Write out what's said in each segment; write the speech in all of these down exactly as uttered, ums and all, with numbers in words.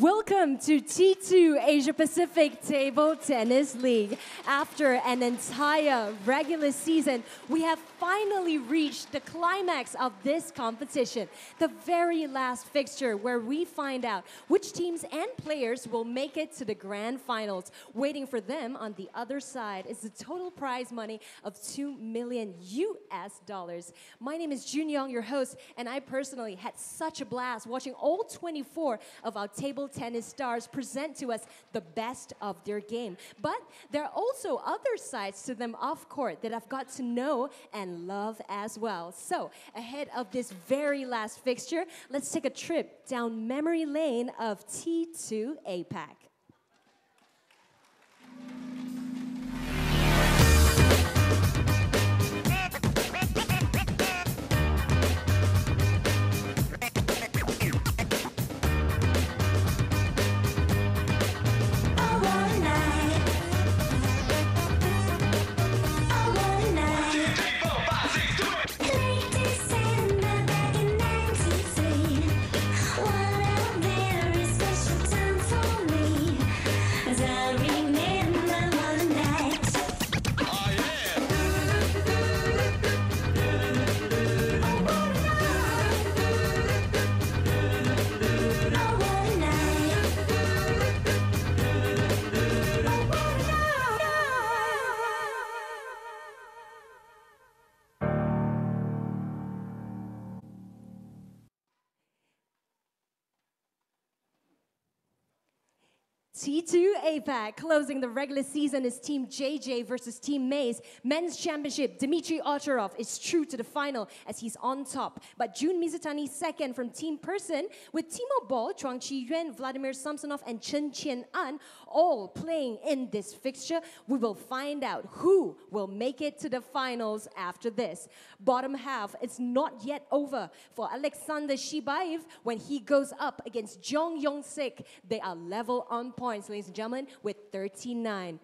Welcome to T two Asia Pacific Table Tennis League. After an entire regular season, we have finally reached the climax of this competition, the very last fixture where we find out which teams and players will make it to the grand finals. Waiting for them on the other side is the total prize money of two million U S dollars. My name is Jun Young, your host, and I personally had such a blast watching all twenty-four of our table tennis stars present to us the best of their game. But there are also other sides to them off court that I've got to know and love as well. So ahead of this very last fixture, let's take a trip down memory lane of T two APAC. T two APAC, closing the regular season is Team J J versus Team Maze. Men's Championship, Dimitrij Ovtcharov is true to the final as he's on top. But Jun Mizutani second from Team Person, with Timo Boll, Chuang Chih-Yuan, Vladimir Samsonov, and Chen Chien-An all playing in this fixture. We will find out who will make it to the finals after this. Bottom half, it's not yet over for Aleksander Shibaev when he goes up against Jeoung Youngsik. They are level on point, ladies and gentlemen, with thirteen nine.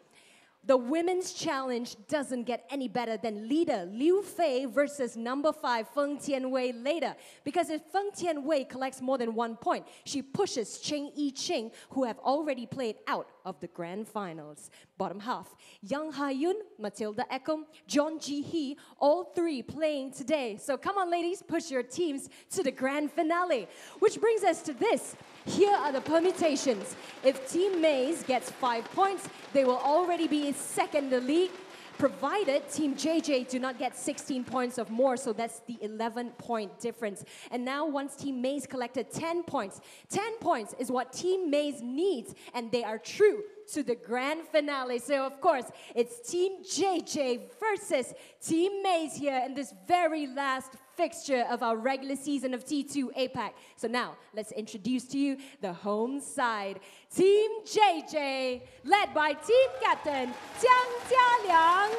The women's challenge doesn't get any better than leader Liu Fei versus number five Feng Tianwei later, because if Feng Tianwei collects more than one point, she pushes Cheng Yi Ching, who have already played out of the grand finals. Bottom half, Yang Haeun, Matilda Ekholm, Jeon Jihee, all three playing today. So come on, ladies, push your teams to the grand finale. Which brings us to this. Here are the permutations. If Team Maze gets five points, they will already be second in the league, provided Team J J do not get sixteen points or more, so that's the eleven point difference. And now once Team Maze collected ten points, ten points is what Team Maze needs, and they are true to the grand finale. So of course, it's Team J J versus Team Maze here in this very last fixture of our regular season of T two APAC. So now, let's introduce to you the home side. Team J J, led by team captain Jiang Jialiang,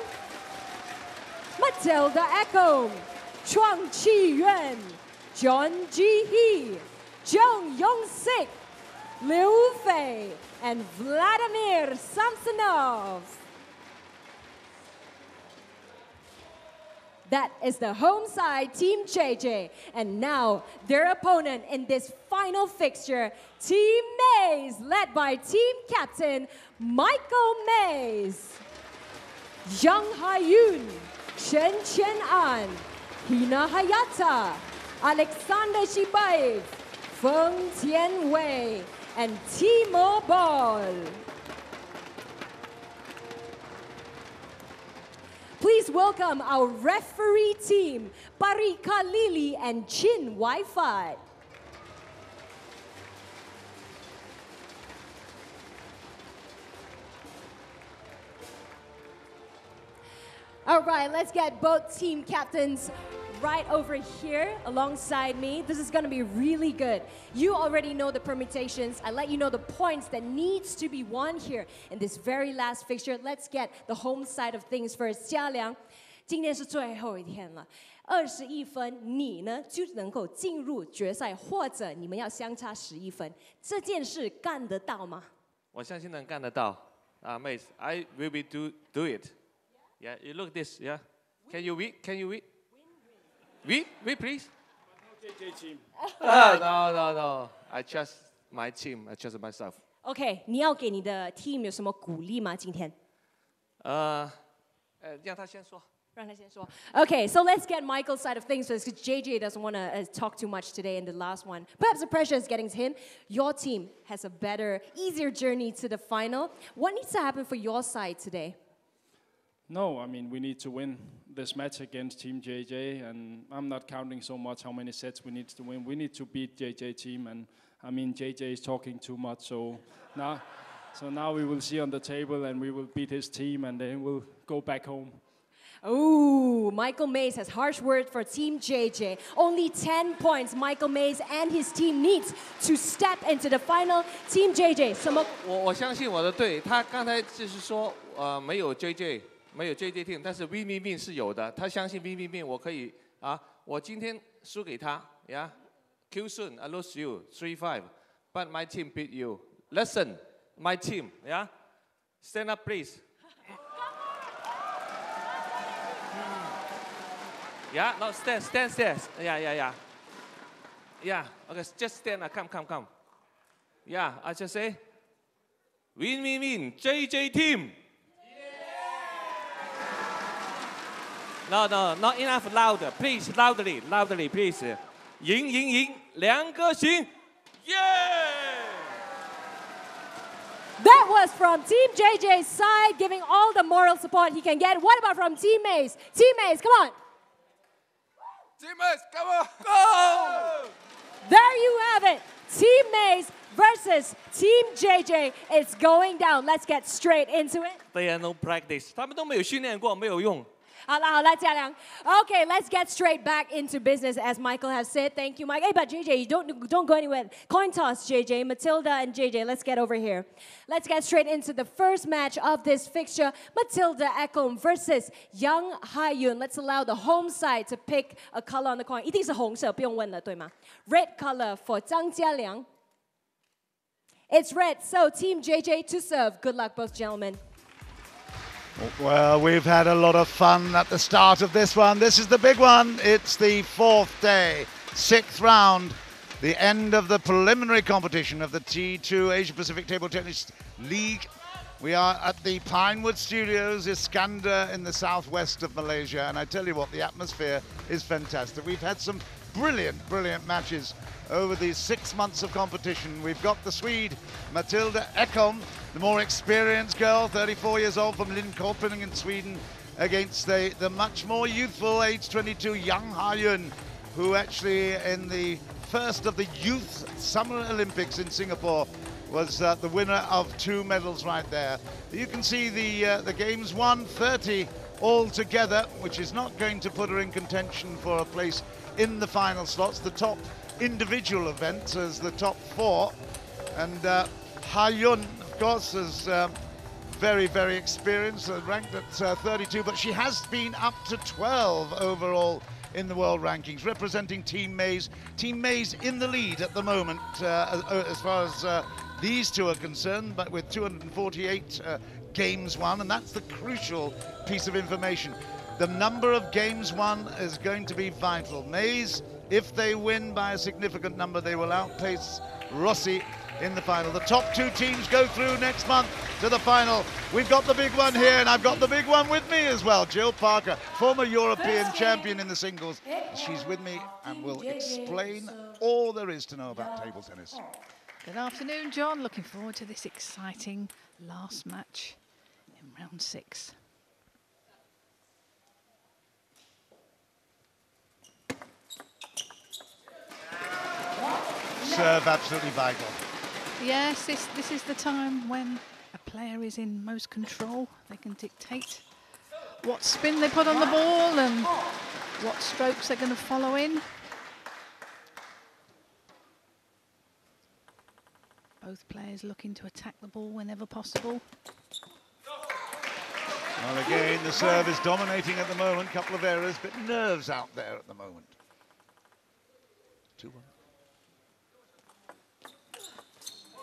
Matilda Ekholm, Chuang Chih-Yuan, Jeon Jihee, Jeoung Youngsik, Liu Fei, and Vladimir Samsonov. That is the home side, Team J J. And now, their opponent in this final fixture, Team Maze, led by team captain Michael Maze, Yang Haeun, Chen Chien-An, Hina Hayata, Aleksander Shibaev, Feng Tianwei, and Timo Boll. Please welcome our referee team, Parika Lili and Chin Wai-Fat. All right, let's get both team captains right over here alongside me. This is gonna be really good. You already know the permutations. I let you know the points that needs to be won here in this very last fixture. Let's get the home side of things first. Jialiang, 今天是最后一天了。 二十一分，你呢就能够进入决赛，或者你们要相差十一分。这件事干得到吗？我相信能干得到。啊，Maze, I will be do do it. Yeah, you look this. Yeah, can you win? Can you win? We? We, please? But no J J team. Ah, no, no, no. I just my team, I trust myself. OK， 你要给你的 team 有什么鼓励吗？今天？呃，呃，让他先说。让他先说。OK， so let's get Michael's side of things first, because J J doesn't want to uh, talk too much today in the last one. Perhaps the pressure is getting to him. Your team has a better, easier journey to the final. What needs to happen for your side today? No, I mean, we need to win this match against Team J J, and I'm not counting so much how many sets we need to win. We need to beat J J team, and I mean, J J is talking too much, so now, so now we will see on the table, and we will beat his team, and then we'll go back home. Oh, Michael Maze has harsh words for Team J J. Only ten points Michael Maze and his team needs to step into the final. Team J J, some of... I believe my team. He just said, "没有 J J." 没有 J J team， 但是 V V V 是有的。他相信 V V V， 我可以啊！我今天输给他呀。Q soon, I lose you three five, but my team beat you. Listen, my team, yeah, stand up, please. Yeah, no, stand, stand, stand. Yeah, yeah, yeah. Yeah, okay, just stand. Come, come, come. Yeah, I just say, win, win, win, J J team. No, no, not enough louder. Please, loudly, loudly, please. Ying, ying, ying, Liang Ge Xing. Yeah! That was from Team J J's side, giving all the moral support he can get. What about from teammates? Teammates, come on. Teammates, come on. Go! There you have it. Teammates versus Team J J. It's going down. Let's get straight into it. They are no practice. 他们都没有训练过，没有用。 Okay, let's get straight back into business, as Michael has said. Thank you, Mike. Hey, but J J, you don't, don't go anywhere. Coin toss, J J. Matilda and J J, let's get over here. Let's get straight into the first match of this fixture. Matilda Ekholm versus Yang Haeun. Let's allow the home side to pick a color on the coin. 一定是红色，不用问了，对吗 ？Red color for Jiang Jialiang. It's red, so Team J J to serve. Good luck, both gentlemen. Well, we've had a lot of fun at the start of this one. This is the big one. It's the fourth day, sixth round, the end of the preliminary competition of the T two Asia Pacific Table Tennis League. We are at the Pinewood Studios, Iskandar, in the southwest of Malaysia. And I tell you what, the atmosphere is fantastic. We've had some brilliant, brilliant matches over these six months of competition. We've got the Swede, Matilda Ekholm, the more experienced girl, thirty-four years old, from Linköping in Sweden, against the, the much more youthful, age twenty-two, Yang Haeun, who actually in the first of the Youth Summer Olympics in Singapore was uh, the winner of two medals right there. You can see the, uh, the games won, thirty altogether, which is not going to put her in contention for a place in the final slots. The top individual events as the top four, and uh, Haeun, of course, is uh, very, very experienced, uh, ranked at uh, thirty-two, but she has been up to twelve overall in the world rankings, representing Team Maze. Team Maze in the lead at the moment uh, as far as uh, these two are concerned, but with two hundred forty-eight uh, games won, and that's the crucial piece of information. The number of games won is going to be vital. Maze, if they win by a significant number, they will outpace Rossi in the final. The top two teams go through next month to the final. We've got the big one here, and I've got the big one with me as well. Jill Parker, former European champion in the singles. She's with me and will explain all there is to know about table tennis. Good afternoon, John. Looking forward to this exciting last match in round six. Serve absolutely vital. Yes, this, this is the time when a player is in most control. They can dictate what spin they put on the ball and what strokes they're going to follow in. Both players looking to attack the ball whenever possible. Well, again, the serve is dominating at the moment. A couple of errors, but nerves out there at the moment. two one.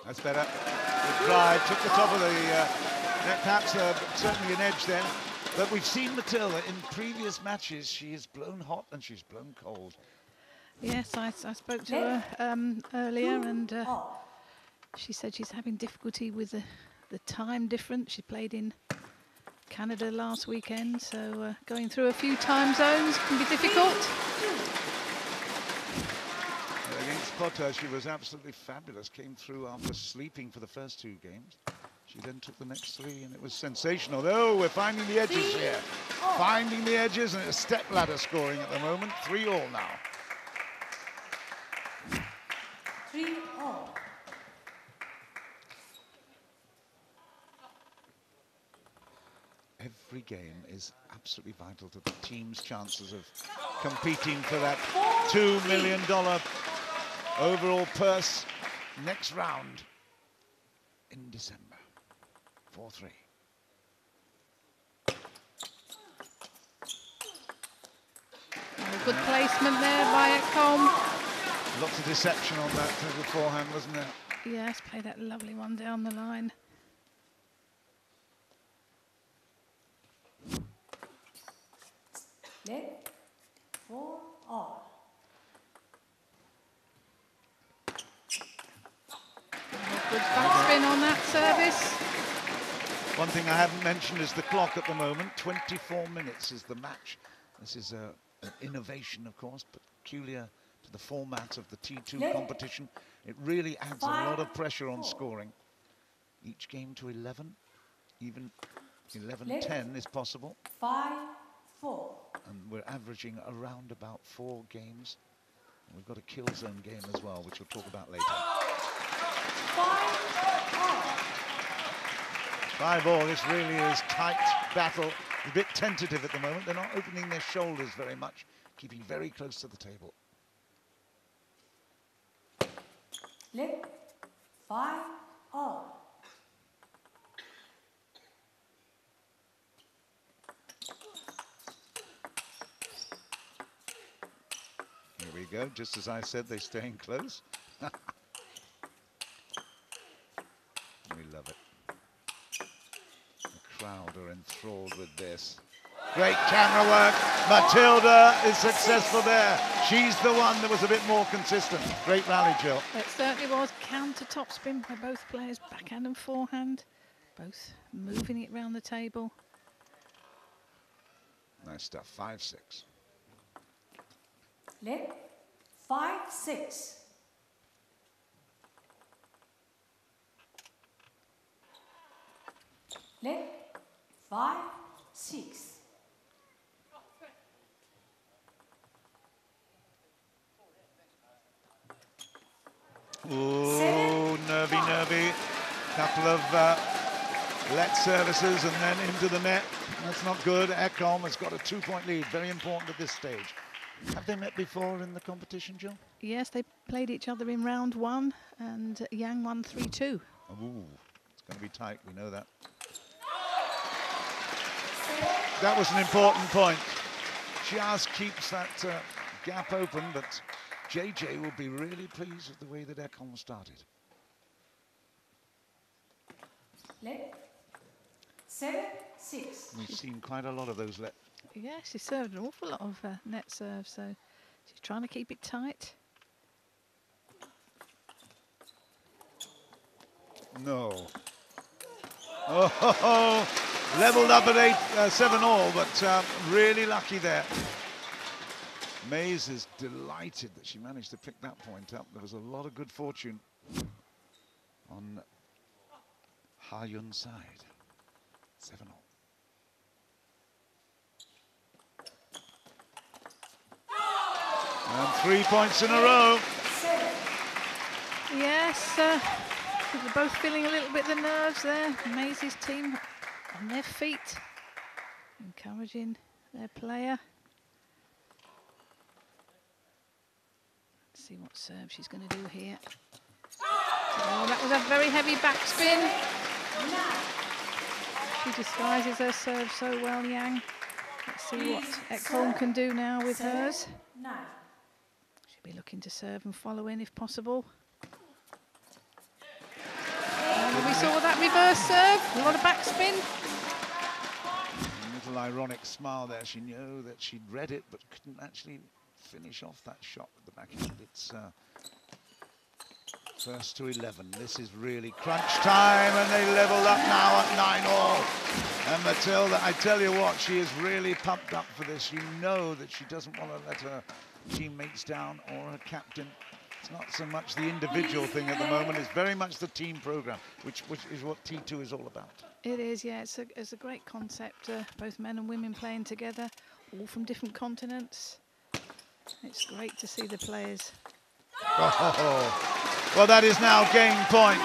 That's better. Good drive, took the top of the uh, net, perhaps uh, certainly an edge then. But we've seen Matilda in previous matches. She has blown hot and she's blown cold. Yes, I, I spoke to her um, earlier, and uh, She said she's having difficulty with the, the time difference. She played in Canada last weekend, so uh, going through a few time zones can be difficult. Well, against Potter, she was absolutely fabulous. Came through after sleeping for the first two games. She then took the next three, and it was sensational. Oh, we're finding the edges here. Oh. Finding the edges, and it's step ladder scoring at the moment. Three all now. Three all. Every game is absolutely vital to the team's chances of competing for that two million dollar overall purse next round in December. four three. Good placement there by Ekholm. Lots of deception on that beforehand, wasn't it? Yes, play that lovely one down the line. Net, four all. Good backspin on that service. One thing I haven't mentioned is the clock at the moment. twenty-four minutes is the match. This is a, an innovation, of course, peculiar to the format of the T two Net. competition. It really adds Five, a lot of pressure on four. scoring. Each game to eleven, even eleven ten is possible. Five, four. And we're averaging around about four games. And we've got a kill zone game as well, which we'll talk about later. Five all, this really is tight battle. A bit tentative at the moment. They're not opening their shoulders very much, keeping very close to the table. Lip, five all. Here we go, just as I said, they're staying close. We love it. The crowd are enthralled with this. Great camera work. Matilda is successful there. She's the one that was a bit more consistent. Great rally, Jill. It certainly was. Counter topspin by both players, backhand and forehand. Both moving it round the table. Nice stuff. five six. Lip, five, six. Lip, five, six. Oh, nervy, nervy. Couple of uh, let services and then into the net. That's not good. Ekholm has got a two-point lead. Very important at this stage. Have they met before in the competition, Jill? Yes, they played each other in round one, and Yang won three two. Ooh, it's going to be tight, we know that. That was an important point. Just keeps that uh, gap open, but J J will be really pleased with the way that Ekholm started. Let, seven, six. We've seen quite a lot of those let. Yeah, she served an awful lot of uh, net serve, so she's trying to keep it tight. No. Oh, ho, ho. Leveled up at eight, uh, seven all, but um, really lucky there. Maze is delighted that she managed to pick that point up. There was a lot of good fortune on Haeun's side. Seven all. And three points in a row. Yes, uh, they're both feeling a little bit the nerves there. Maze's team on their feet, encouraging their player. Let's see what serve she's going to do here. Oh, that was a very heavy backspin. She disguises her serve so well, Yang. Let's see what Ekholm can do now with hers. Be looking to serve and follow in if possible. And we saw that reverse serve, a lot of backspin. A little ironic smile there. She knew that she'd read it, but couldn't actually finish off that shot with the backhand. It's uh, first to eleven. This is really crunch time, and they leveled up now at nine all. And Matilda, I tell you what, she is really pumped up for this. You know that she doesn't want to let her teammates down or her captain. It's not so much the individual thing at the moment, it's very much the team program, which, which is what T two is all about. It is, yeah, it's a, it's a great concept, uh, both men and women playing together, all from different continents. It's great to see the players. Oh, well, that is now game point.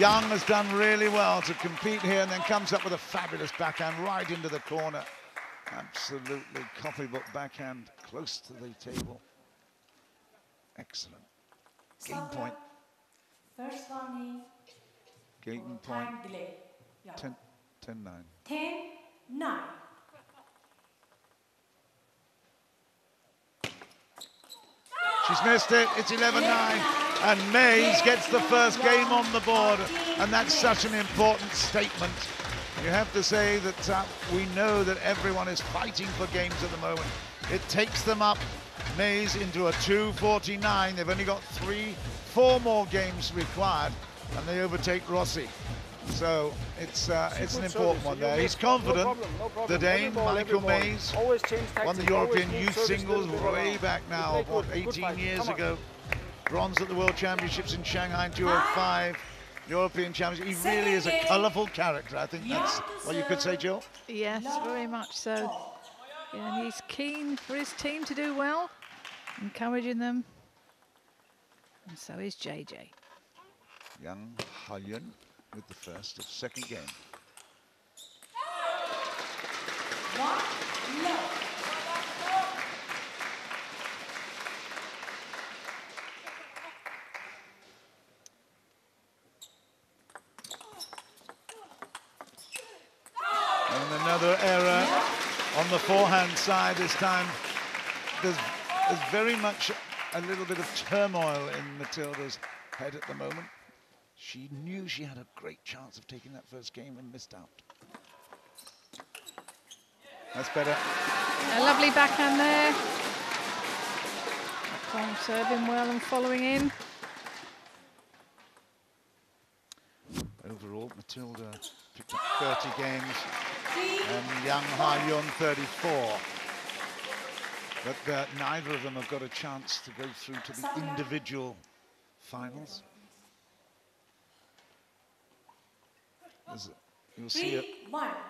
Yang has done really well to compete here and then comes up with a fabulous backhand right into the corner. Absolutely copybook backhand, close to the table. Excellent. Game point. First one is game point. ten nine. ten nine. She's missed it, it's eleven nine, and Maze gets the first game on the board, and that's such an important statement. You have to say that uh, we know that everyone is fighting for games at the moment. It takes them up, Maze, into a two forty-nine. They've only got three, four more games required, and they overtake Rossi. So it's uh, it's an important service. one there. He's confident. No problem, no problem. The Dane, Michael Maze, won the European Youth Singles way back now, what, eighteen years ago. Bronze at the World Championships in Shanghai in two oh five, European Championships. He really is a colourful character, I think that's what you could say, Jill. Yes, very much so. Yeah, and he's keen for his team to do well, encouraging them. And so is J J. Yang Haeun with the first of second game. One, no. And another error on the forehand side this time. There's, there's very much a little bit of turmoil in Matilda's head at the moment. She knew she had a great chance of taking that first game and missed out. That's better. A lovely backhand there. Ekholm serving well and following in. Overall, Matilda picked up thirty games and Yang Haeun thirty-four. But uh, neither of them have got a chance to go through to the individual finals. As you'll see it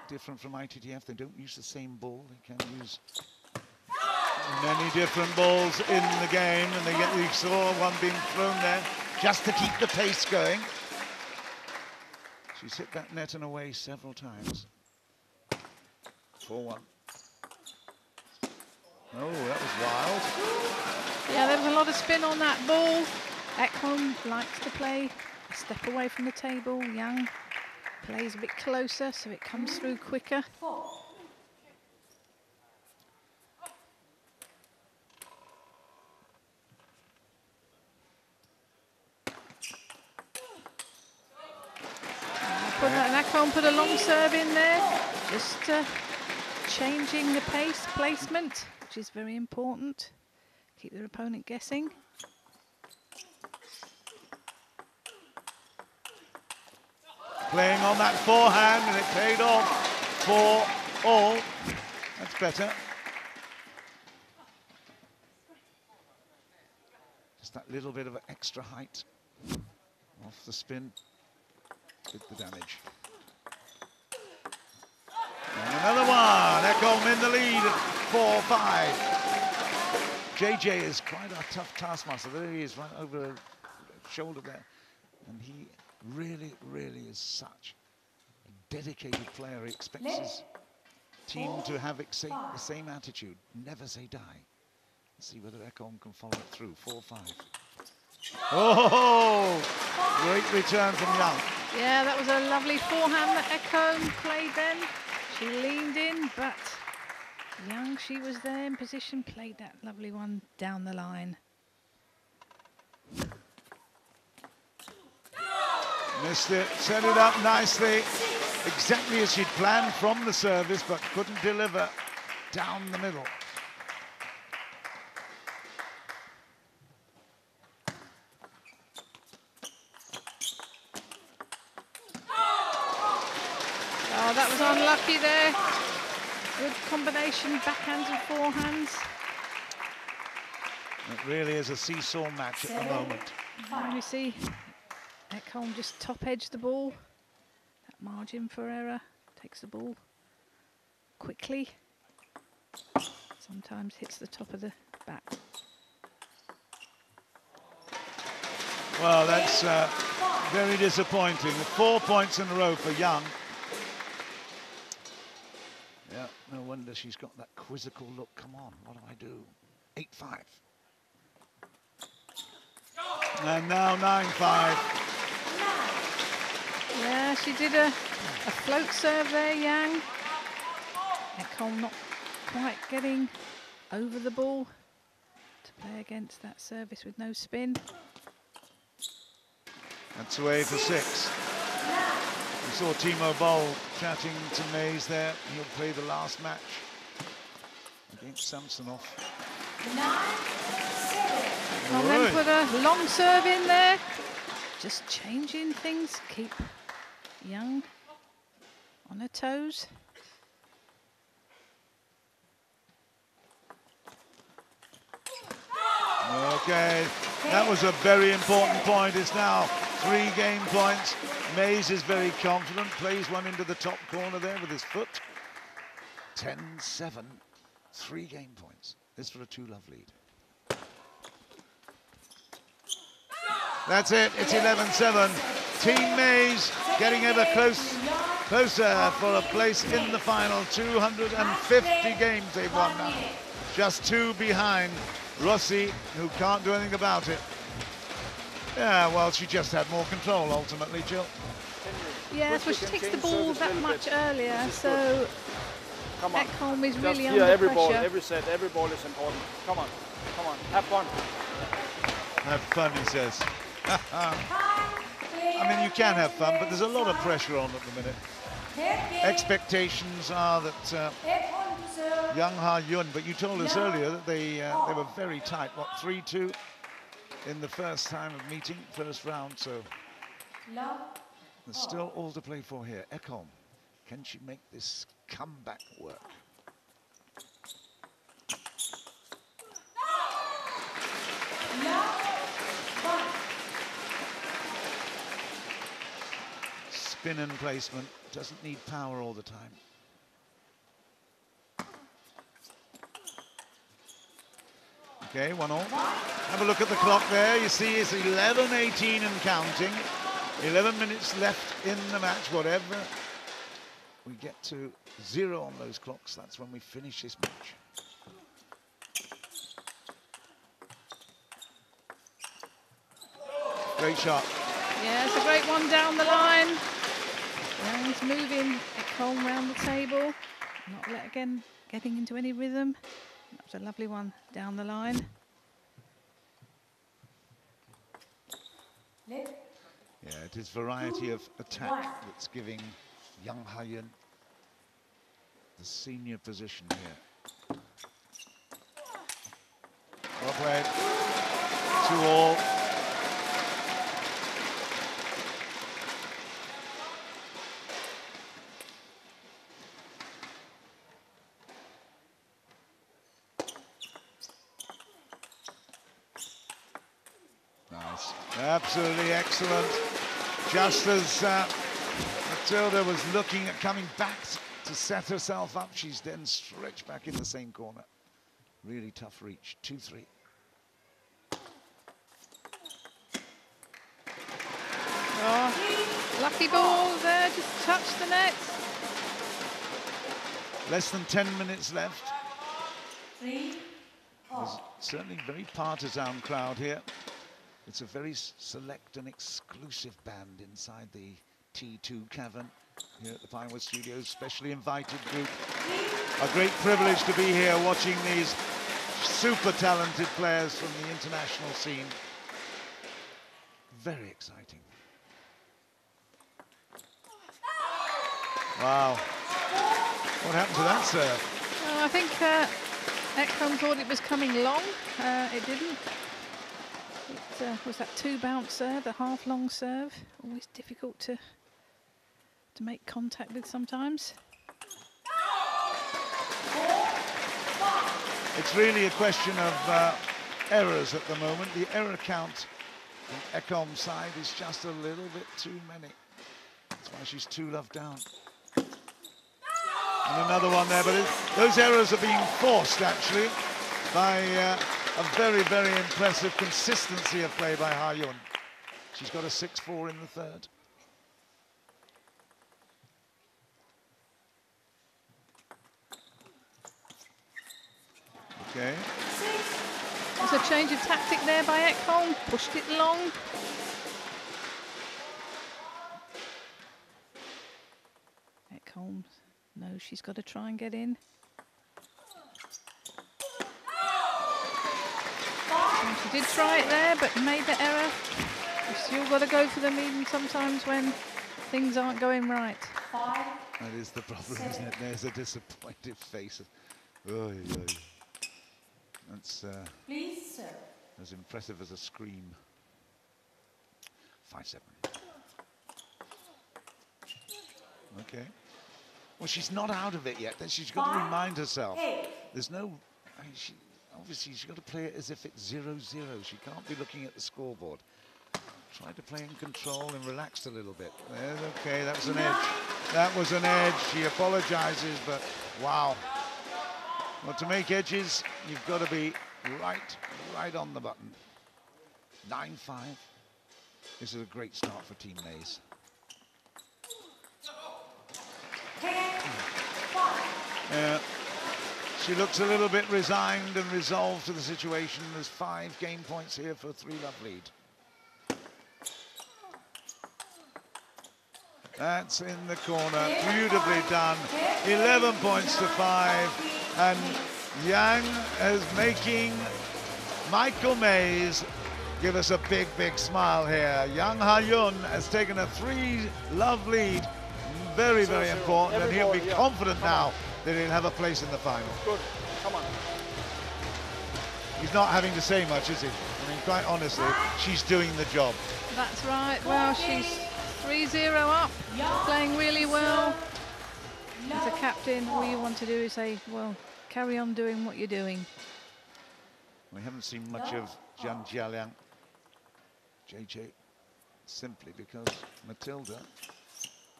different from I T T F. They don't use the same ball. They can use many different balls in the game, and they get, you saw one being thrown there just to keep the pace going. She's hit that net and away several times. four one. Oh, that was wild. Yeah, there was a lot of spin on that ball. Ekholm likes to play a step away from the table. Yang plays a bit closer, so it comes through quicker. And Ekholm put a long serve in there, just uh, changing the pace, placement, which is very important. Keep their opponent guessing. Playing on that forehand, and it paid off for all. That's better. Just that little bit of extra height off the spin did the damage. And another one. Ekholm in the lead at four five. J J is quite a tough taskmaster. There he is, right over the shoulder there, and he really, really is such a dedicated player. He expects his team to have the same attitude, never say die. Let's see whether Ekholm can follow it through. four five. Oh, great return from Yang. Yeah, that was a lovely forehand that Ekholm played then. She leaned in, but Yang, she was there in position, played that lovely one down the line. Missed it, set it up nicely, exactly as she'd planned from the service, but couldn't deliver down the middle. Oh, that was unlucky there. Good combination, backhands and forehands. It really is a seesaw match at the moment. And we see Ekholm just top-edged the ball. That margin for error, takes the ball quickly. Sometimes hits the top of the back. Well, that's uh, very disappointing. Four points in a row for Yang. Yeah, no wonder she's got that quizzical look. Come on, what do I do? eight five. And now nine five. Yeah, she did a, a float serve there, Yang. Ekholm not quite getting over the ball to play against that service with no spin. And two A for six. We saw Timo Boll chatting to Maze there. He'll play the last match against Samsonov. And then put a long serve in there. Just changing things. Keep Yang on her toes. Okay, that was a very important point. It's now three game points. Maze is very confident, plays one into the top corner there with his foot. ten seven, three game points. This for a two-love lead. That's it, it's eleven seven. Team Maze getting ever close, closer for a place in the final. two hundred fifty games they've won now. Just two behind Rossi, who can't do anything about it. Yeah, well, she just had more control, ultimately, Jill. Yeah, so she takes the ball that much earlier, so Ekholm is really under pressure. Every ball, every set, every ball is important. Come on, come on, have fun. Have fun, he says. I mean, you can have fun, but there's a lot of pressure on at the minute. Expectations are that uh, Yang Haeun, but you told us earlier that they uh, they were very tight, what, three two in the first time of meeting, first round, so there's still all to play for here. Ekholm, can she make this comeback work? Spin and placement, doesn't need power all the time. Okay, one all. Have a look at the clock there. You see it's eleven eighteen and counting. eleven minutes left in the match. Whatever we get to zero on those clocks, that's when we finish this match. Great shot. Yeah, it's a great one down the line. And he's moving Ekholm round the table. Not let again getting into any rhythm. That was a lovely one down the line. Yeah, it is variety of attack that's giving Yang Haeun the senior position here. Well played. Two all. Absolutely excellent. Just as uh, Matilda was looking at coming back to set herself up, she's then stretched back in the same corner. Really tough reach. two three. Oh, lucky ball there, just touched the net. Less than ten minutes left. There's certainly a very partisan crowd here. It's a very select and exclusive band inside the T two Cavern here at the Pinewood Studios, specially invited group. A great privilege to be here watching these super talented players from the international scene. Very exciting. Wow. What happened to that serve? Oh, I think uh, Ekholm thought it was coming long. Uh, it didn't. It uh, was that two bounce serve, the half long serve. Always difficult to to make contact with sometimes. It's really a question of uh, errors at the moment. The error count on Ekholm's side is just a little bit too many. That's why she's two love down. And another one there, but it, those errors are being forced, actually, by uh, a very, very impressive consistency of play by Haeun. She's got a six four in the third. Okay. There's a change of tactic there by Ekholm, pushed it long. Ekholm knows she's got to try and get in. And she did try it there, but made the error. You've still got to go for them even sometimes when things aren't going right. Five, that is the problem, seven. Isn't it? There's a disappointed face. Oh, yeah. That's uh, please, sir. As impressive as a scream. Five seven. Okay. Well, she's not out of it yet. Then she's got Five, to remind herself. Eight. There's no. I mean, she, obviously, she's got to play it as if it's zero zero. She can't be looking at the scoreboard. Try to play in control and relaxed a little bit. There's okay. That was an Nine. edge. That was an edge. She apologizes, but wow. Well, to make edges, you've got to be right, right on the button. nine five. This is a great start for Team Maze. Uh, she looks a little bit resigned and resolved to the situation. There's five game points here for a three-love lead. That's in the corner, beautifully done. eleven points to five. And Yang is making Michael Maze give us a big, big smile here. Yang Haeun has taken a three-love lead. Very, very zero, important. Zero. And he'll be yeah. confident Come now on. that he'll have a place in the final. Good. Come on. He's not having to say much, is he? I mean, quite honestly, she's doing the job. That's right. Well, she's three zero up, yeah. playing really well. As a captain, all you want to do is say, well, carry on doing what you're doing. We haven't seen much of Jiang Jialiang, J J, simply because Matilda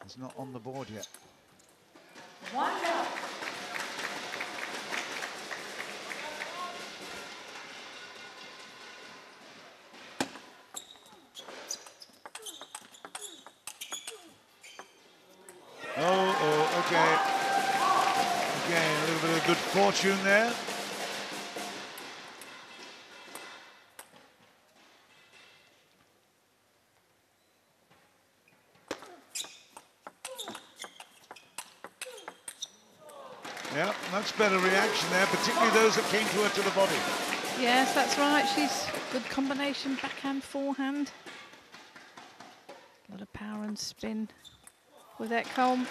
is not on the board yet. One up. Oh, oh, okay. Again, a little bit of good fortune there. Yeah, much better reaction there, particularly those that came to her to the body. Yes, that's right. She's good combination, backhand, forehand. A lot of power and spin with Ekholm.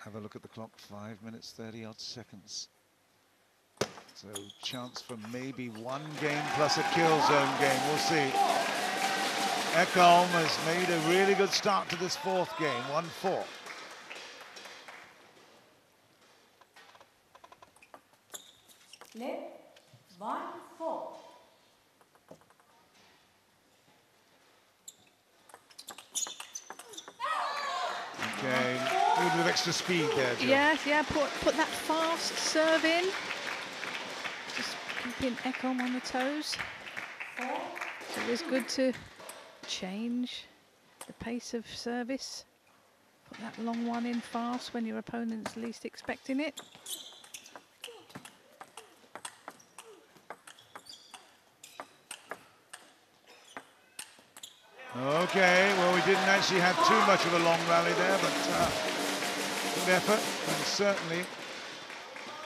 Have a look at the clock, five minutes, thirty odd seconds. So chance for maybe one game plus a kill zone game, we'll see. Ekholm has made a really good start to this fourth game, one four. Left, one, four. Okay, a little bit of extra speed there, Jill. Yes, yeah, put, put that fast serve in. Just keeping Ekholm on the toes. So it was good to change the pace of service. Put that long one in fast when your opponent's least expecting it. Okay, well, we didn't actually have too much of a long rally there, but uh, good effort, and certainly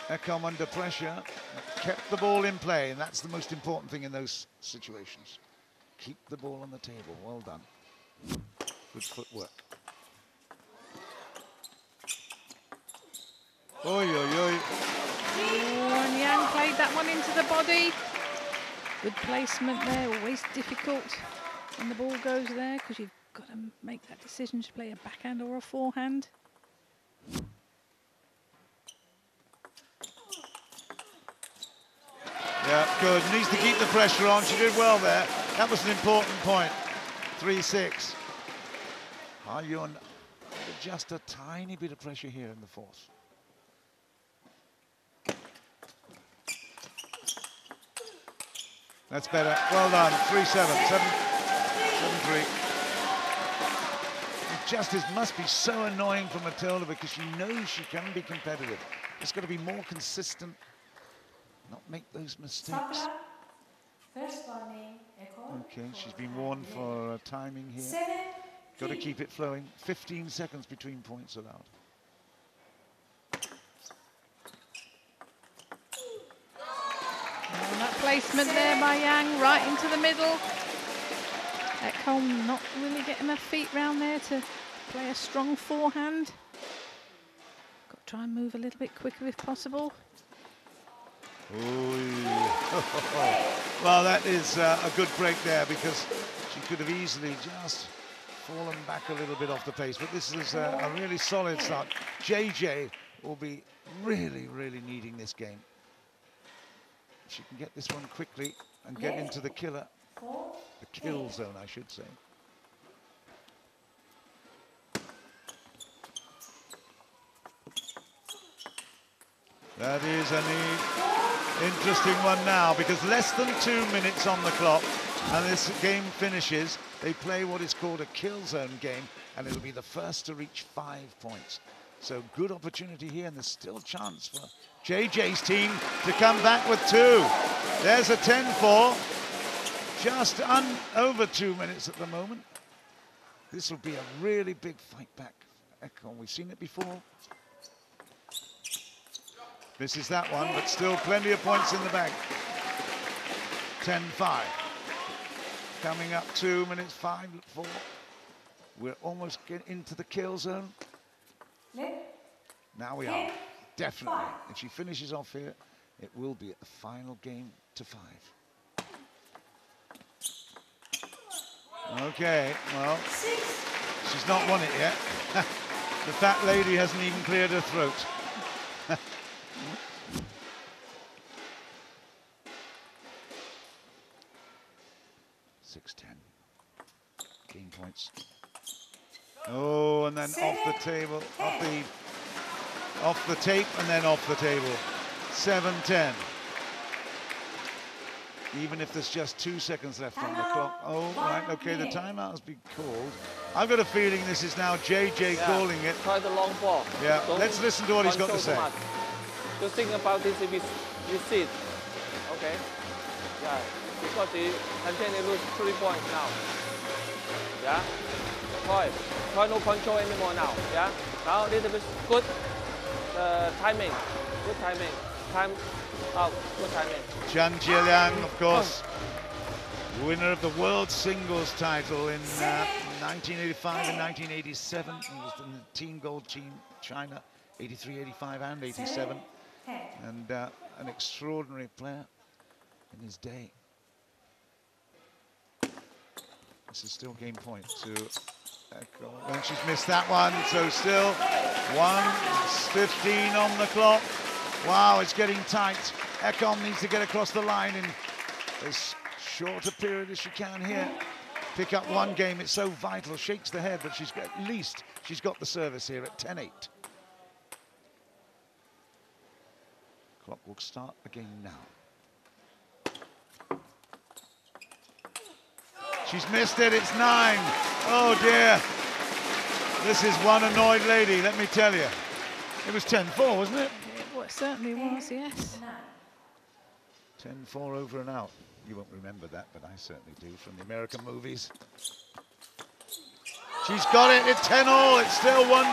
Ekholm under pressure kept the ball in play, and that's the most important thing in those situations. Keep the ball on the table. Well done. Good footwork. Oi, oi, oi. Oh, and Yang played that one into the body. Good placement there, always difficult when the ball goes there because you've got to make that decision to play a backhand or a forehand. Yeah, good. Needs to keep the pressure on. She did well there. That was an important point. three six. Hayun, just a tiny bit of pressure here in the fourth. That's better. Well done. three seven, seven three. It just is, must be so annoying for Matilda because she knows she can be competitive. It's got to be more consistent. Not make those mistakes. Okay, she's been warned for uh, timing here. Seven, Got to keep it flowing. fifteen seconds between points allowed. And that placement there by Yang, right into the middle. Ekholm not really getting her feet round there to play a strong forehand. Got to try and move a little bit quicker if possible. Well, that is uh, a good break there because she could have easily just fallen back a little bit off the pace, but this is a, a really solid start. J J will be really, really needing this game. If she can get this one quickly and get into the killer, the kill zone, I should say. That is a need. Interesting one now, because less than two minutes on the clock and this game finishes. They play what is called a kill zone game, and it'll be the first to reach five points. So good opportunity here, and there's still chance for J J's team to come back with two. There's a ten four, just un over two minutes at the moment. This will be a really big fight back. Ekholm, we've seen it before. Misses that one, but still plenty of points in the bag. ten five. Coming up two minutes, five, four. We're almost getting into the kill zone. Now we are, definitely. If she finishes off here, it will be a final game to five. Okay, well, she's not won it yet. The fat lady hasn't even cleared her throat. six ten. Game points. Oh, and then off the table, off the, off the tape, and then off the table. seven ten. Even if there's just two seconds left on the clock. Oh, right, okay, the timeout has been called. I've got a feeling this is now J J yeah, calling it. Try the long ball. Yeah, Don't let's listen to what he's got to say. Much. Just think about this if you, you see it. Okay? Yeah. Because they continue to lose three points now. Yeah? Toy. Toy no control anymore now. Yeah? Now a little bit good uh, timing. Good timing. Time out. Good timing. Jiang Jialiang, of course, oh. winner of the World Singles title in uh, nineteen eighty-five and nineteen eighty-seven. He was in the team gold team China, eighty-three, eighty-five and eighty-seven. And uh, an extraordinary player in his day. This is still game point to Ekholm. And she's missed that one, so still one fifteen on the clock. Wow, it's getting tight. Ekholm needs to get across the line in as short a period as she can here. Pick up one game, it's so vital. Shakes the head, but she's got, at least she's got the service here at ten eight. Clock will start again now. She's missed it, it's nine. Oh dear. This is one annoyed lady, let me tell you. It was ten four, wasn't it? It certainly was, yes. ten four over and out. You won't remember that, but I certainly do from the American movies. She's got it, it's ten all. It's still one,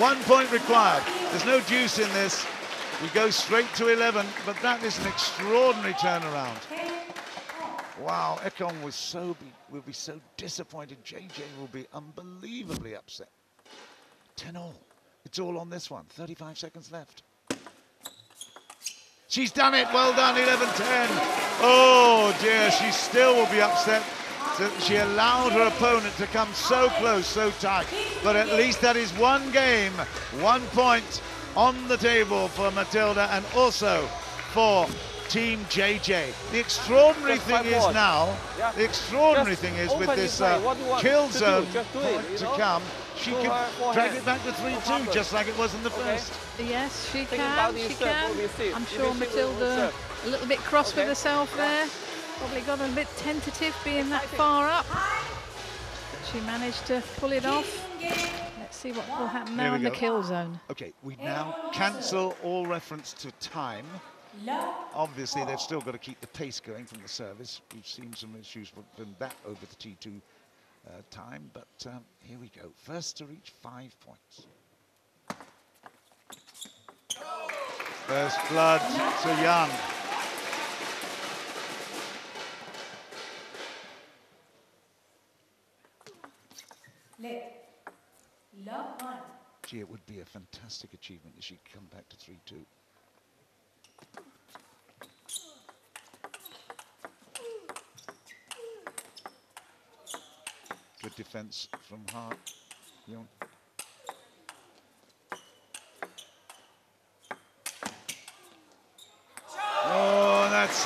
one point required. There's no juice in this. We go straight to eleven, but that is an extraordinary turnaround. Wow, Ekholm was so be, will be so disappointed. J J will be unbelievably upset. ten all. It's all on this one. thirty-five seconds left. She's done it. Well done, eleven ten. Oh dear, she still will be upset. She allowed her opponent to come so close, so tight. But at least that is one game, one point on the table for Matilda and also for Team J J. The extraordinary thing is now, the extraordinary thing is with this uh, kill zone to come, she can drag it back to three two, just like it was in the first. Yes, she can, she can. I'm sure Matilda a little bit cross with herself there. Probably got a bit tentative being that far up. But she managed to pull it off. Let's see what will happen now in the kill zone. Okay, we now cancel all reference to time. Obviously, they've still got to keep the pace going from the service. We've seen some issues from that over the T two uh, time. But um, here we go. First to reach five points. First blood to Yang. Gee, it would be a fantastic achievement if she'd come back to three two. Good defense from Hart. Young. Oh, that's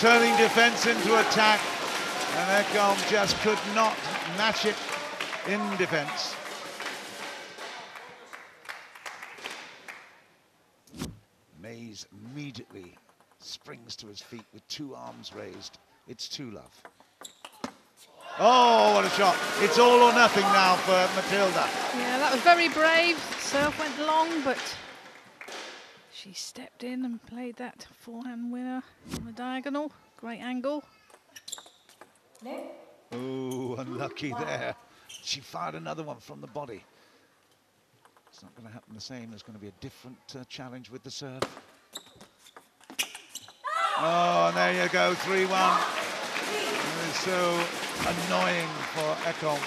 turning defense into attack. And Ekholm just could not match it in defense. Maze immediately springs to his feet with two arms raised. It's two love. Oh, what a shot. It's all or nothing now for Matilda. Yeah, that was very brave. Serve went long, but she stepped in and played that forehand winner on the diagonal. Great angle. Oh, unlucky there. She fired another one from the body. It's not going to happen the same. There's going to be a different uh, challenge with the serve. Oh, and there you go, three one. So annoying for Ekholm.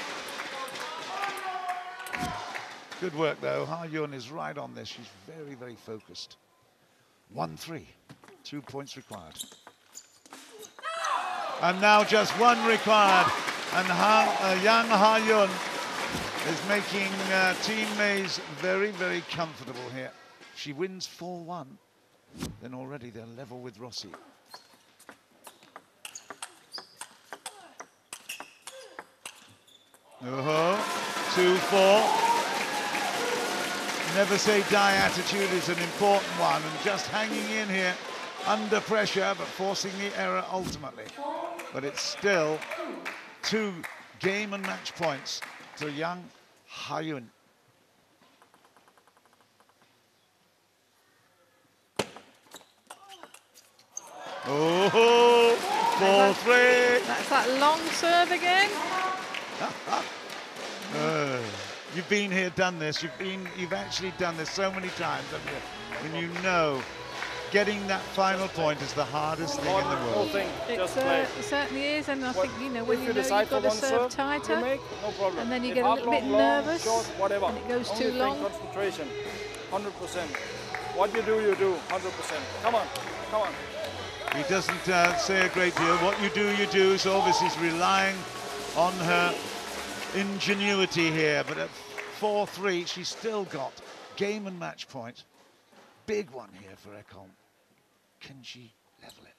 Good work though. Ha-Yun is right on this. She's very, very focused. one three. Two points required. And now just one required. And ha uh, Yang Ha-Yun is making uh, Team Maze very, very comfortable here. She wins four one. Then already they're level with Rossi. Uh-huh. two four. Never say die attitude is an important one, and just hanging in here under pressure but forcing the error ultimately. But it's still two game and match points to Yang Haeun. Oh, four three. That's that long serve again. uh, you've been here, done this. You've been, you've actually done this so many times, haven't you? And you know, getting that final point is the hardest thing in the world. It uh, certainly is, and I think you know when you know you've got to serve tighter, and then you get a little bit nervous, and it goes too long. Concentration, one hundred percent. What you do, you do, one hundred percent. Come on, come on. He doesn't uh, say a great deal. What you do, you do. So obviously he's relying on her ingenuity here, but at four three, she's still got game and match point. Big one here for Ekholm. Can she level it?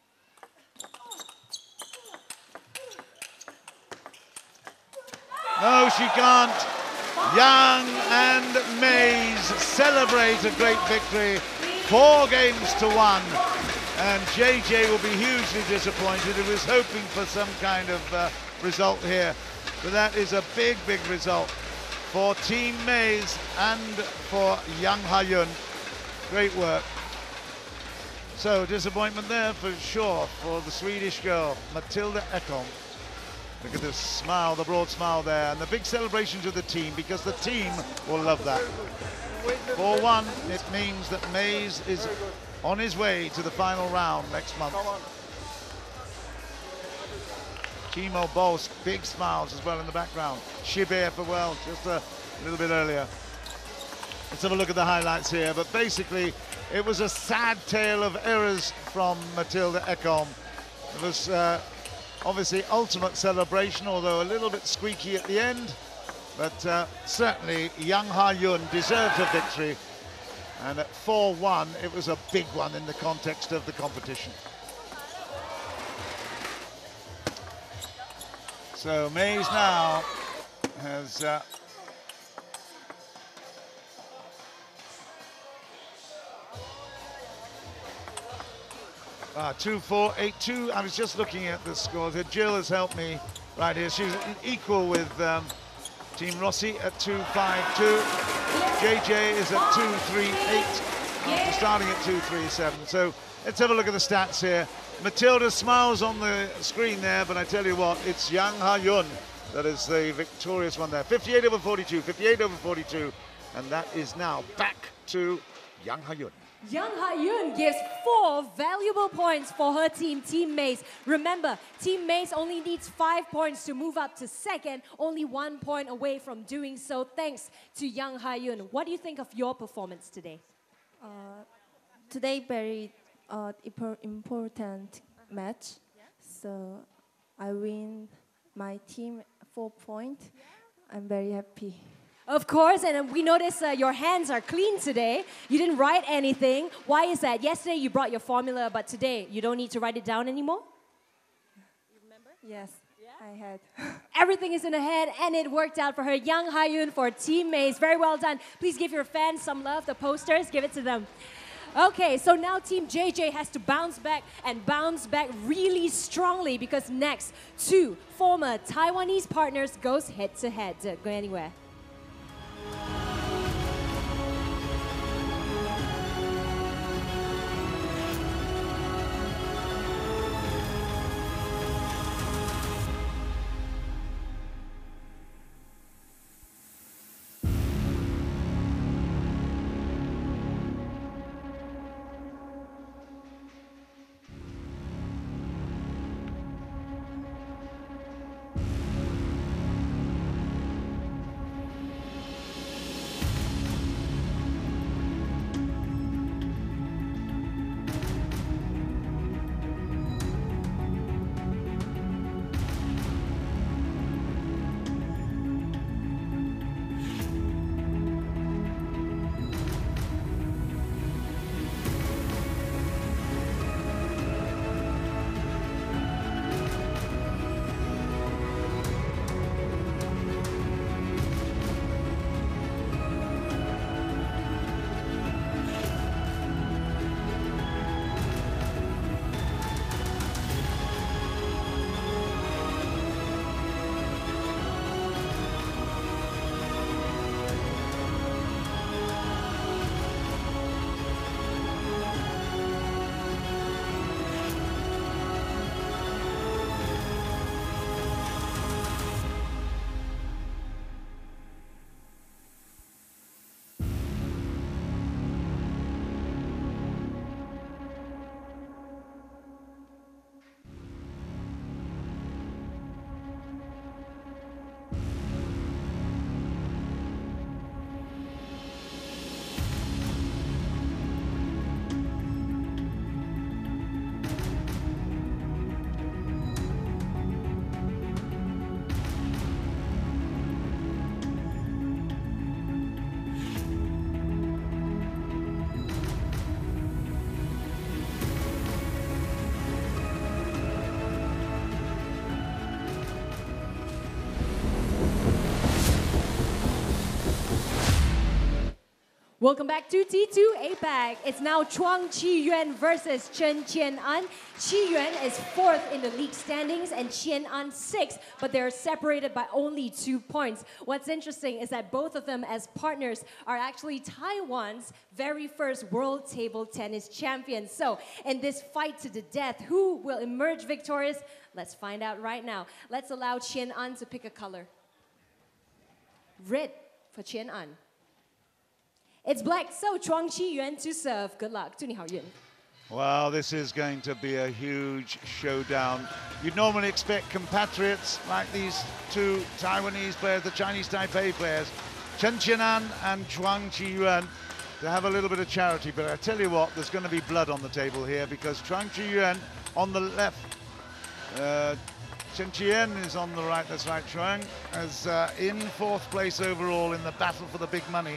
No, she can't. Yang and Maze celebrate a great victory, four games to one. And J J will be hugely disappointed. He was hoping for some kind of uh, result here, but that is a big, big result for Team Maze and for Yang Haeun. Great work. So disappointment there for sure for the Swedish girl, Matilda Ekholm. Look at the smile, the broad smile there, and the big celebration to the team, because the team will love that. four one, it means that Maze is on his way to the final round next month. Timo Boll, big smiles as well in the background. Shibaev for well, just a little bit earlier. Let's have a look at the highlights here, but basically It was a sad tale of errors from Matilda Ekholm. It was uh, obviously ultimate celebration, although a little bit squeaky at the end. But uh, certainly Yang Haeun deserved a victory. And at four one, it was a big one in the context of the competition. So Maze now has uh, ah, two four, eight two. I was just looking at the scores. Jill has helped me right here. She's equal with um, Team Rossi at two five two. J J is at two three eight after starting at two three seven. So let's have a look at the stats here. Matilda smiles on the screen there, but I tell you what, it's Yang Haeun that is the victorious one there. fifty-eight over forty-two, fifty-eight over forty-two, and that is now back to Yang Haeun. Yang Haeun gives four valuable points for her team, Team Maze. Remember, Team Maze only needs five points to move up to second, only one point away from doing so, thanks to Yang Haeun. What do you think of your performance today? Uh, today, very... Uh, important match, yeah. So I win my team four points. Yeah. I'm very happy. Of course, and we notice uh, your hands are clean today. You didn't write anything. Why is that? Yesterday you brought your formula, but today you don't need to write it down anymore? You remember? Yes. I had. Everything is in her head, and it worked out for her. Yang Haeun for Team Maze. Very well done. Please give your fans some love. The posters, give it to them. Okay, so now Team J J has to bounce back and bounce back really strongly, because next, two former Taiwanese partners goes head-to-head. Don't go anywhere. Welcome back to T two APAC. It's now Chuang Chih-Yuan versus Chen Chien-An. Chih-Yuan is fourth in the league standings and Chien-An sixth, but they're separated by only two points. What's interesting is that both of them as partners are actually Taiwan's very first world table tennis champions. So in this fight to the death, who will emerge victorious? Let's find out right now. Let's allow Chien-An to pick a color. Red for Chien-An. It's black, so Chuang Chih-Yuan to serve. Good luck. Well, this is going to be a huge showdown. You'd normally expect compatriots like these two Taiwanese players, the Chinese Taipei players, Chen Chien-An and Chuang Chih-Yuan, to have a little bit of charity. But I tell you what, there's going to be blood on the table here, because Chuang Chih-Yuan on the left, uh, Chen Chien is on the right. That's right, Chuang is uh, in fourth place overall in the battle for the big money.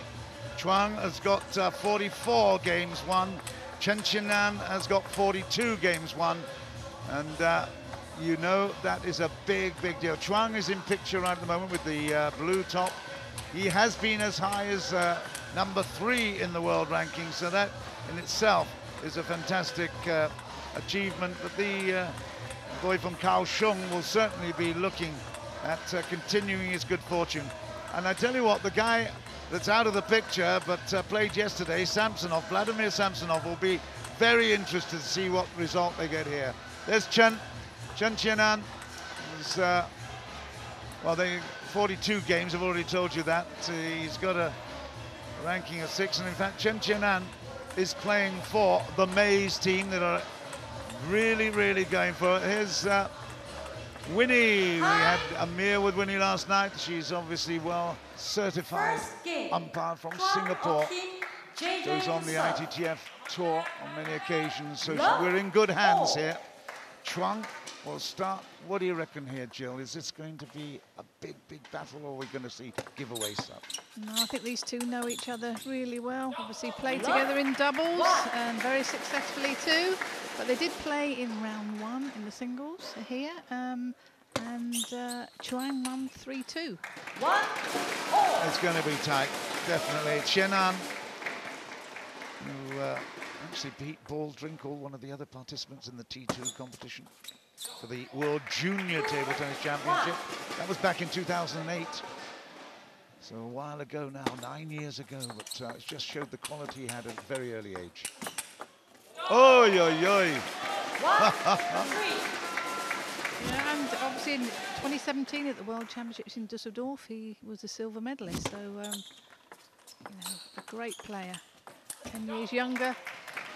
Chuang has got uh, forty-four games won. Chen Chien-An has got forty-two games won, and uh, you know that is a big, big deal. Chuang is in picture right at the moment with the uh, blue top. He has been as high as uh, number three in the world ranking, so that in itself is a fantastic uh, achievement. But the uh, boy from Kaohsiung will certainly be looking at uh, continuing his good fortune. And I tell you what, the guy that's out of the picture but uh, played yesterday, Samsonov, Vladimir Samsonov, will be very interested to see what result they get here. There's Chen, Chen Chien-An, is, uh, well, they forty-two games, I've already told you that. Uh, he's got a ranking of six, and in fact, Chen Chien-An is playing for the Maze team that are really, really going for it. Here's uh, Winnie. Hi. We had Amir with Winnie last night. She's obviously well certified umpire from Singapore. Goes on the I T T F tour on many occasions, so no. we're in good hands here. Chuang will start. What do you reckon here, Jill? Is this going to be a big, big battle, or are we going to see giveaway stuff? No, I think these two know each other really well. Obviously played together in doubles and very successfully too. But they did play in round one in the singles here. Um, and uh, Chuang won three two. It's going to be tight, definitely. Chien-An, who uh, actually beat Paul Drinkhall, one of the other participants in the T two competition, for the World Junior Table Tennis Championship. That was back in two thousand eight, so a while ago now, nine years ago, but uh, it just showed the quality he had at a very early age. Oh, yo, yo. Yeah, and obviously in twenty seventeen at the World Championships in Düsseldorf, he was a silver medalist, so, um, you know, a great player. ten years younger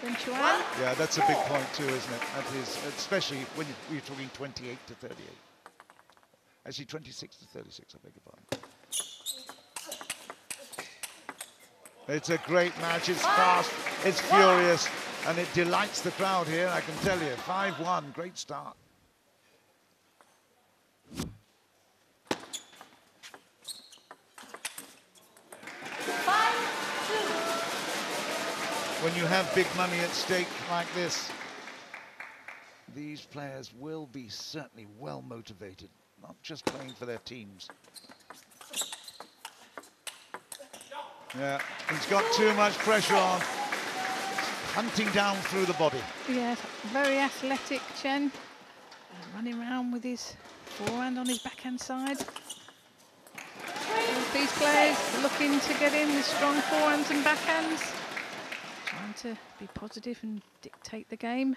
than Chuang. Yeah, that's a big point too, isn't it? That is, especially when you're talking twenty-eight to thirty-eight. Actually, twenty-six to thirty-six, I beg your pardon. It's a great match. It's fast, it's furious, and it delights the crowd here, I can tell you. five one, great start. When you have big money at stake like this, these players will be certainly well motivated, not just playing for their teams. Yeah, he's got too much pressure on. Hunting down through the body. Yes, very athletic, Chen. Running around with his forehand on his backhand side. All these players looking to get in with strong forehands and backhands. Trying to be positive and dictate the game.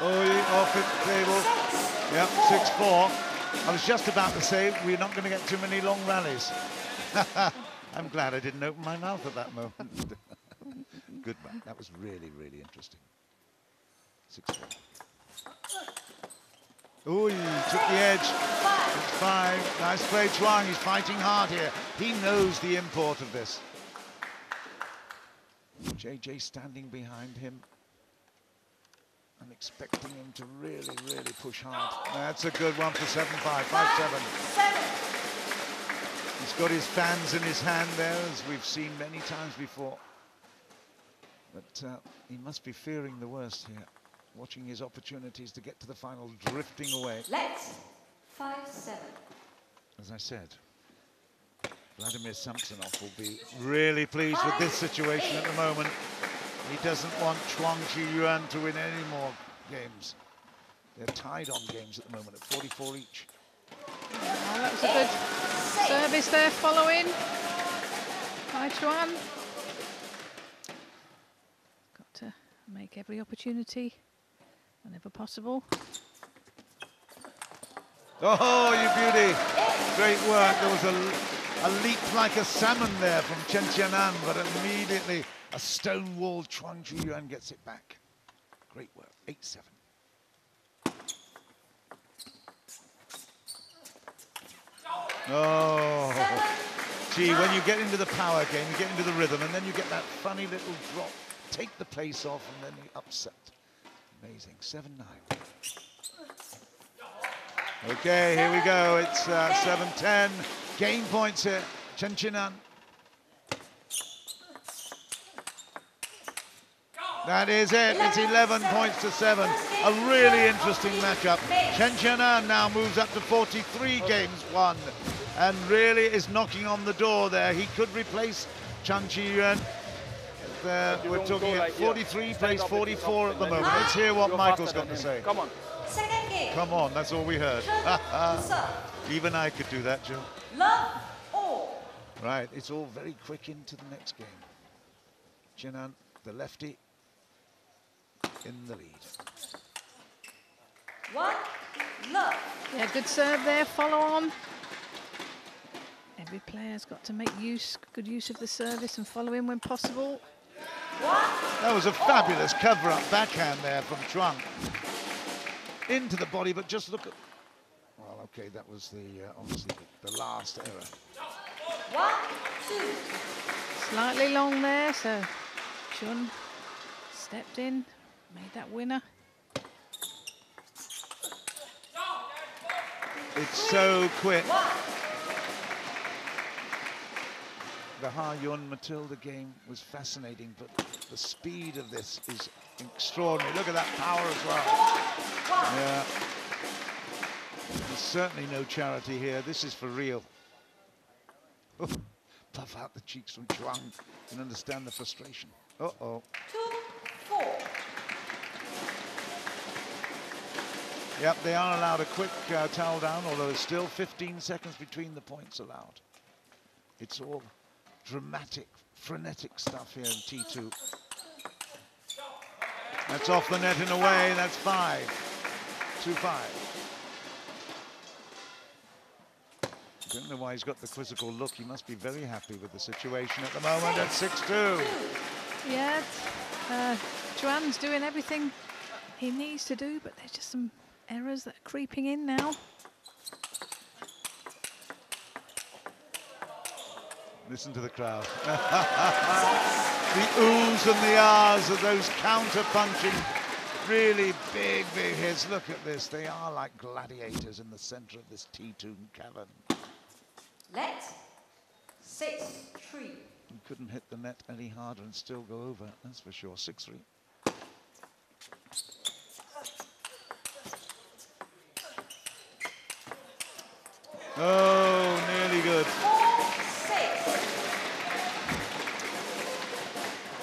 Oh, off it, table. Yep, six four. I was just about to say we're not going to get too many long rallies. I'm glad I didn't open my mouth at that moment. Good man. That was really, really interesting. six four. Oh, he took the edge. It's five. Nice play, Chuang. He's fighting hard here. He knows the import of this. J J standing behind him and expecting him to really, really push hard. That's a good one for seven five, five seven. He's got his fans in his hand there, as we've seen many times before. But uh, he must be fearing the worst here, watching his opportunities to get to the final drifting away. Let's five seven. As I said, Vladimir Samsonov will be really pleased five, with this situation eight. At the moment. He doesn't want Chuang Chih-Yuan to win any more games. They're tied on games at the moment at forty-four each. Oh, that was a good eight, service there following by Chuang. Got to make every opportunity whenever possible. Oh, you beauty! Great work. There was a, a leap like a salmon there from Chen Chien-An, but immediately a stonewall Chuang Chih-Yuan gets it back. Great work, eight seven. Oh, gee, when you get into the power game, you get into the rhythm, and then you get that funny little drop, take the place off, and then the upset. Amazing, seven nine. Okay, here we go, it's uh, seven ten. Game points here, Chen Chien-An. That is it, it's eleven points to seven. A really interesting matchup. Chen Chien-An now moves up to forty-three games won and really is knocking on the door there. He could replace Chuang Chih-Yuan. Uh, we're talking at forty-three, plays forty-four at the moment. Let's hear what Michael's got to say. Come on. Come on, that's all we heard. Even I could do that, Jill. Right, it's all very quick into the next game. Chien-An, the lefty, in the lead. One, love. Yeah, good serve there, follow on. Every player's got to make use, good use of the service and follow in when possible. One, that was a fabulous oh. cover-up backhand there from Chuang. Into the body, but just look at... Well, okay, that was the, uh, obviously, the, the last error. One, two. Slightly long there, so Chun stepped in, made that winner. It's so quick. The Ha-Yun Matilda game was fascinating, but the speed of this is extraordinary. Look at that power as well. Yeah. There's certainly no charity here. This is for real. Oof. Puff out the cheeks from Chuang and understand the frustration. Uh-oh. Yep, they are allowed a quick uh, towel down, although it's still fifteen seconds between the points allowed. It's all dramatic, frenetic stuff here in T two. That's off the net and away, that's five. two five. Don't know why he's got the quizzical look. He must be very happy with the situation at the moment at six two. Yeah, uh, Joanne's doing everything he needs to do, but there's just some errors that are creeping in now. Listen to the crowd. The oohs and the ahs of those counter-punching, really big, big hits. Look at this. They are like gladiators in the centre of this T two cavern. Let six three. You couldn't hit the net any harder and still go over. That's for sure. six three. Oh, nearly good. Four,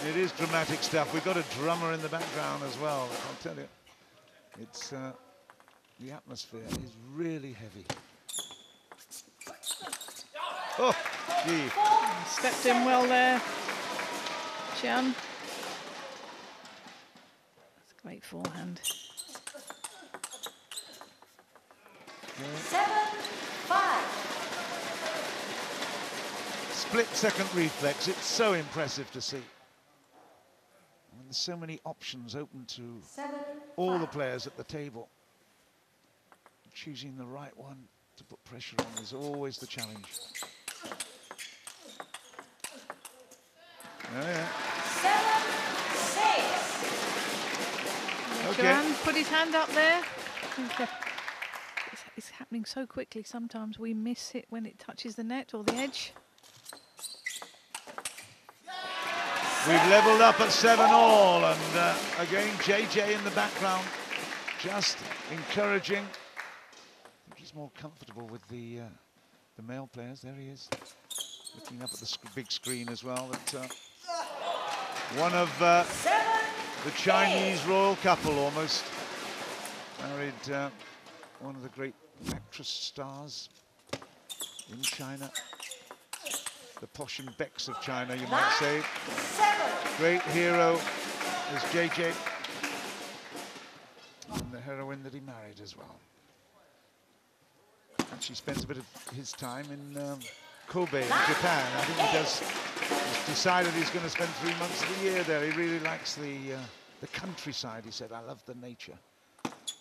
it is dramatic stuff. We've got a drummer in the background as well, I'll tell you. It's, uh, the atmosphere is really heavy. Oh, gee. Stepped in well there, Chen. That's a great forehand. Okay. seven five. Split-second reflex. It's so impressive to see. I mean, there's so many options open to Seven, all five. the players at the table. Choosing the right one to put pressure on is always the challenge. Oh, yeah. seven six. Okay. Joanne put his hand up there. It's happening so quickly, sometimes we miss it when it touches the net or the edge. We've leveled up at seven all, and uh, again, J J in the background, just encouraging. I think he's more comfortable with the, uh, the male players. There he is, looking up at the sc big screen as well. That, uh, one of uh, the Chinese royal couple almost married. Uh, One of the great actress stars in China. The posh and becks of China, you might say. Great hero is J J. And the heroine that he married as well. And she spends a bit of his time in um, Kobe in Japan. I think he does. He's decided he's going to spend three months of the year there. He really likes the, uh, the countryside, he said. I love the nature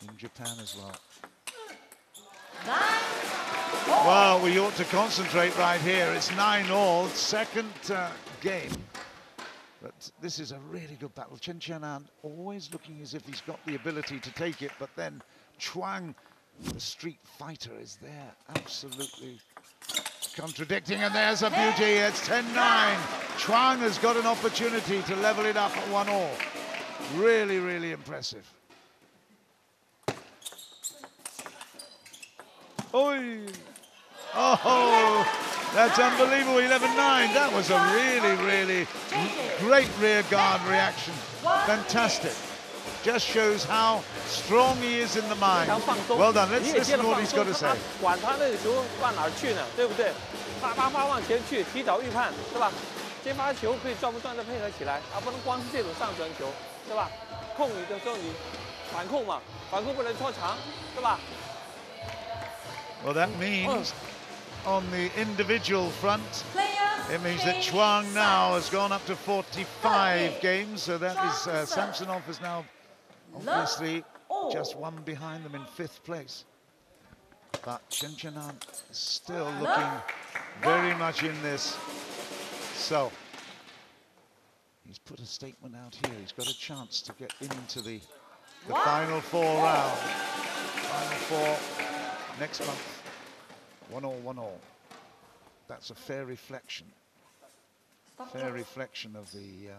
in Japan as well. Nine. Well, we ought to concentrate right here. It's nine all, second uh, game. But this is a really good battle. Chen Chien-An always looking as if he's got the ability to take it, but then Chuang, the street fighter, is there absolutely contradicting. And there's a beauty. It's ten nine. Chuang has got an opportunity to level it up at one all. Really, really impressive. Oy. Oh, that's unbelievable. eleven nine. That was a really, really great rear guard reaction. Fantastic. Just shows how strong he is in the mind. Well done. Let's listen to what he's got to say. Well, that means on the individual front, it means that Chuang now has gone up to forty-five games. So that is uh, Samsonov is now obviously just one behind them in fifth place. But Chen Chien-An is still looking very much in this. So he's put a statement out here. He's got a chance to get into the, the final four round. Final four next month. One all, one all. That's a fair reflection. Fair reflection of the uh,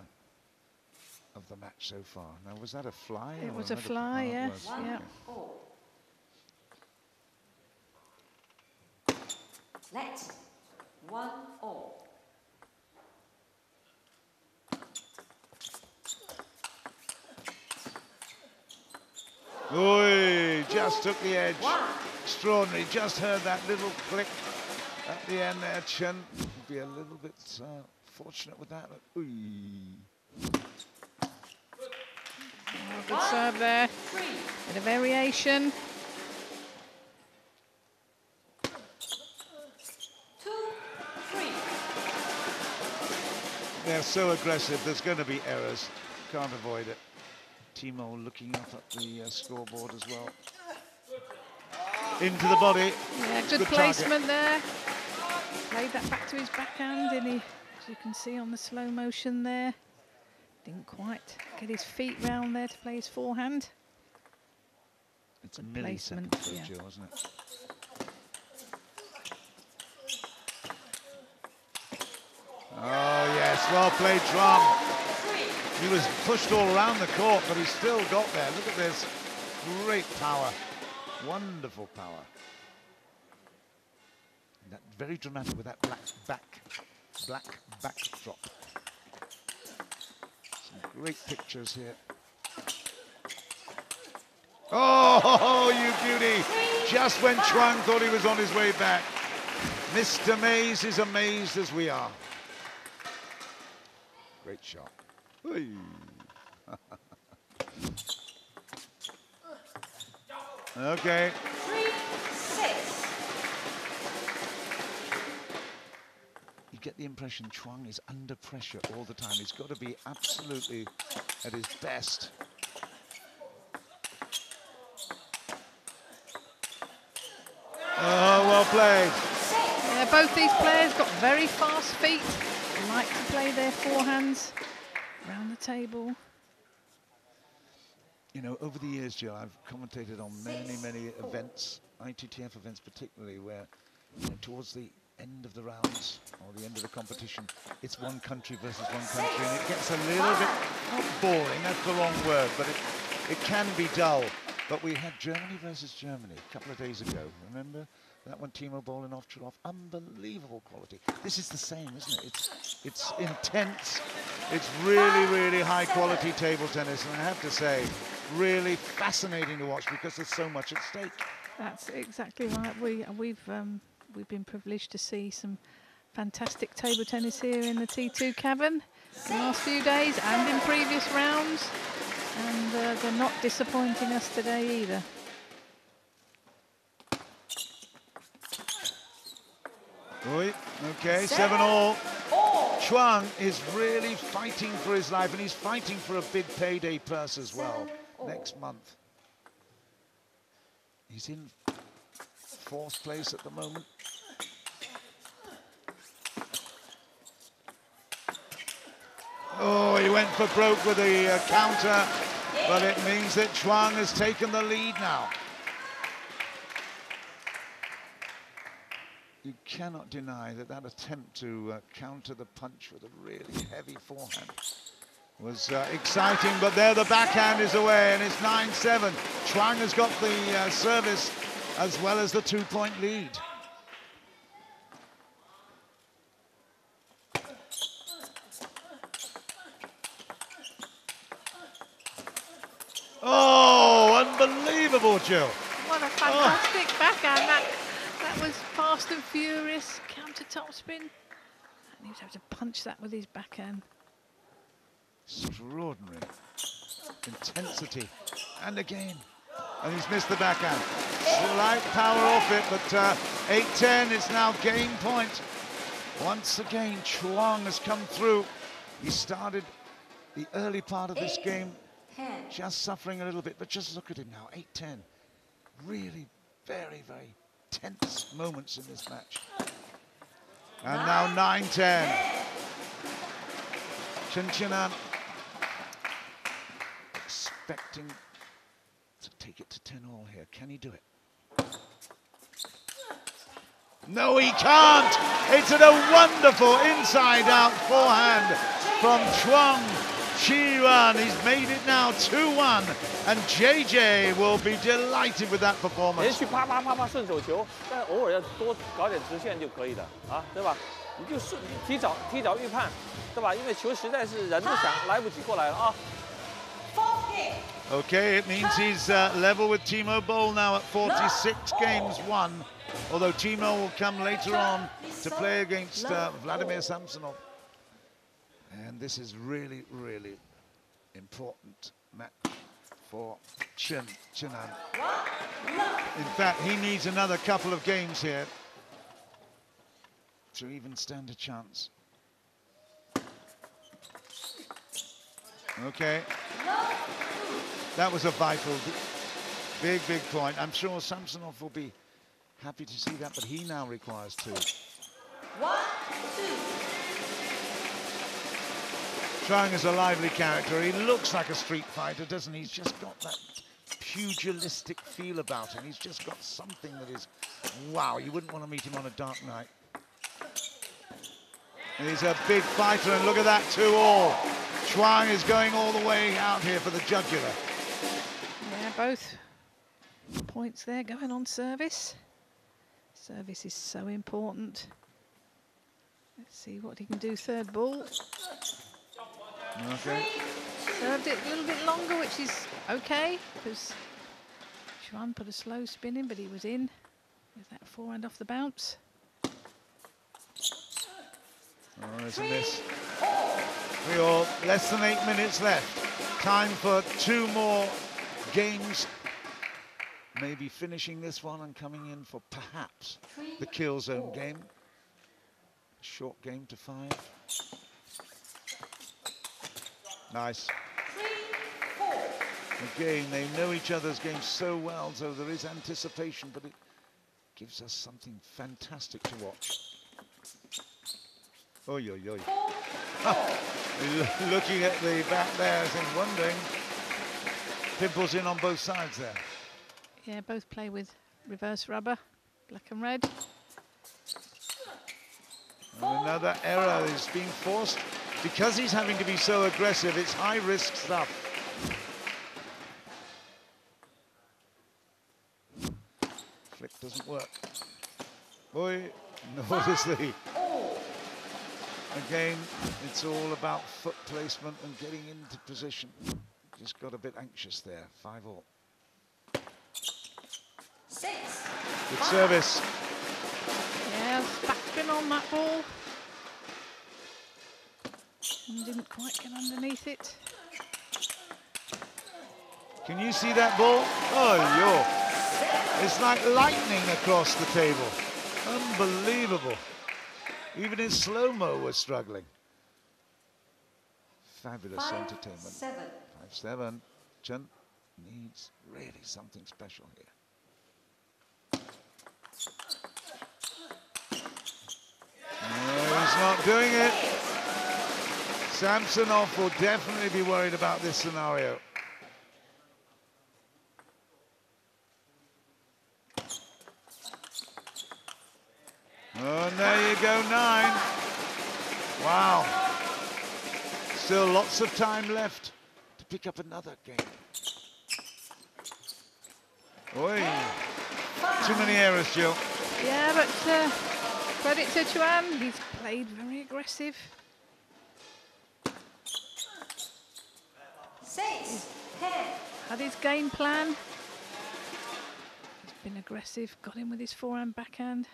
of the match so far. Now, was that a fly? It was a fly, yes. Yeah. Okay. Let's one all. Oi, just took the edge. Extraordinary. Just heard that little click at the end there. Chen would be a little bit uh, fortunate with that. Ooh. Oh, good serve there. Bit of variation. Two, three. They're so aggressive. There's going to be errors. Can't avoid it. Timo looking up at the uh, scoreboard as well. Into the body. Yeah, good, good placement target there. Played that back to his backhand, didn't he? As you can see on the slow motion there. Didn't quite get his feet round there to play his forehand. It's good a millisecond for Jill, yeah, isn't it? Oh, yes, well played, Drum. He was pushed all around the court, but he still got there. Look at this, great power. Wonderful power. And that very dramatic with that black back, black backdrop. Some great pictures here. Oh, you beauty! Just when Chuang thought he was on his way back. Mister Maze is amazed as we are. Great shot. Okay. Three, six. You get the impression Chuang is under pressure all the time. He's got to be absolutely at his best. Oh, well played. Yeah, both these players got very fast feet. They like to play their forehands around the table. You know, over the years, Jill, I've commentated on many, many events, I T T F events particularly, where you know, towards the end of the rounds or the end of the competition, it's one country versus one country, and it gets a little bit, not boring, that's the wrong word, but it, it can be dull. But we had Germany versus Germany a couple of days ago, remember? That one, Timo Boll and Ovtcharov, unbelievable quality. This is the same, isn't it? It's, it's intense, it's really, really high-quality table tennis, and I have to say, really fascinating to watch because there's so much at stake. That's exactly right. We we've um, we've been privileged to see some fantastic table tennis here in the T two Cavern the last few days and in previous rounds, and uh, they're not disappointing us today either. Oi, okay, seven all. Chuang is really fighting for his life, and he's fighting for a big payday purse as well next month. He's in fourth place at the moment. Oh, he went for broke with a uh, counter, but it means that Chuang has taken the lead now. You cannot deny that that attempt to uh, counter the punch with a really heavy forehand was uh, exciting, but there the backhand is away, and it's nine seven. Chuang has got the uh, service as well as the two-point lead. Oh, unbelievable, Jill. What a fantastic oh. backhand. That, that was fast and furious, counter topspin. And he would have to punch that with his backhand. Extraordinary intensity. And again. And he's missed the backhand. Slight power off it, but uh, eight ten, it's now game point. Once again, Chuang has come through. He started the early part of this game just suffering a little bit, but just look at him now, eight ten. Really very, very tense moments in this match. And now nine ten. Chen Chien-An expecting to take it to ten all here. Can he do it? No, he can't! It's a wonderful inside-out forehand from Chuang Chih-Yuan. He's made it now two one, and J J will be delighted with that performance. Okay, it means he's uh, level with Timo Boll now at forty-six games won, although Timo will come later on to play against uh, Vladimir Samsonov. And this is really, really important match for Chen Chien-An. In fact, he needs another couple of games here to even stand a chance. Okay. That was a vital, big, big point. I'm sure Samsonov will be happy to see that, but he now requires two. One, two. Chuang is a lively character. He looks like a street fighter, doesn't he? He's just got that pugilistic feel about him. He's just got something that is, wow, you wouldn't want to meet him on a dark night. He's a big fighter, and look at that, two all. Chuang is going all the way out here for the jugular. Yeah, both points there going on service. Service is so important. Let's see what he can do, third ball. Okay. Served it a little bit longer, which is okay, because Chuang put a slow spin in, but he was in with that forehand off the bounce. Oh, there's a miss. Three all, less than eight minutes left. Time for two more games. Maybe finishing this one and coming in for perhaps the kill zone game. Short game to five. Nice. Again, they know each other's game so well, so there is anticipation, but it gives us something fantastic to watch. Oi, oi, oi. Looking at the back there, and wondering. Pimples in on both sides there. Yeah, both play with reverse rubber, black and red. And another error is being forced. Because he's having to be so aggressive, it's high-risk stuff. Flick doesn't work. Boy, notice the... Again, it's all about foot placement and getting into position. Just got a bit anxious there. Five all. Six. Good service. Yeah, backspin on that ball. And didn't quite get underneath it. Can you see that ball? Oh, yo. It's like lightning across the table. Unbelievable. Even in slow-mo, we're struggling. fabulous five, entertainment. Seven. Five seven. Chen needs really something special here. No, he's not doing it. Samsonov will definitely be worried about this scenario. Oh, and there you go, nine. Wow. Still lots of time left to pick up another game. Oi. Too many errors, Jill. Yeah, but uh, credit to Chuan. He's played very aggressive. Six. Ten. Had his game plan. He's been aggressive, got him with his forehand, backhand.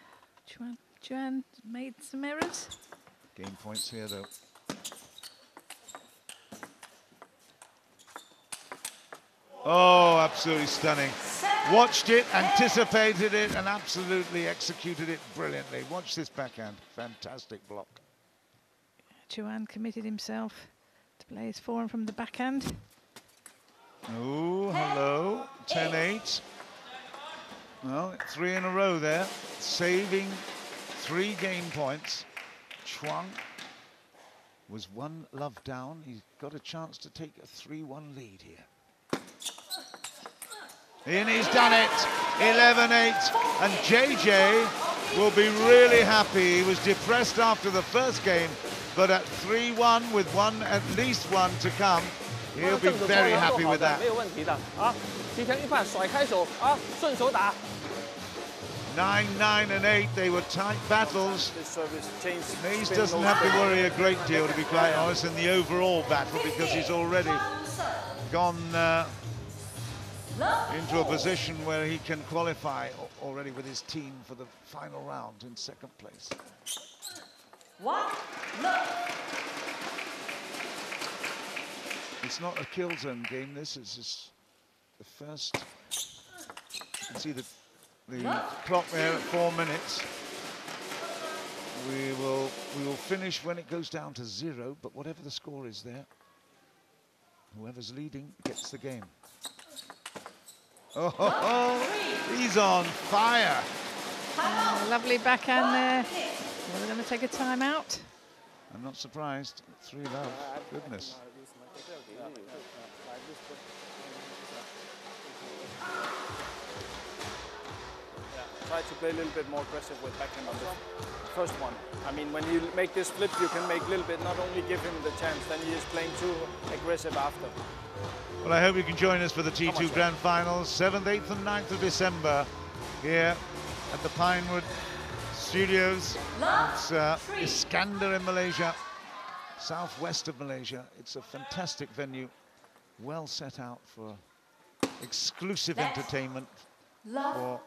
Chuan. Joanne made some errors. Game points here, though. Oh, absolutely stunning. Watched it, anticipated it, and absolutely executed it brilliantly. Watch this backhand. Fantastic block. Joanne committed himself to play his forehand from the backhand. Oh, hello. ten eight. Well, three in a row there, saving three game points. Chuang was one love down. He's got a chance to take a three one lead here. And he's done it, eleven eight. And J J will be really happy. He was depressed after the first game, but at three one with one, at least one to come, he'll be very happy with that. nine nine and eight, they were tight battles. Maze doesn't have to worry a great deal, to be quite honest, in the overall battle, because he's already gone uh, into a position where he can qualify already with his team for the final round in second place. What? It's not a kill zone game, this is just the first. You can see the, the clock there at four minutes. We will, we will finish when it goes down to zero, but whatever the score is there, whoever's leading gets the game. Oh, ho, ho. He's on fire. Oh, lovely backhand there. We're going to take a timeout. I'm not surprised. Three love. Goodness. Try to play a little bit more aggressive with backhand on the first one. I mean, when you make this flip, you can make a little bit, not only give him the chance, then he is playing too aggressive after. Well, I hope you can join us for the T two Grand Finals, seventh, eighth and ninth of December, here at the Pinewood Studios. It's uh, Iskandar in Malaysia, southwest of Malaysia. It's a fantastic venue, well set out for exclusive entertainment. For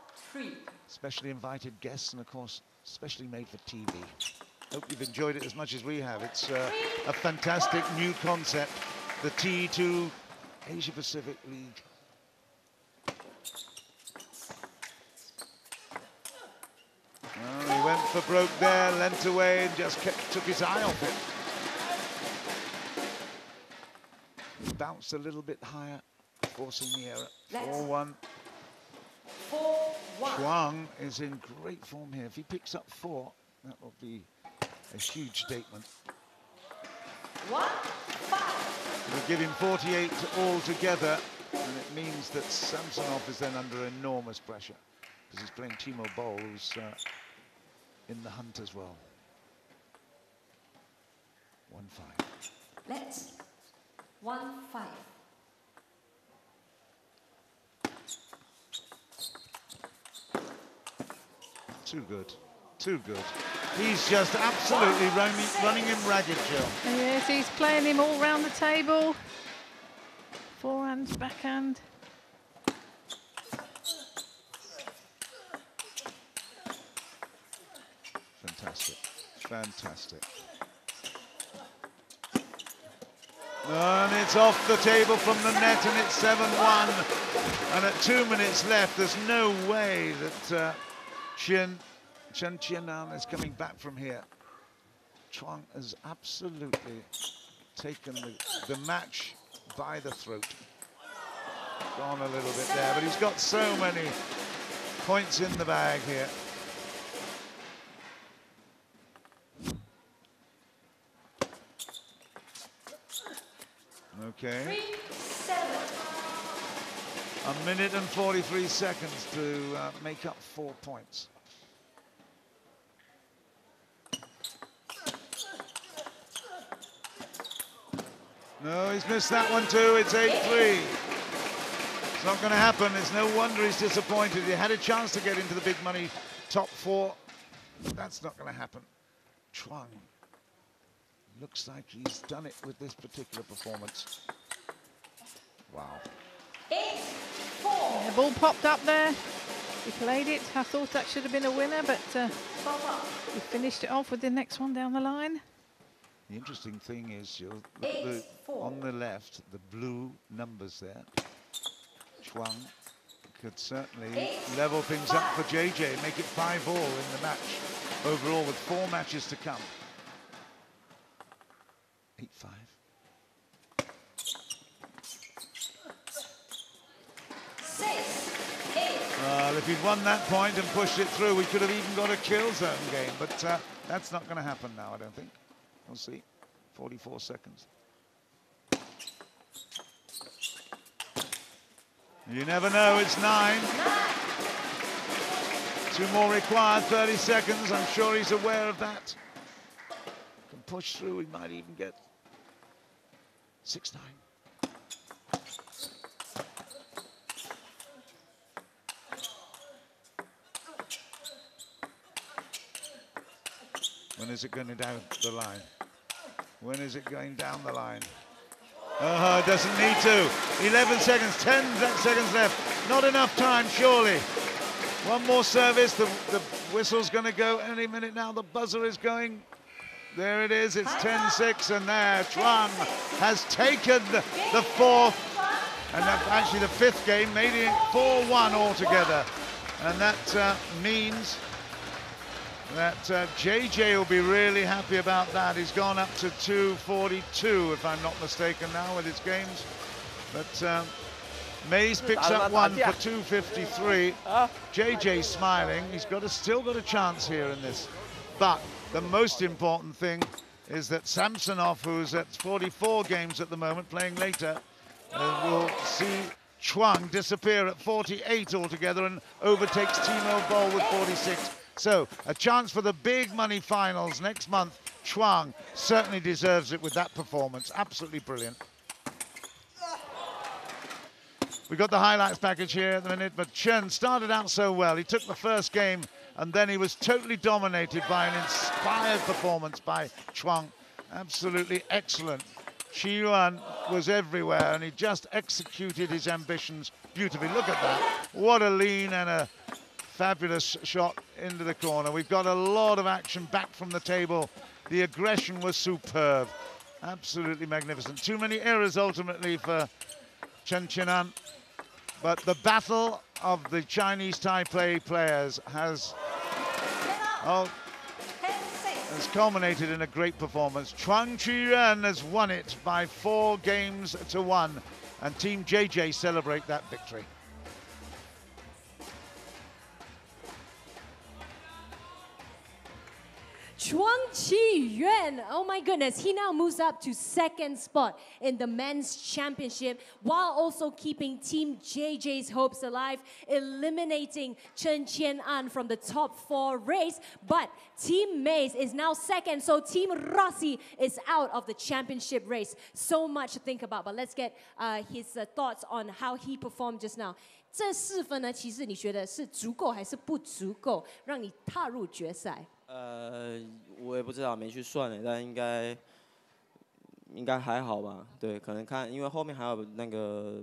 specially invited guests, and of course, specially made for T V. Hope you've enjoyed it as much as we have. It's uh, a fantastic new concept, the T two Asia Pacific League. Well, he went for broke there, leant away, and just kept, took his eye off it. He bounced a little bit higher, forcing the error. four one. Chuang is in great form here. If he picks up four, that will be a huge statement. One, five. We'll give him forty-eight altogether, and it means that Samsonov is then under enormous pressure because he's playing Timo Boll, who's uh, in the hunt as well. One five. Let's one five. Too good, too good. He's just absolutely running, running him ragged, Jill. Yes, he's playing him all round the table. Forehand, backhand. Fantastic, fantastic. And it's off the table from the net, and it's seven one. And at two minutes left, there's no way that... Uh, Chen Chien-An is coming back from here. Chuang has absolutely taken the, the match by the throat. Gone a little bit there, but he's got so many points in the bag here. Okay. A minute and forty-three seconds to uh, make up four points. No, he's missed that one too. It's eight three. It's not going to happen. It's no wonder he's disappointed. He had a chance to get into the big money top four. That's not going to happen. Chuang looks like he's done it with this particular performance. Wow. Yeah, the ball popped up there. He played it. I thought that should have been a winner, but uh, he finished it off with the next one down the line. The interesting thing is, you'll look Eight, the, on the left, the blue numbers there. Chuang could certainly Eight, level things five. up for J J, make it five all in the match overall with four matches to come. eight five. Well, if he'd won that point and pushed it through, we could have even got a kill zone game, but uh, that's not going to happen now, I don't think. We'll see. forty-four seconds. You never know, it's nine. Two more required, thirty seconds. I'm sure he's aware of that. Can push through, he might even get six nine. When is it going down the line? When is it going down the line? Oh, it doesn't need to. eleven seconds, ten seconds left. Not enough time, surely. One more service. The, the whistle's going to go any minute now. The buzzer is going. There it is. It's ten six. And there, Chuang has taken the, the fourth. And that, actually the fifth game, made it four one altogether. And that uh, means that uh, J J will be really happy about that. He's gone up to two forty-two, if I'm not mistaken now, with his games. But um, Maze picks up one for two fifty-three. J J smiling. He's got a, still got a chance here in this. But the most important thing is that Samsonov, who's at forty-four games at the moment, playing later, uh, will see Chuang disappear at forty-eight altogether and overtakes Timo Boll with forty-six. So, a chance for the big money finals next month. Chuang certainly deserves it with that performance. Absolutely brilliant. We've got the highlights package here at the minute, but Chen started out so well. He took the first game, and then he was totally dominated by an inspired performance by Chuang. Absolutely excellent. Chih-Yuan was everywhere, and he just executed his ambitions beautifully. Look at that. What a lean and a fabulous shot into the corner. We've got a lot of action back from the table. The aggression was superb. Absolutely magnificent. Too many errors ultimately for Chen Chien-An. But the battle of the Chinese Taipei players has, oh, has culminated in a great performance. Chuang Chih-Yuan has won it by four games to one. And Team J J celebrate that victory. Chuang Chih-Yuan, oh my goodness, he now moves up to second spot in the men's championship while also keeping Team J J's hopes alive, eliminating Chen Chien-An from the top four race. But Team Maze is now second, so Team Rossi is out of the championship race. So much to think about, but let's get uh, his uh, thoughts on how he performed just now. 这四分呢，其实你觉得是足够还是不足够，让你踏入决赛？ 呃，我也不知道，没去算呢，但应该应该还好吧？对，可能看，因为后面还有那个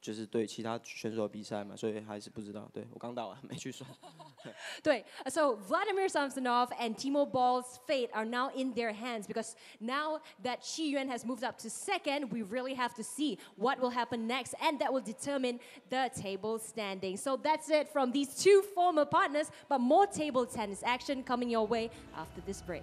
就是对其他选手的比赛嘛，所以还是不知道。对我刚到啊，没去算。对 ，So Vladimir Samsonov and Timo Boll's fate are now in their hands because now that Chih-Yuan has moved up to second, we really have to see what will happen next, and that will determine the table standing. So that's it from these two former partners, but more table tennis action coming your way after this break.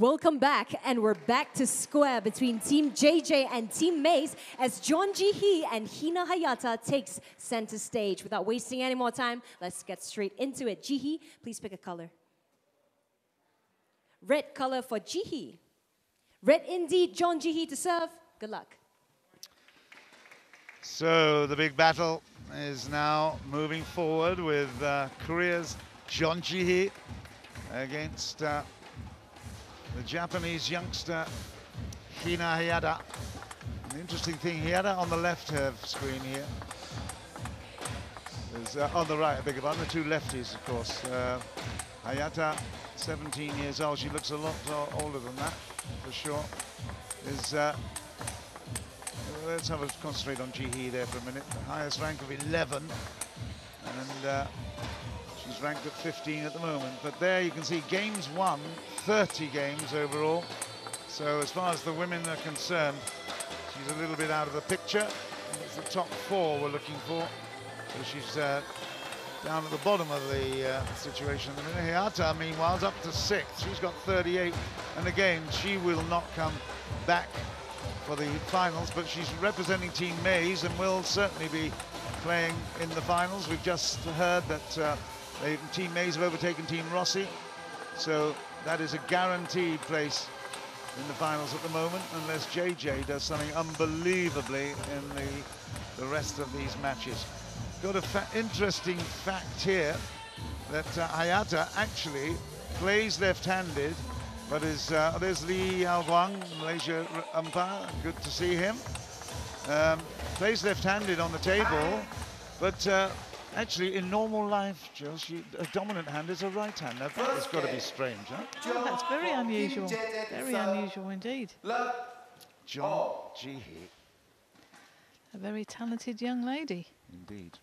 Welcome back, and we're back to square between Team J J and Team Maze as Jeon Jihee and Hina Hayata takes center stage. Without wasting any more time, let's get straight into it. Jihee, please pick a color. Red color for Jihee. Red indeed, Jeon Jihee to serve. Good luck. So the big battle is now moving forward with uh, Korea's Jeon Jihee against Uh, the Japanese youngster, Hina Hayata. An interesting thing, Hayata on the left of screen here. There's, uh, on the right, I beg your pardon, the two lefties, of course. Uh, Hayata, seventeen years old. She looks a lot older than that, for sure. Is, uh, let's have a concentrate on Jihee there for a minute. The highest rank of eleven. And uh, she's ranked at fifteen at the moment. But there you can see games won, thirty games overall. So as far as the women are concerned, she's a little bit out of the picture. It's the top four we're looking for. So she's uh, down at the bottom of the uh, situation. Hayata, meanwhile, is up to sixth. She's got thirty-eight. And again, she will not come back for the finals, but she's representing Team Maze and will certainly be playing in the finals. We've just heard that uh, they, Team Maze have overtaken Team Rossi, so that is a guaranteed place in the finals at the moment, unless J J does something unbelievably in the, the rest of these matches. Got an fa interesting fact here, that uh, Hayata actually plays left-handed, but is, uh, there's Li Yaowang, Malaysia umpire, good to see him. Um, plays left-handed on the table, but uh, actually in normal life, Jill, she, a dominant hand is a right hand. Now that's got to be strange, huh? Oh, that's very unusual, very unusual indeed. Jeon Jihee. A very talented young lady. Indeed.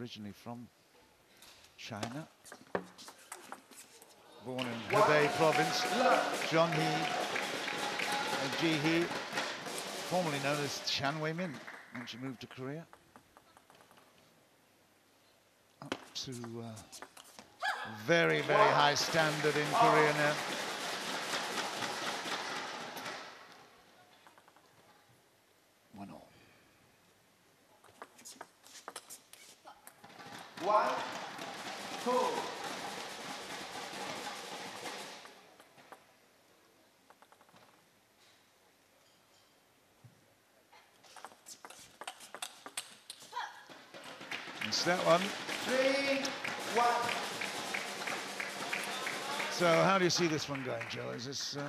Originally from China. Born in Hebei province. Jeon Jihee, formerly known as Chan Wei-min, when she moved to Korea. Up to uh, very, very high standard in Korea now. One all. One, two. That one. Three, one. So how do you see this one going, Joe? Is this, uh,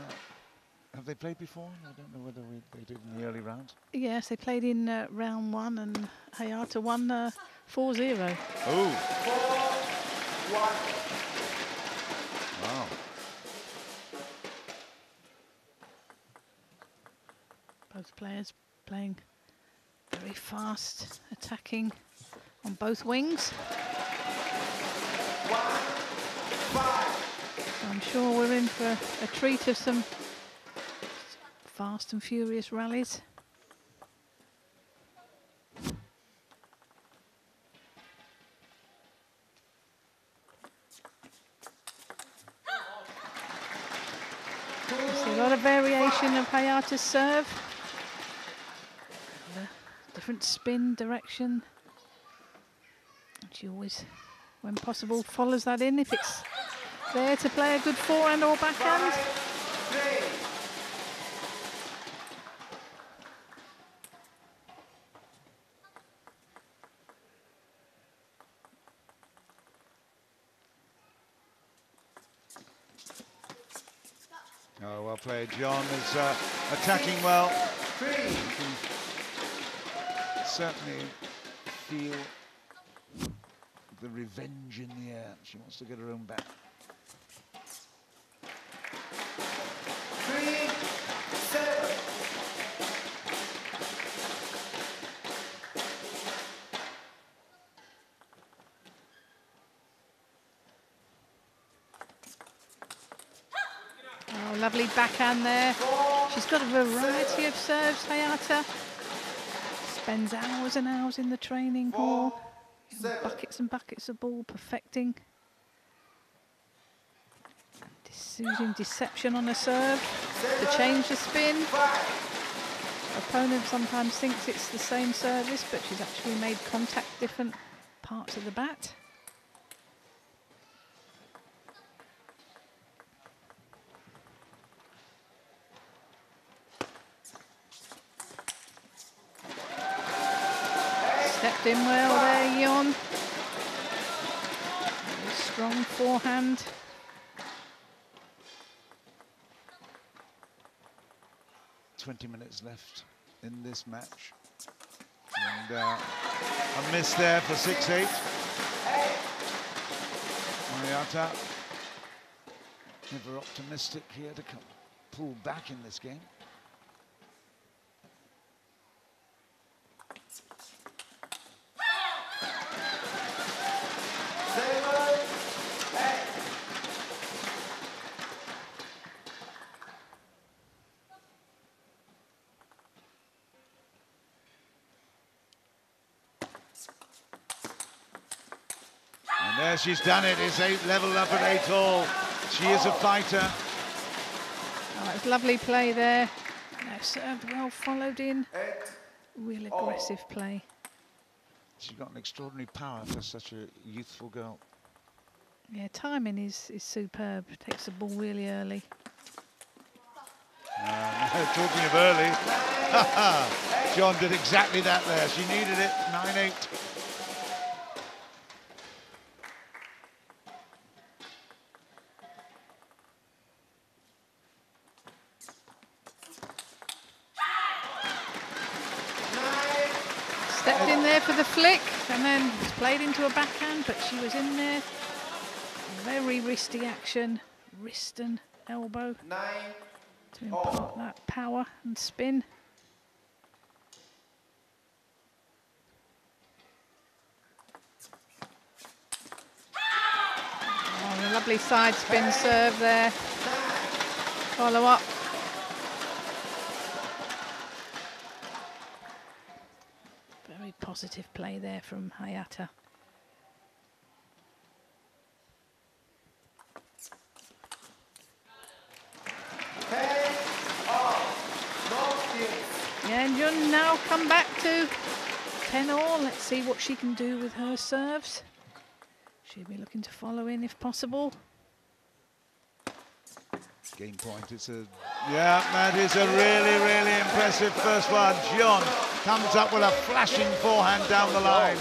have they played before? I don't know whether we, they did in the early round. Yes, they played in uh, round one and Hayata won uh, four zero. Oh. Four, one. Wow. Both players playing very fast, attacking on both wings. So I'm sure we're in for a treat of some fast and furious rallies. There's a lot of variation of Hayata's serve. Different spin direction. She always, when possible, follows that in if it's there to play a good forehand or backhand. Oh, well played. John is uh, attacking well. Certainly feel the revenge in the air. She wants to get her own back. Three, seven. Oh, lovely backhand there. She's got a variety of serves, Hayata. Spends hours and hours in the training hall. Buckets and buckets of ball, perfecting. Susan deception on a serve to change the spin. Opponent sometimes thinks it's the same service, but she's actually made contact different parts of the bat. Stepped in well there, Yon. Strong forehand. twenty minutes left in this match. And uh, a miss there for six eight. Hayata, never optimistic here to come, pull back in this game. She's done it. It's eight level up at eight all. She is a fighter. Oh, it's lovely play there. No, served well, followed in. Real aggressive play. She's got an extraordinary power for such a youthful girl. Yeah, timing is, is superb. Takes the ball really early. Uh, talking of early, John did exactly that there. She needed it. nine eight. For the flick, and then was played into a backhand, but she was in there. Very wristy action, wrist and elbow Nine. to impart oh. that power and spin. Oh, and a lovely side spin serve there. Follow up. Positive play there from Hayata. Yeah, and Jun now come back to ten all. Let's see what she can do with her serves. She'll be looking to follow in if possible. Game point. It's a yeah, that is a really, really impressive first one. Jiang comes up with a flashing forehand down the line,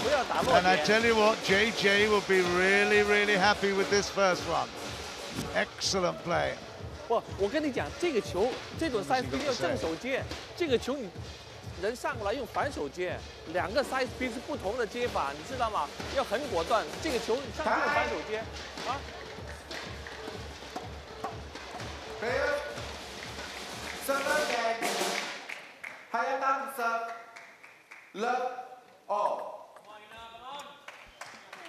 and I tell you what, J J will be really, really happy with this first one. Excellent play. Well, I tell you, this ball, this side spin is right hand接. This ball, you人上过来用反手接，两个 side spin 是不同的接法，你知道吗？要很果断。这个球上去用反手接，啊。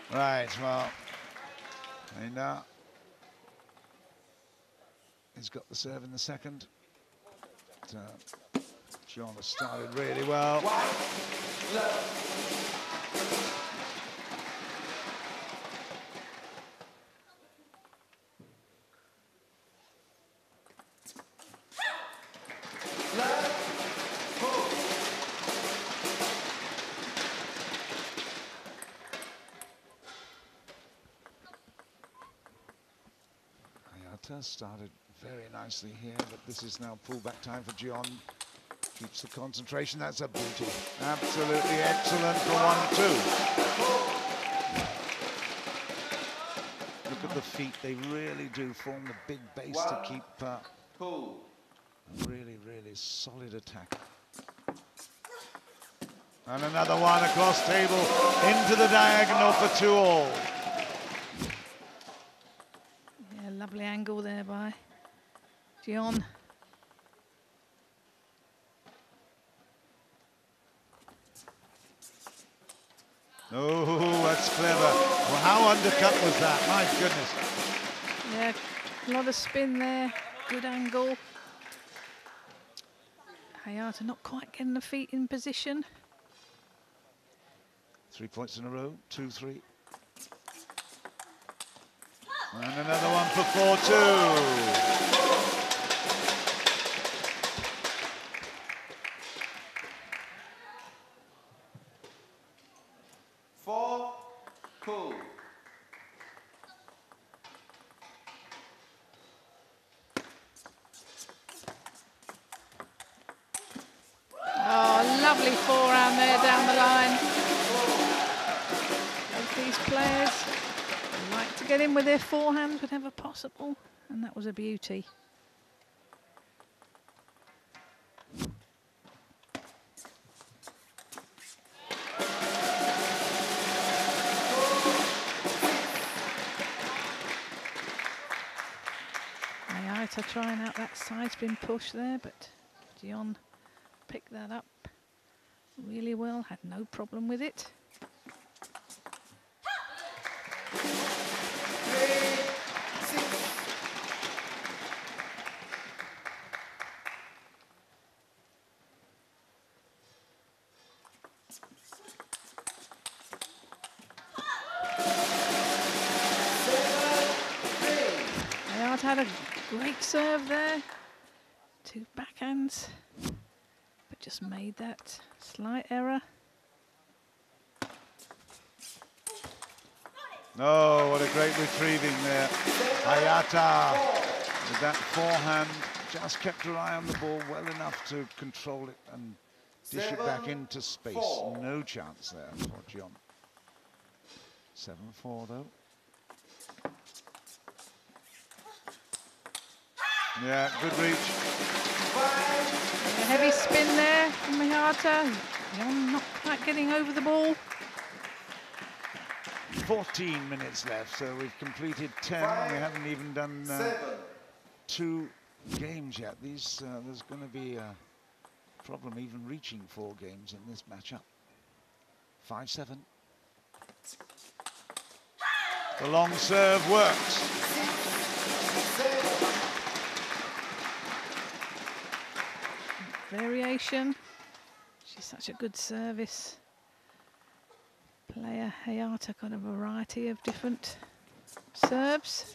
Right, well, Hina has got the serve in the second. But, uh, John has started really well. Started very nicely here, but this is now pullback time for Jeon. Keeps the concentration. That's a beauty. Absolutely excellent for one two. Look at the feet. They really do form the big base one, to keep uh, cool. a really, really solid attack. And another one across table into the diagonal for two all. Lovely angle there by Jeon. Oh, that's clever. Well, how undercut was that? My goodness. Yeah, a lot of spin there. Good angle. Hayata not quite getting the feet in position. Three points in a row. Two, three. And another one for four two. Four, cool. Oh, lovely forehand there down the line. Both these players like to get in with their forehands whenever possible, and that was a beauty. Hayata trying out that side spin push there, but Jeon picked that up really well, had no problem with it. Had a great serve there, two backhands, but just made that slight error. Oh, what a great retrieving there. Hayata with that forehand, just kept her eye on the ball well enough to control it and dish it back into space. Four. No chance there for Jeon. seven four though. Yeah, good reach. A heavy spin there from Hayata. Jeon not quite getting over the ball. fourteen minutes left, so we've completed ten. Five, we haven't even done uh, two games yet. These, uh, there's going to be a problem even reaching four games in this matchup. five seven. The long serve works. Variation. She's such a good service player. Hayata got a variety of different serves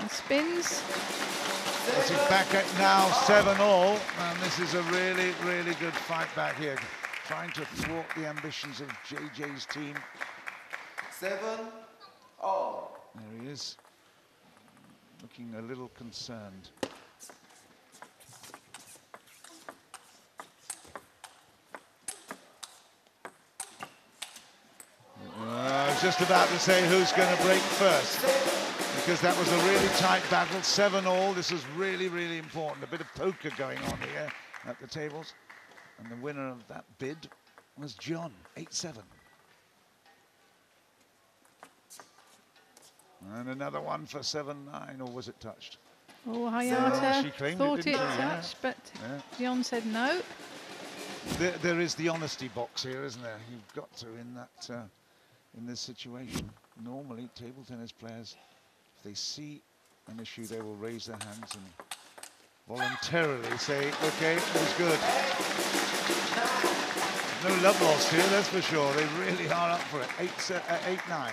and spins. This is back at now seven all, and this is a really, really good fight back here, trying to thwart the ambitions of J J's team. seven all. There he is, looking a little concerned. Just about to say who's going to break first, because that was a really tight battle, seven all. This is really, really important. A bit of poker going on here at the tables, and the winner of that bid was Jeon, eight seven. And another one for seven nine, or was it touched? Oh, Hayata so she thought it, it touched, yeah. but yeah. Jeon said no. There, there is the honesty box here, isn't there? You've got to in that... Uh, in this situation. Normally, table tennis players, if they see an issue, they will raise their hands and voluntarily say, okay, it was good. No love lost here, that's for sure. They really are up for it. eight nine. Uh,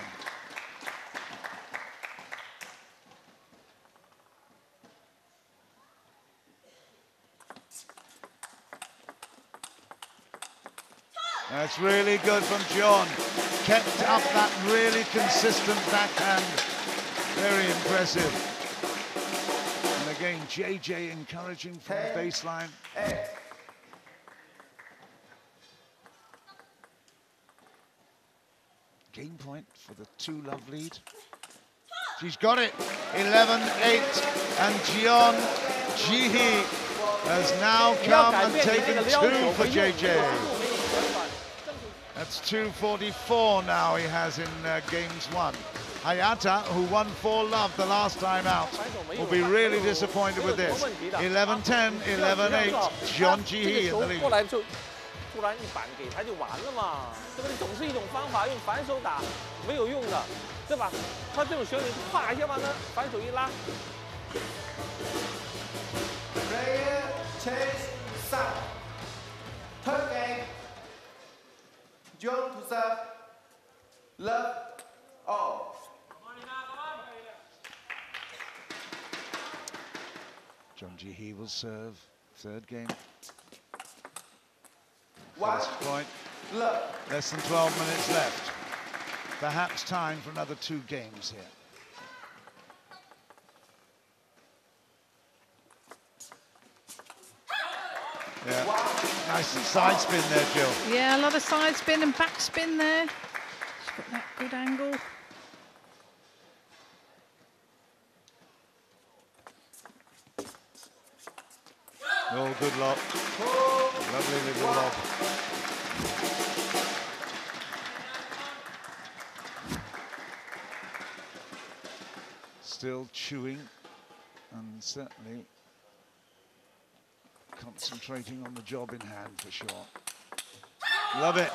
eight, That's really good from Jeon. Kept up that really consistent backhand. Very impressive. And again, J J encouraging from the baseline. Game point for the two love lead. She's got it. eleven eight. And Jeon Jihee has now come and taken two for J J. That's two forty-four now he has in uh, games one. Hayata, who won four love the last time out, will be really disappointed with this. eleven ten, eleven eight, Jeon Jihee in the lead. Jeon to serve, love, all. Jeon Jihee will serve. Third game. First point. Less than twelve minutes left. Perhaps time for another two games here. Yeah. Nice side spin there, Jill. Yeah, a lot of side spin and back spin there. She's got that good angle. Oh, good lob. Lovely little lob. Still chewing and certainly concentrating on the job in hand for sure. Love it.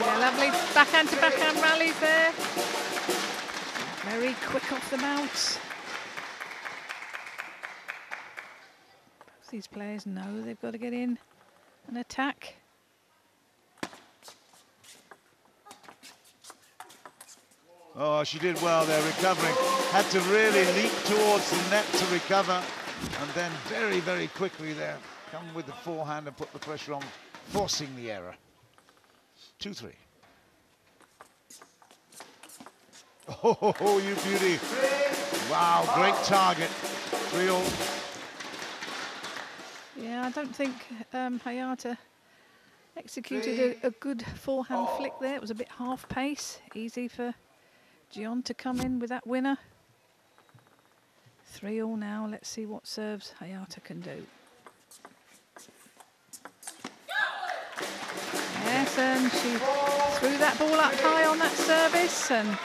Yeah, lovely backhand to backhand rally there. Very quick off the bounce. Both these players know they've got to get in and attack. Oh, she did well there, recovering. Had to really leap towards the net to recover. And then very, very quickly there, come with the forehand and put the pressure on, forcing the error. two three. Oh, you beauty. Wow, great target. three all. Yeah, I don't think um, Hayata executed a, a good forehand oh. flick there. It was a bit half pace. Easy for Jeon to come in with that winner. Three all now. Let's see what serves Hayata can do. Yes, and she threw that ball up high on that service and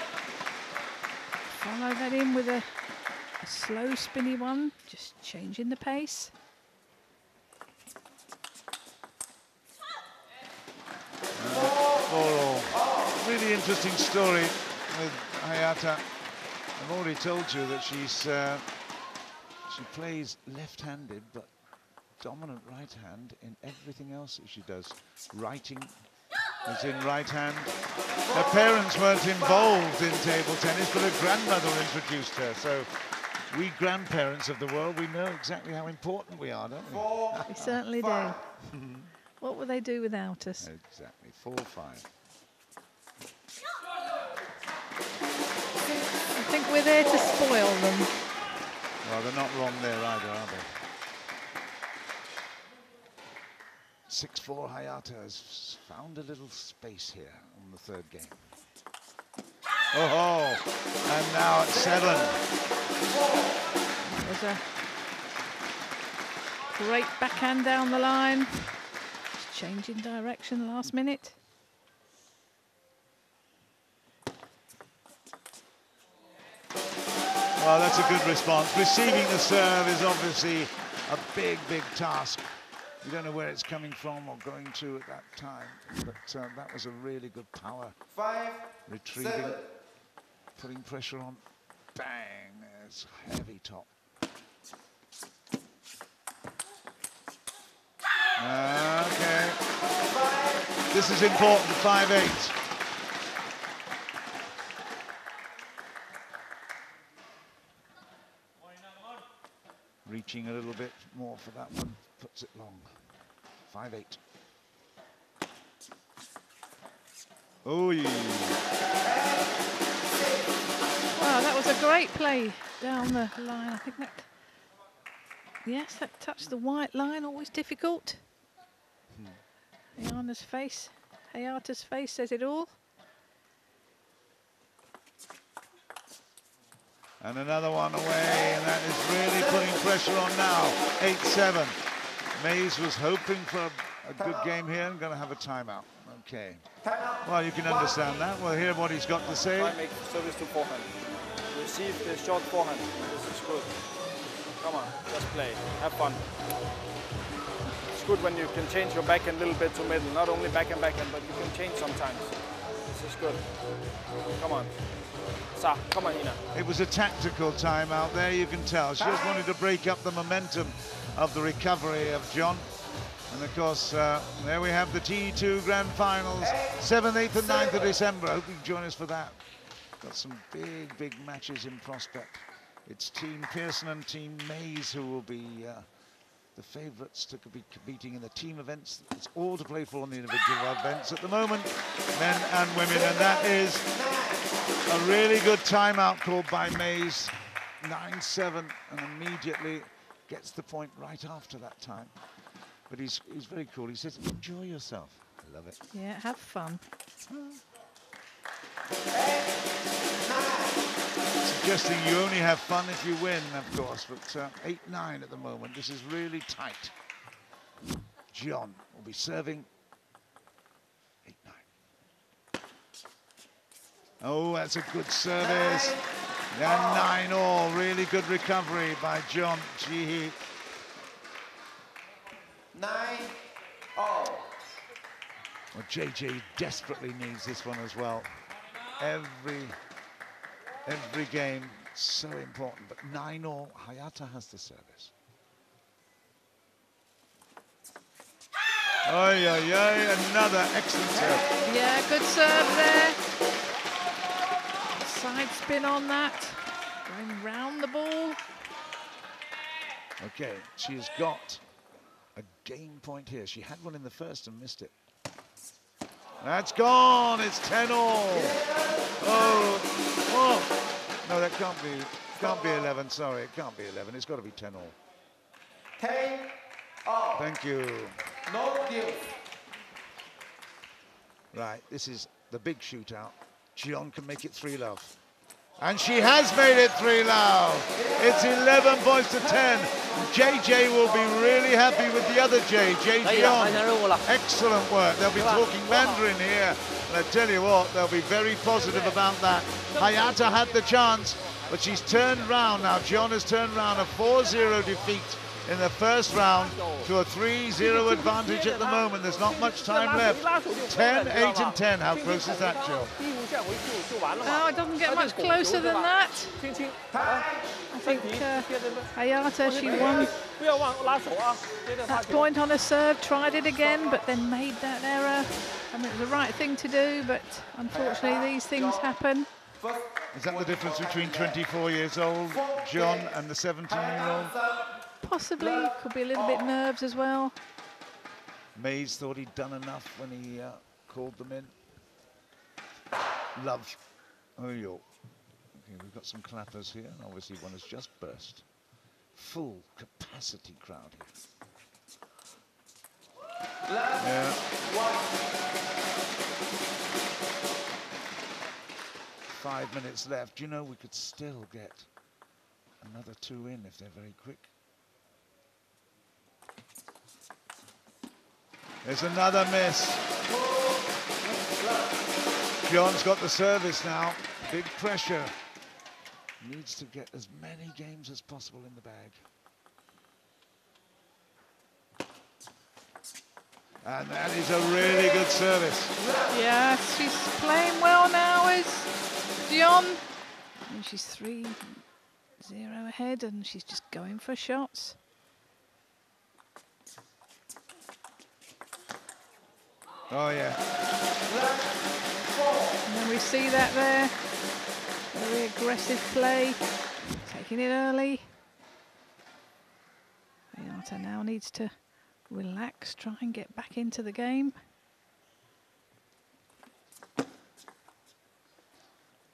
followed that in with a, a slow spinny one, just changing the pace. Uh, really interesting story with Hayata. I've already told you that she's uh, she plays left-handed, but dominant right hand in everything else that she does. Writing is in right hand. Her parents weren't involved in table tennis, but her grandmother introduced her. So we grandparents of the world, we know exactly how important we are, don't we? Four, we certainly five. do. What would they do without us? Exactly. Four, five. I think we're there to spoil them. Well, they're not wrong there either, are they? six four, Hayata has found a little space here on the third game. Oh, oh. And now at seven. There's a great backhand down the line. Just changing direction last minute. Well, that's a good response. Receiving the serve is obviously a big, big task. You don't know where it's coming from or going to at that time. But uh, that was a really good power. Five, retrieving, seven. Putting pressure on. Bang, there's heavy top. Okay. Five. This is important, five eight. Reaching a little bit more for that one, puts it long. five eight. Ooh. Wow, that was a great play down the line. I think that, yes, that touched the white line, always difficult. Hmm. Ayana's face, Hayata's face says it all. And another one away, and that is really putting pressure on now. eight seven. Maze was hoping for a, a good game here and going to have a timeout. Okay. Well, you can understand that. We'll hear what he's got to say. I make service to forehand. Receive the short forehand. This is good. Come on, just play. Have fun. It's good when you can change your backhand a little bit to middle. Not only backhand, backhand, but you can change sometimes. This is good. Come on. Come on, Hina. It was a tactical timeout there, you can tell. She just wanted to break up the momentum of the recovery of Jeon. And of course, uh, there we have the T two Grand Finals, seventh, eighth and ninth of December. Hope you can join us for that. Got some big, big matches in prospect. It's Team Pearson and Team Maze who will be uh, the favourites to be competing in the team events. It's all to play for on the individual events at the moment, men and women. And that is a really good timeout called by Maze, nine seven, and immediately gets the point right after that time. But he's, he's very cool. He says, enjoy yourself. I love it. Yeah, have fun. Suggesting you only have fun if you win, of course, but eight nine uh, at the moment. This is really tight. John will be serving. eight nine. Oh, that's a good service. And nine all. Really good recovery by Jeon Jihee. nine all. Well, J J desperately needs this one as well. Every, every game, so important. But nine all, Hayata has the service. Oh, yeah, yeah, another excellent serve. Yeah, good serve there. Side spin on that. Going round the ball. Okay, she's got a game point here. She had one in the first and missed it. That's gone, it's ten all. Oh, oh, no, that can't be, can't be eleven, sorry, it can't be eleven, it's got to be ten all. ten all. Thank you. No deal. Right, this is the big shootout. Jeon can make it three love. And she has made it three love. It's eleven points to ten. J J will be really happy with the other J, J Jeon. Excellent work. They'll be talking Mandarin here. And I tell you what, they'll be very positive about that. Hayata had the chance, but she's turned round now. Jeon has turned round a four zero defeat in the first round to a three zero advantage at the moment. There's not much time left. ten, eight and ten. How close is that, Jill? Oh, it doesn't get much closer than that. I think uh, Hayata, she won that point on a serve, tried it again, but then made that error. And it was the right thing to do, but unfortunately these things happen. Is that the difference between twenty-four years old, John, and the seventeen year old? Possibly, could be a little bit nerves as well. Maze thought he'd done enough when he uh, called them in. Love. Oh, yo. Okay, we've got some clappers here, and obviously one has just burst. Full capacity crowd here. Yeah. Five minutes left. You know, we could still get another two in if they're very quick. There's another miss. Jeon's got the service now. Big pressure. Needs to get as many games as possible in the bag. And that is a really good service. Yeah, she's playing well now, is Jeon. And she's three zero ahead, and she's just going for shots. Oh, yeah. And then we see that there. Very aggressive play. Taking it early. Hayata now needs to relax, try and get back into the game.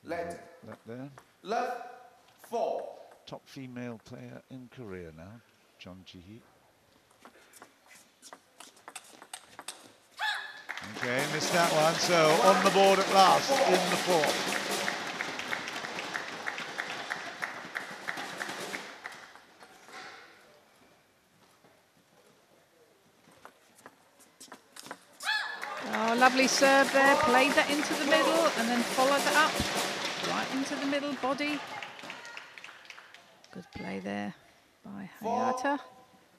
Left. Left there. Left four. Top female player in Korea now, Chuang Chih-Yuan. Okay, missed that one, so on the board at last, in the fourth. Oh, lovely serve there, played that into the middle and then followed that up, right into the middle body. Good play there by Hayata.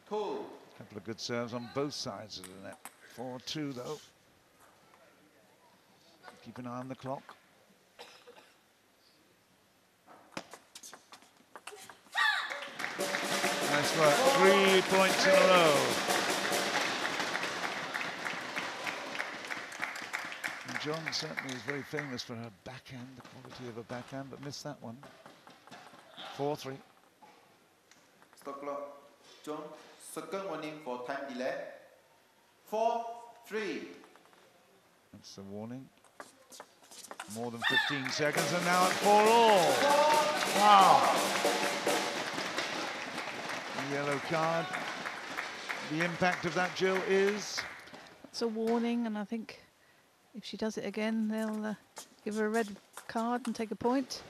Cool. A couple of good serves on both sides of the net. four two though. Keep an eye on the clock. Nice work. Three points in a row. And John certainly is very famous for her backhand, the quality of her backhand, but missed that one. four three. Stop clock. John, second warning for time delay. four three. That's the warning. More than fifteen seconds, and now at four all. Wow. The yellow card. The impact of that, Jill, is? It's a warning, and I think if she does it again, they'll uh, give her a red card and take a point.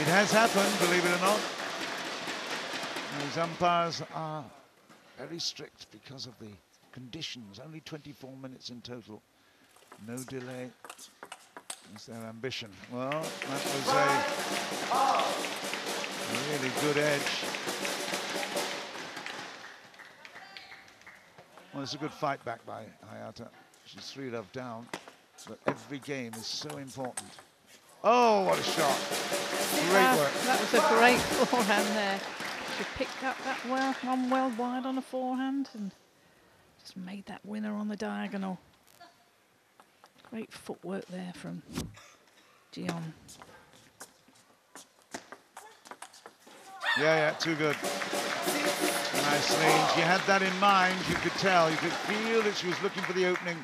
It has happened, believe it or not. These umpires are very strict because of the conditions. Only twenty-four minutes in total. No delay is their ambition. Well, that was a really good edge. Well, it's a good fight back by Hayata. She's three love down, but every game is so important. Oh, what a shot. Great uh, work. That was a great forehand there. She picked up that well, one well wide on a forehand and just made that winner on the diagonal. Great footwork there from Jeon. Yeah, yeah, too good. Nicely. She had that in mind, you could tell. You could feel that she was looking for the opening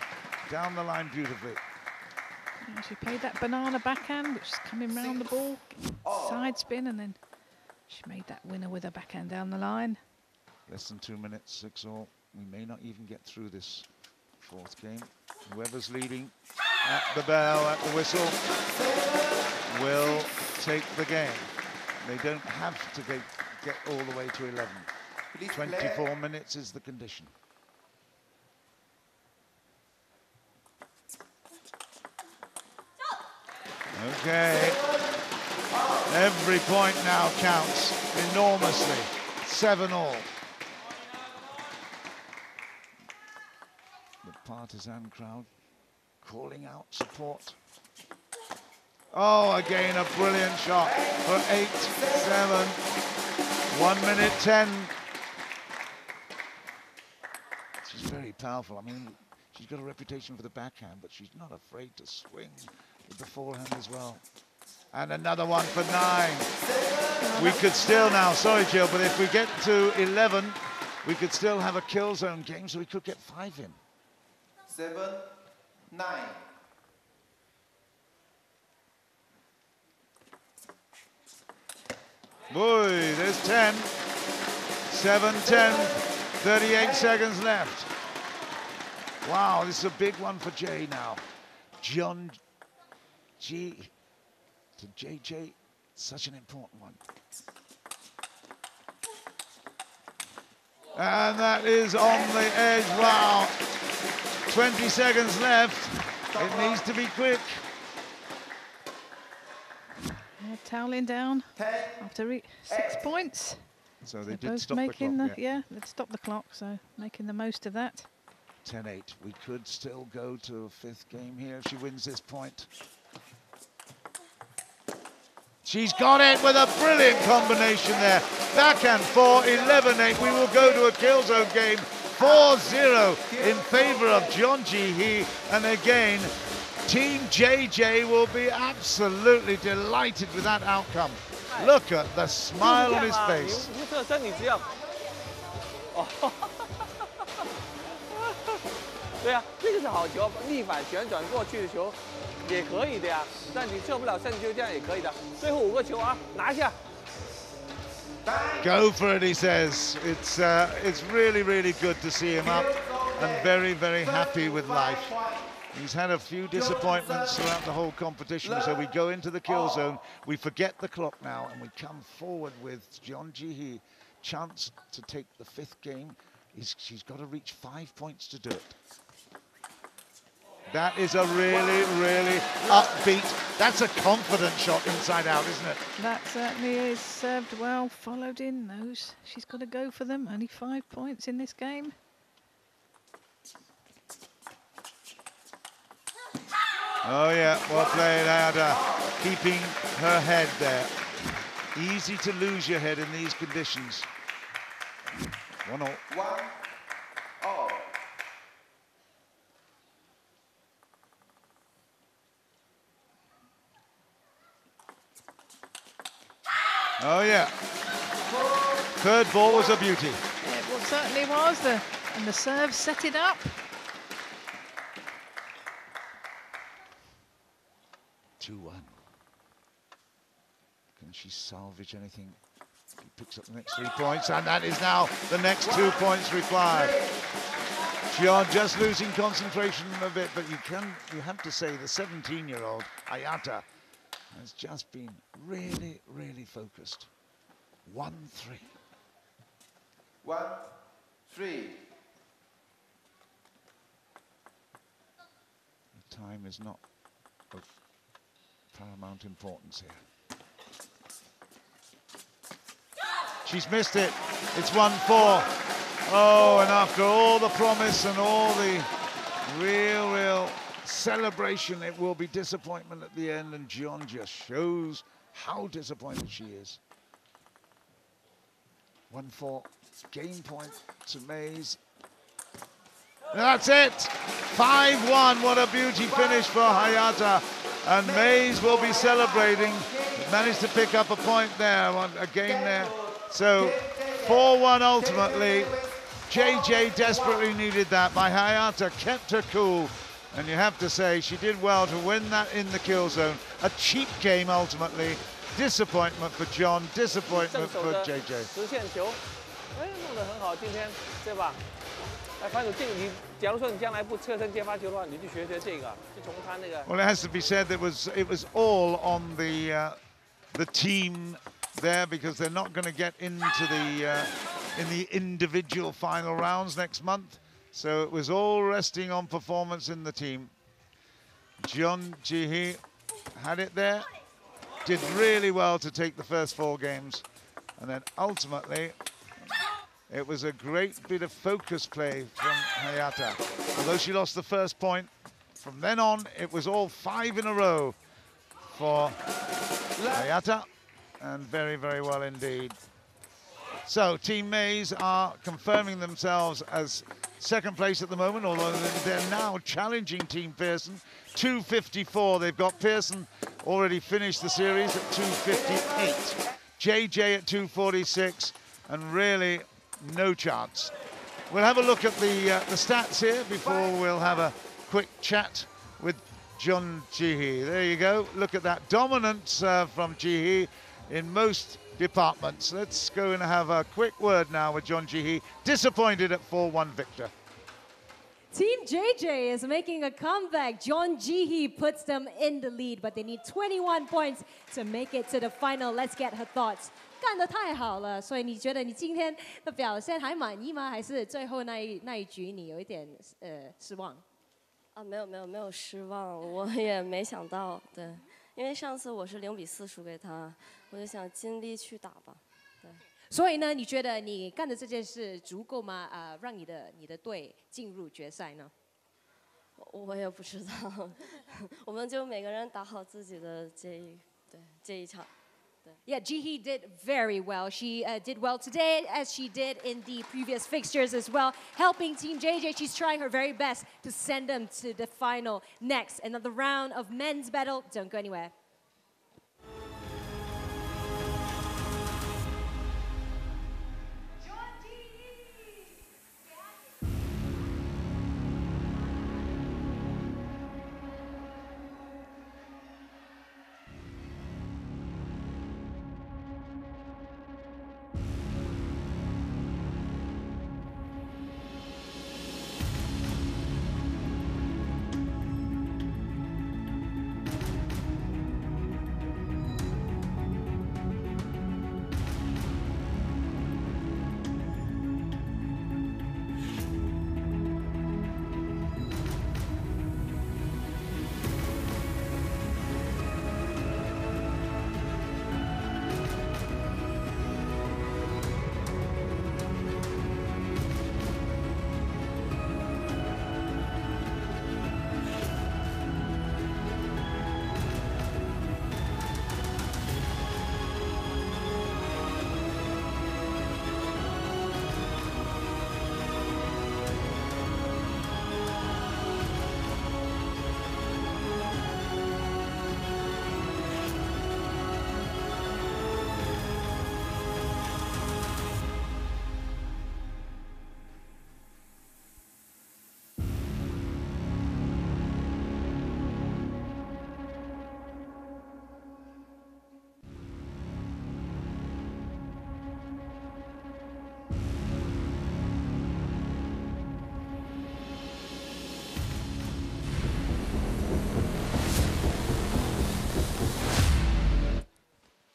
down the line beautifully. And she played that banana backhand, which is coming round the ball. Side spin, and then she made that winner with her backhand down the line. Less than two minutes, six all. We may not even get through this fourth game. Whoever's leading at the bell, at the whistle, will take the game. They don't have to get, get all the way to eleven. Please twenty-four play. Minutes is the condition. Okay. Every point now counts enormously. Seven all. Partisan crowd calling out support. Oh, again a brilliant shot for eight, seven, one minute, ten. She's very powerful. I mean, she's got a reputation for the backhand, but she's not afraid to swing with the forehand as well. And another one for nine. We could still now, sorry Jill, but if we get to eleven, we could still have a kill zone game, so we could get five in. Seven, nine. Boy, there's ten. Seven, ten. thirty-eight seconds left. Wow, this is a big one for Jay now. Jeon Jihee to J J, such an important one. And that is on the edge. Wow. twenty seconds left. It needs to be quick. Yeah, toweling down after six points. So they did stop the clock. Yeah, they'd stopped the clock, so making the most of that. ten eight. We could still go to a fifth game here if she wins this point. She's got it with a brilliant combination there. Backhand four, eleven eight. We will go to a kill zone game. four zero in favor of Jeon Jihee, and again, Team J J will be absolutely delighted with that outcome. Look at the smile on his face. Go for it, he says. It's uh, it's really, really good to see him up and very, very happy with life. He's had a few disappointments throughout the whole competition, so we go into the kill zone. We forget the clock now, and we come forward with Jeon Jihee. Chance to take the fifth game. He's, she's got to reach five points to do it. That is a really, really upbeat. That's a confident shot inside out, isn't it? That certainly is. Served well, followed in those. She's got to go for them. Only five points in this game. Oh, yeah. Well played, Ada. Keeping her head there. Easy to lose your head in these conditions. One all. One all. Oh, yeah. Third ball was a beauty. It was, certainly was. The, and the serve set it up. two one. Can she salvage anything? He picks up the next three points, and that is now the next two points required. Jeon just losing concentration a bit, but you can you have to say the seventeen-year-old Hayata has just been really, really focused. One three. One three. The time is not of paramount importance here. She's missed it. It's one four. Oh, and after all the promise and all the real, real celebration, it will be disappointment at the end, and Jeon just shows how disappointed she is. one four, game point to Maze. And that's it. five one, what a beauty finish for Hayata. And Maze will be celebrating. Managed to pick up a point there, a game there. So four one ultimately. J J desperately needed that, by Hayata kept her cool, and you have to say she did well to win that in the kill zone. A cheap game ultimately. Disappointment for Jeon, disappointment for J J. Well, it has to be said that was it was all on the uh, the team there, because they're not going to get into the uh, in the individual final rounds next month, so it was all resting on performance in the team. Jeon Jihee had it there, did really well to take the first four games, and then ultimately it was a great bit of focus play from Hayata. Although she lost the first point, from then on it was all five in a row for Hayata, and very, very well indeed. So Team Maze are confirming themselves as second place at the moment, although they're now challenging Team Pearson. two fifty-four, they've got Pearson already finished the series at two fifty-eight. J J at two forty-six, and really no chance. We'll have a look at the uh, the stats here before we'll have a quick chat with Jeon Jihee. There you go. Look at that dominance uh, from Jihee in most departments. Let's go and have a quick word now with Jeon Jihee. Disappointed at four one victor. Team J J is making a comeback. Jeon Jihee puts them in the lead, but they need twenty-one points to make it to the final. Let's get her thoughts. 干得太好了，所以你觉得你今天的表现还满意吗？还是最后那一那一局你有一点呃失望？啊，没有没有没有失望，我也没想到，对，因为上次我是零比四输给他，我就想尽力去打吧，对。所以呢，你觉得你干的这件事足够吗？啊、呃，让你的你的队进入决赛呢？我也不知道，我们就每个人打好自己的这一对这一场。 Yeah, Jihee did very well. She uh, did well today, as she did in the previous fixtures as well, helping Team J J. She's trying her very best to send them to the final next. Another round of men's battle. Don't go anywhere.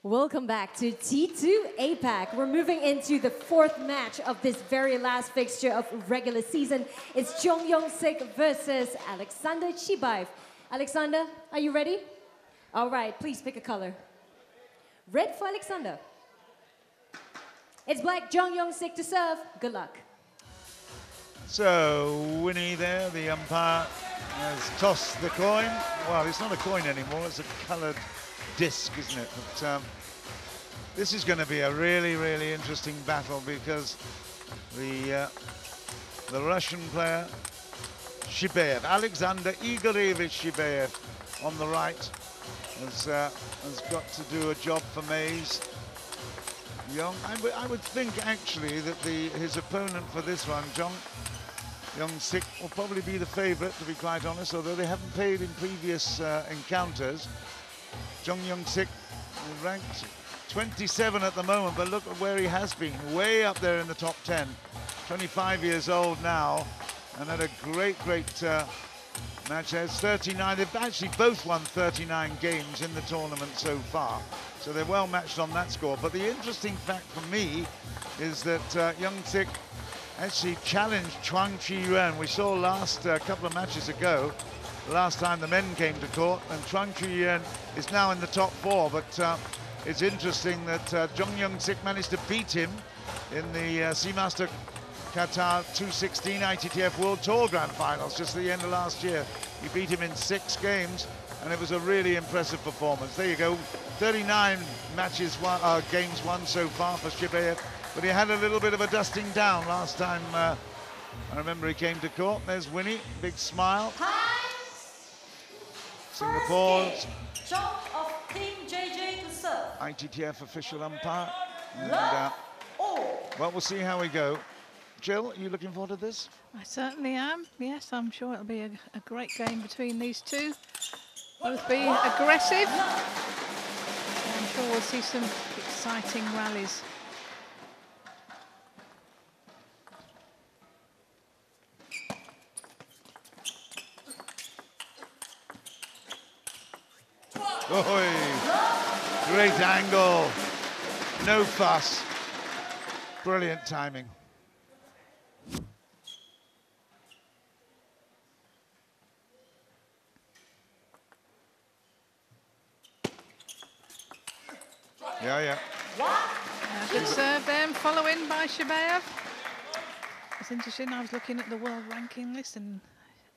Welcome back to T two APAC. We're moving into the fourth match of this very last fixture of regular season. It's Jeoung Youngsik versus Aleksander Shibaev. Aleksander, are you ready? All right, please pick a color. Red for Aleksander. It's black. Jeoung Youngsik to serve. Good luck. So, Winnie there, the umpire, has tossed the coin. Well, it's not a coin anymore, it's a coloured disc, isn't it? But um, this is going to be a really, really interesting battle because the uh, the Russian player Shibaev, Alexander Igorevich Shibaev, on the right, has uh, has got to do a job for Maze. Young, I, I would think actually that the his opponent for this one, Jeoung Youngsik, will probably be the favourite, to be quite honest. Although they haven't played in previous uh, encounters. Jeoung Youngsik ranked twenty-seven at the moment, but look at where he has been, way up there in the top ten. twenty-five years old now, and had a great, great uh, match. There's thirty-nine. They've actually both won thirty-nine games in the tournament so far, so they're well matched on that score. But the interesting fact for me is that uh, Youngsik actually challenged Chuang Chih-Yuan. We saw last uh, couple of matches ago, last time the men came to court, and Chuang Chih-Yuan is now in the top four, but uh, it's interesting that uh, Jeoung Youngsik managed to beat him in the uh, Seamaster Qatar two sixteen I T T F World Tour Grand Finals just at the end of last year. He beat him in six games, and it was a really impressive performance. There you go, thirty-nine matches won, uh, games won so far for Shibaev, but he had a little bit of a dusting down last time. Uh, I remember he came to court. There's Winnie, big smile. Hi. Singapore. Shot of Team J J to serve. I T T F official umpire. And, uh, well, we'll see how we go. Jill, are you looking forward to this? I certainly am. Yes, I'm sure it'll be a, a great game between these two. Both being aggressive. I'm sure we'll see some exciting rallies. Oy. Great angle, no fuss, brilliant timing. Yeah, yeah. What? Good serve there, following by Shibaev. It's interesting, I was looking at the world ranking list, and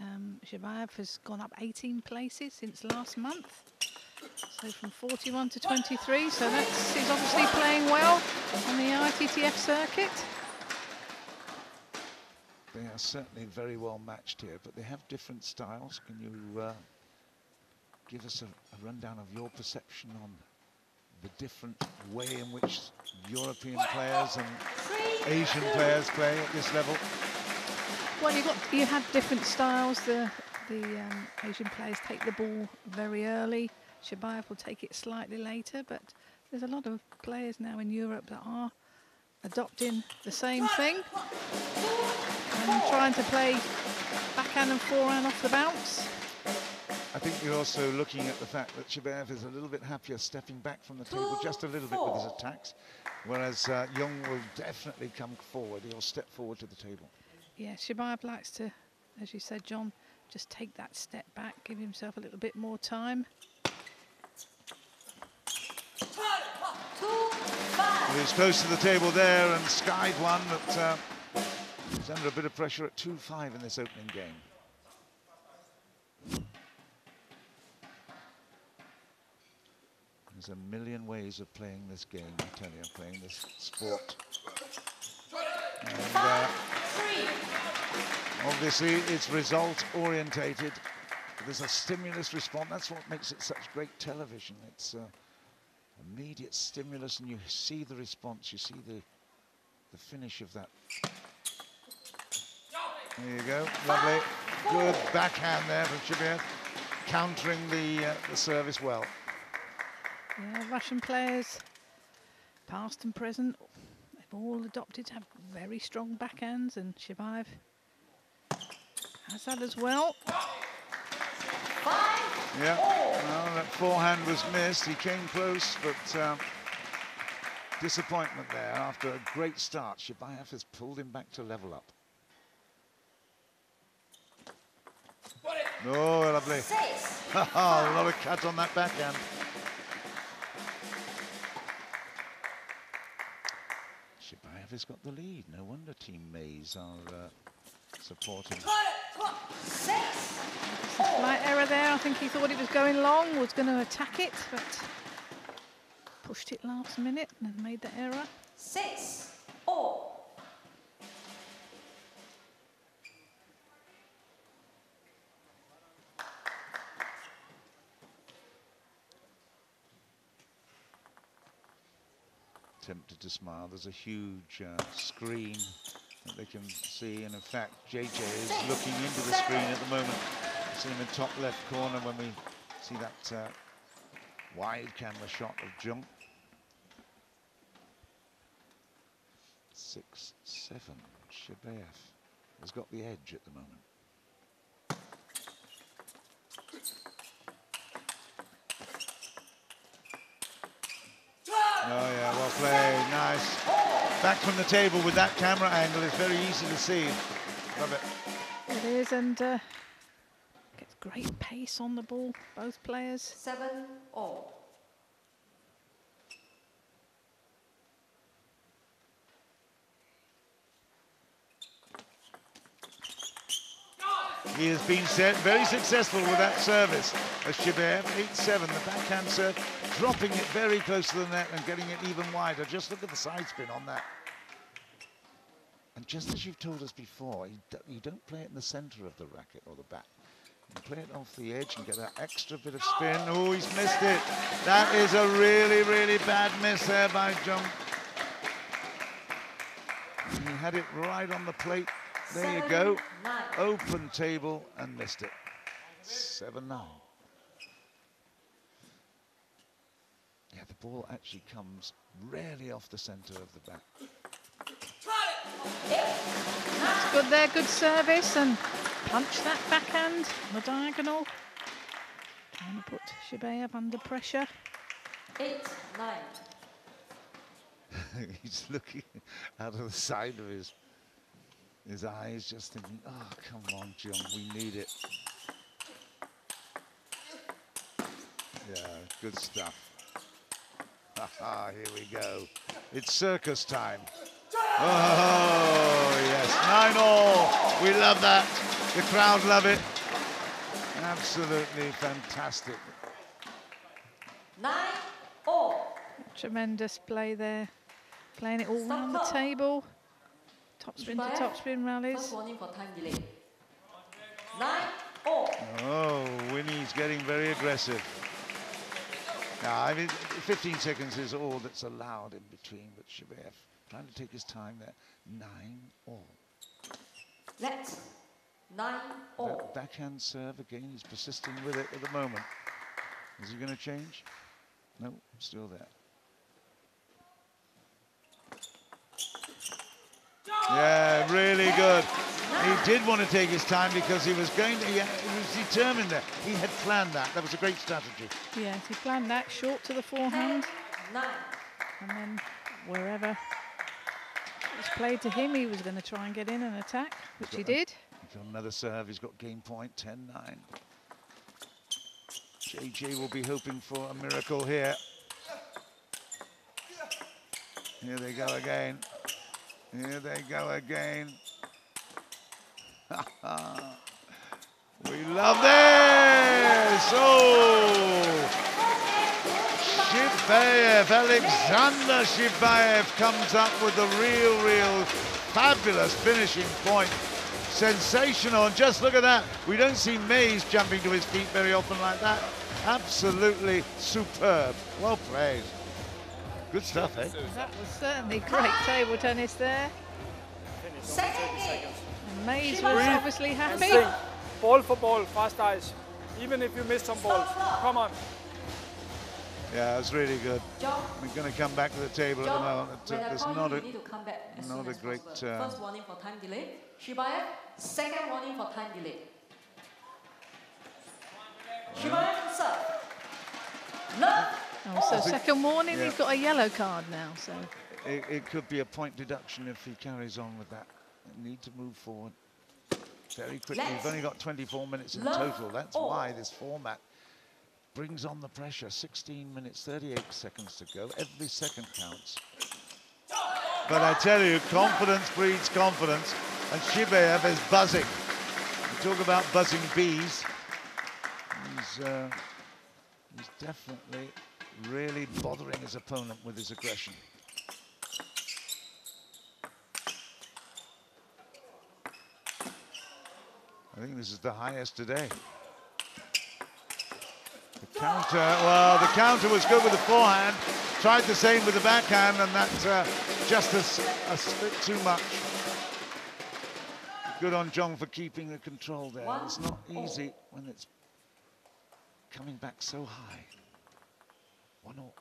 um, Shibaev has gone up eighteen places since last month. So from forty-one to twenty-three, so that's, he's obviously playing well on the I T T F circuit. They are certainly very well matched here, but they have different styles. Can you uh, give us a, a rundown of your perception on the different way in which European players and Asian players play at this level? Well, you got, you have different styles. The, the um, Asian players take the ball very early. Shibaev will take it slightly later, but there's a lot of players now in Europe that are adopting the same thing and trying to play backhand and forehand off the bounce. I think you're also looking at the fact that Shibaev is a little bit happier stepping back from the table just a little bit with his attacks, whereas uh, Young will definitely come forward. He'll step forward to the table. Yeah, Shibaev likes to, as you said, John, just take that step back, give himself a little bit more time. Well, he was close to the table there and skied one, but uh, he's under a bit of pressure at two five in this opening game. There's a million ways of playing this game, I tell you, playing this sport. And, uh, obviously, it's result-orientated. There's a stimulus response. That's what makes it such great television. It's uh, immediate stimulus, and you see the response. You see the the finish of that. There you go. Lovely. Good backhand there from Shibaev, countering the uh, the service well. Yeah, Russian players, past and present, they've all adopted to have very strong backhands, and Shibaev has that as well. Yeah, well, that forehand was missed. He came close, but um, disappointment there after a great start. Shibaev has pulled him back to level up. Oh, lovely. A lot of cut on that backhand. Shibaev has got the lead. No wonder Team Maze are uh, supporting. Slight error there. I think he thought it was going long, was going to attack it, but pushed it last minute and made the error. Six. All. Tempted to smile. There's a huge uh, screen that they can see, and in fact J J is Six, looking into the seven. Screen at the moment. You see him in top left corner when we see that uh, wide camera shot of Jeong. Six, seven. Shibaev has got the edge at the moment. Oh yeah, well played, nice. Back from the table with that camera angle, it's very easy to see. Love it. It is, and uh, gets great pace on the ball, both players. Seven all. He has been set very successful with that service. As Shibaev, eight seven, the backhand serve, dropping it very close to the net and getting it even wider. Just look at the side spin on that. And just as you've told us before, you don't play it in the center of the racket or the back. You play it off the edge and get that extra bit of spin. Oh, he's missed it. That is a really, really bad miss there by Jeong. And he had it right on the plate. There Seven, you go. Nine. Open table and missed it. seven nine. Yeah, the ball actually comes rarely off the centre of the back. That's good there, good service, and punch that backhand on the diagonal. Trying to put Shibaev under pressure. eight nine. He's looking out of the side of his... his eyes, just thinking, oh, come on, Jeong, we need it. Yeah, good stuff. Haha, here we go. It's circus time. Oh, yes, nine all. We love that. The crowd love it. Absolutely fantastic. Nine all. Tremendous play there. Playing it all around the table. Topspin to topspin rallies. Oh, Winnie's getting very aggressive. Now, I mean, fifteen seconds is all that's allowed in between, but Shibaev trying to take his time there. Nine all. Let's. Nine all. That backhand serve again. He's persisting with it at the moment. Is he going to change? No, still there. Yeah, really good. He did want to take his time because he was going to, he was determined there. He had planned that. That was a great strategy. Yes, he planned that, short to the forehand. Nine. And then wherever it was played to him, he was going to try and get in and attack, which he did. He's got another serve. He's got game point, ten nine. J J will be hoping for a miracle here. Here they go again. Here they go again. We love this! Oh! Shibaev, Aleksander Shibaev comes up with the real, real fabulous finishing point. Sensational, and just look at that. We don't see Maze jumping to his feet very often like that. Absolutely superb. Well played. Good stuff, eh? That was certainly great table tennis there. And Maze was obviously happy. Ball for ball, fast eyes. Even if you miss some balls, come on. Yeah, it's really good. We're going to come back to the table at the moment. It's not a, not a great... Uh, First warning for time delay. Shibaev, second warning for time delay. Shibaev, serve. Love. Oh, so second warning, yeah. He's got a yellow card now. So it, it could be a point deduction if he carries on with that. I need to move forward very quickly. Let's We've only got twenty-four minutes in total. That's all. Why this format brings on the pressure. sixteen minutes, thirty-eight seconds to go. Every second counts. But I tell you, confidence breeds confidence, and Shibaev is buzzing. We talk about buzzing bees. He's, uh, he's definitely really bothering his opponent with his aggression. I think this is the highest today. The counter, well, the counter was good with the forehand. Tried the same with the backhand, and that's uh, just a, a bit too much. Good on Zhong for keeping the control there. One, it's not easy all. when it's coming back so high. One all.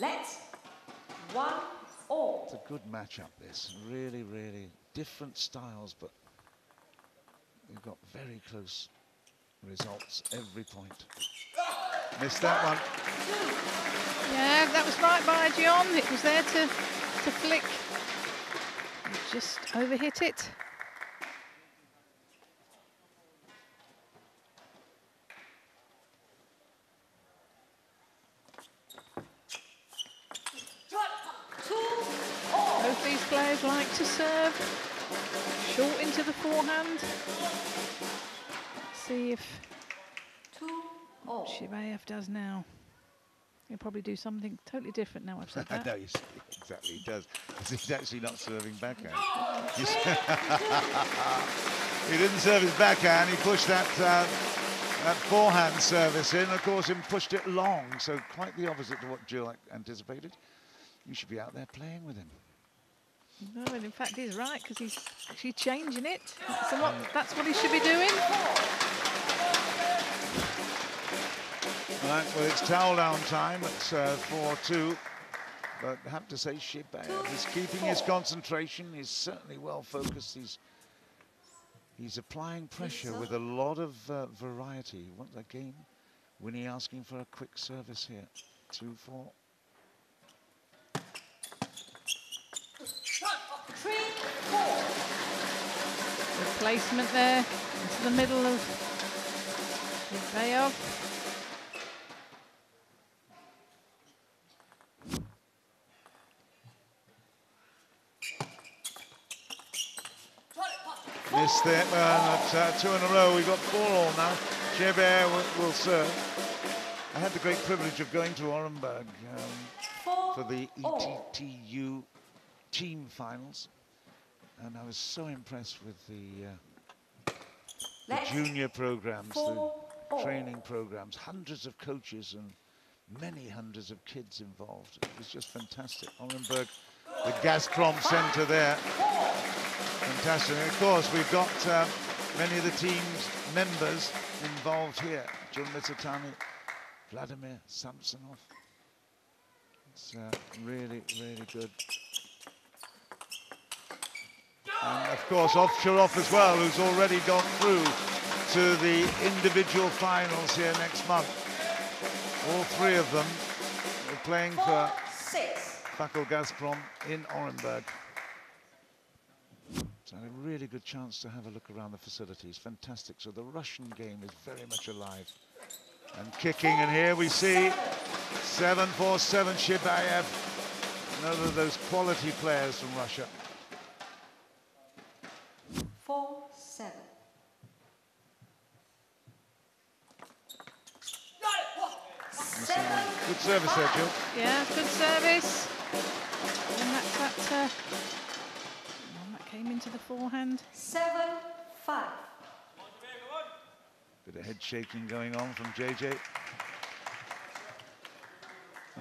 Let's one all. It's a good matchup, this. Really, really different styles, but we've got very close results every point. Missed that one. Yeah, that was right by Jeon. It was there to, to flick. Just overhit it. Both these players like to serve. Short into the forehand. Let's see if Shibaev does now. He'll probably do something totally different now I've said that. No, you see, exactly, he does. He's actually not serving backhand. He didn't serve his backhand, he pushed that, uh, that forehand service in. Of course, he pushed it long, so quite the opposite to what Jill anticipated. You should be out there playing with him. No, and in fact he's right, because he's actually changing it. So what, that's what he should be doing. Right, well, it's towel down time. It's uh, four two. But I have to say, Shibaev is keeping his concentration. He's certainly well focused. He's, he's applying pressure with a lot of uh, variety. He wants that game. Winnie asking for a quick service here. two four. Good placement there into the middle of Shibaev. Missed it, uh, that's uh, two in a row. We've got four all now. Shibaev will, will serve. I had the great privilege of going to Orenburg um, for the E T T U team finals, and I was so impressed with the, uh, the junior programs, the training programs. Hundreds of coaches and many hundreds of kids involved. It was just fantastic. Orenburg, the Gazprom Center there. Fantastic. And of course, we've got uh, many of the team's members involved here. Jun Mizutani, Vladimir Samsonov. It's uh, really, really good. And of course, Ovtcharov as well, who's already gone through to the individual finals here next month. All three of them are playing for Fakel Gazprom in Orenburg. So a really good chance to have a look around the facilities. Fantastic. So the Russian game is very much alive. And kicking, and here we see seven four seven Shibaev. Another of those quality players from Russia. four seven. Good service there, Jill. Yeah, good service. And that's that... Uh, Came into the forehand. Seven, five. Bit of head shaking going on from J J.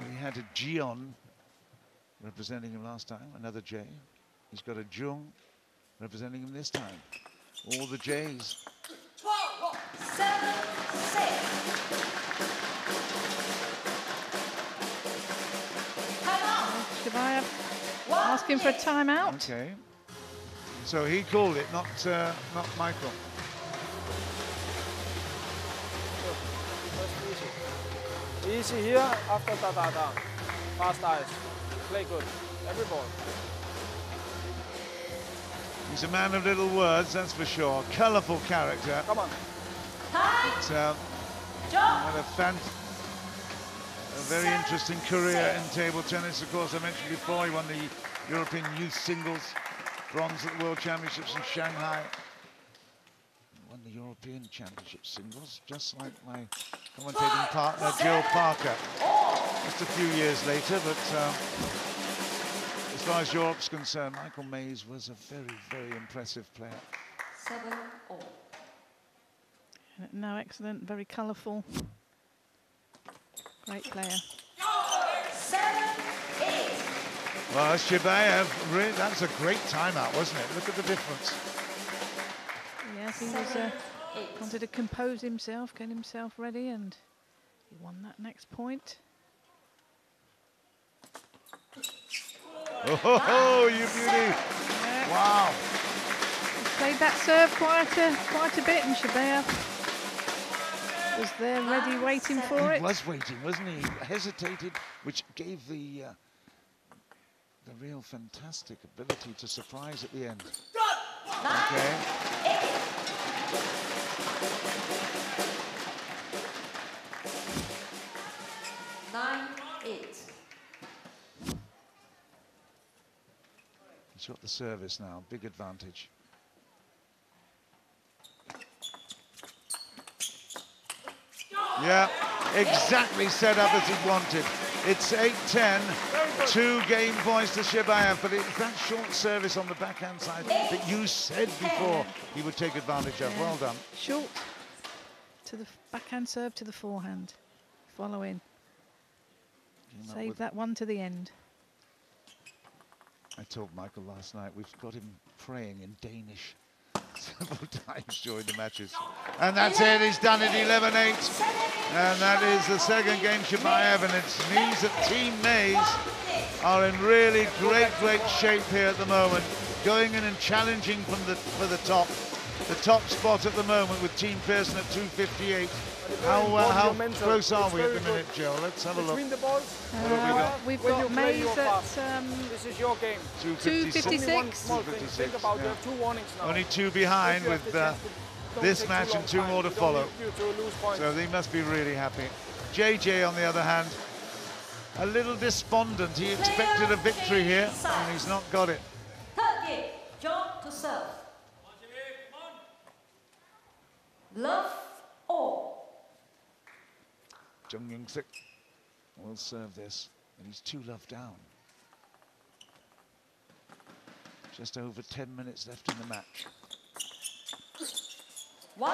We had a Jeon representing him last time, another J. He's got a Jeong representing him this time. All the J's. twelve, seven, six. Shibaev asking for a timeout. Okay. So he called it, not uh, not Michael. Easy here, after da da da. Fast eyes. Play good. Every ball. He's a man of little words, that's for sure. Colourful character. Come on. But, um, what a fantastic. A very interesting career in table tennis, of course. I mentioned before he won the European Youth Singles bronze at the World Championships in Shanghai. He won the European Championship Singles, just like my commentating partner Jill Parker, just a few years later. But um, as far as Europe's concerned, Michael Maze was a very, very impressive player. Seven all. Now excellent, very colourful. Great player. Seven, eight. Well, Shibaev, really, that was a great timeout, wasn't it? Look at the difference. Yes, he was, uh, wanted to compose himself, get himself ready, and he won that next point. Oh, ho, ho, you beauty. Yeah. Wow. He played that serve quite a, quite a bit, and Shibaev was there ready, waiting for it. He was waiting, wasn't he? He hesitated, which gave the uh, the real fantastic ability to surprise at the end. Okay. Nine, eight. He's got the service now, big advantage. Yeah, exactly set up as he wanted. It's eight ten, two game points to Shibaev, but it's that short service on the backhand side that you said before he would take advantage of. Yeah. Well done. Short to the backhand serve to the forehand. Follow in. Save that one to the end. I told Michael last night we've got him praying in Danish several times during the matches. And that's it, he's done it, eleven eight. And that is the second game Shibaev, and it means that Team Maze are in really great, great shape here at the moment, going in and challenging from the, for the top. The top spot at the moment with Team Pearson at two fifty-eight. How, uh, how close are we at the minute, Joe? Let's have a look. Between the balls. Uh, what we got? We've got Maze at um, this is your game. two fifty-six. Only two behind with uh, this match and two more to follow. So they must be really happy. J J, on the other hand, a little despondent. He expected a victory here, and he's not got it. Job to serve. Love all. Jeoung Youngsik will serve this, and he's two love down. Just over ten minutes left in the match. One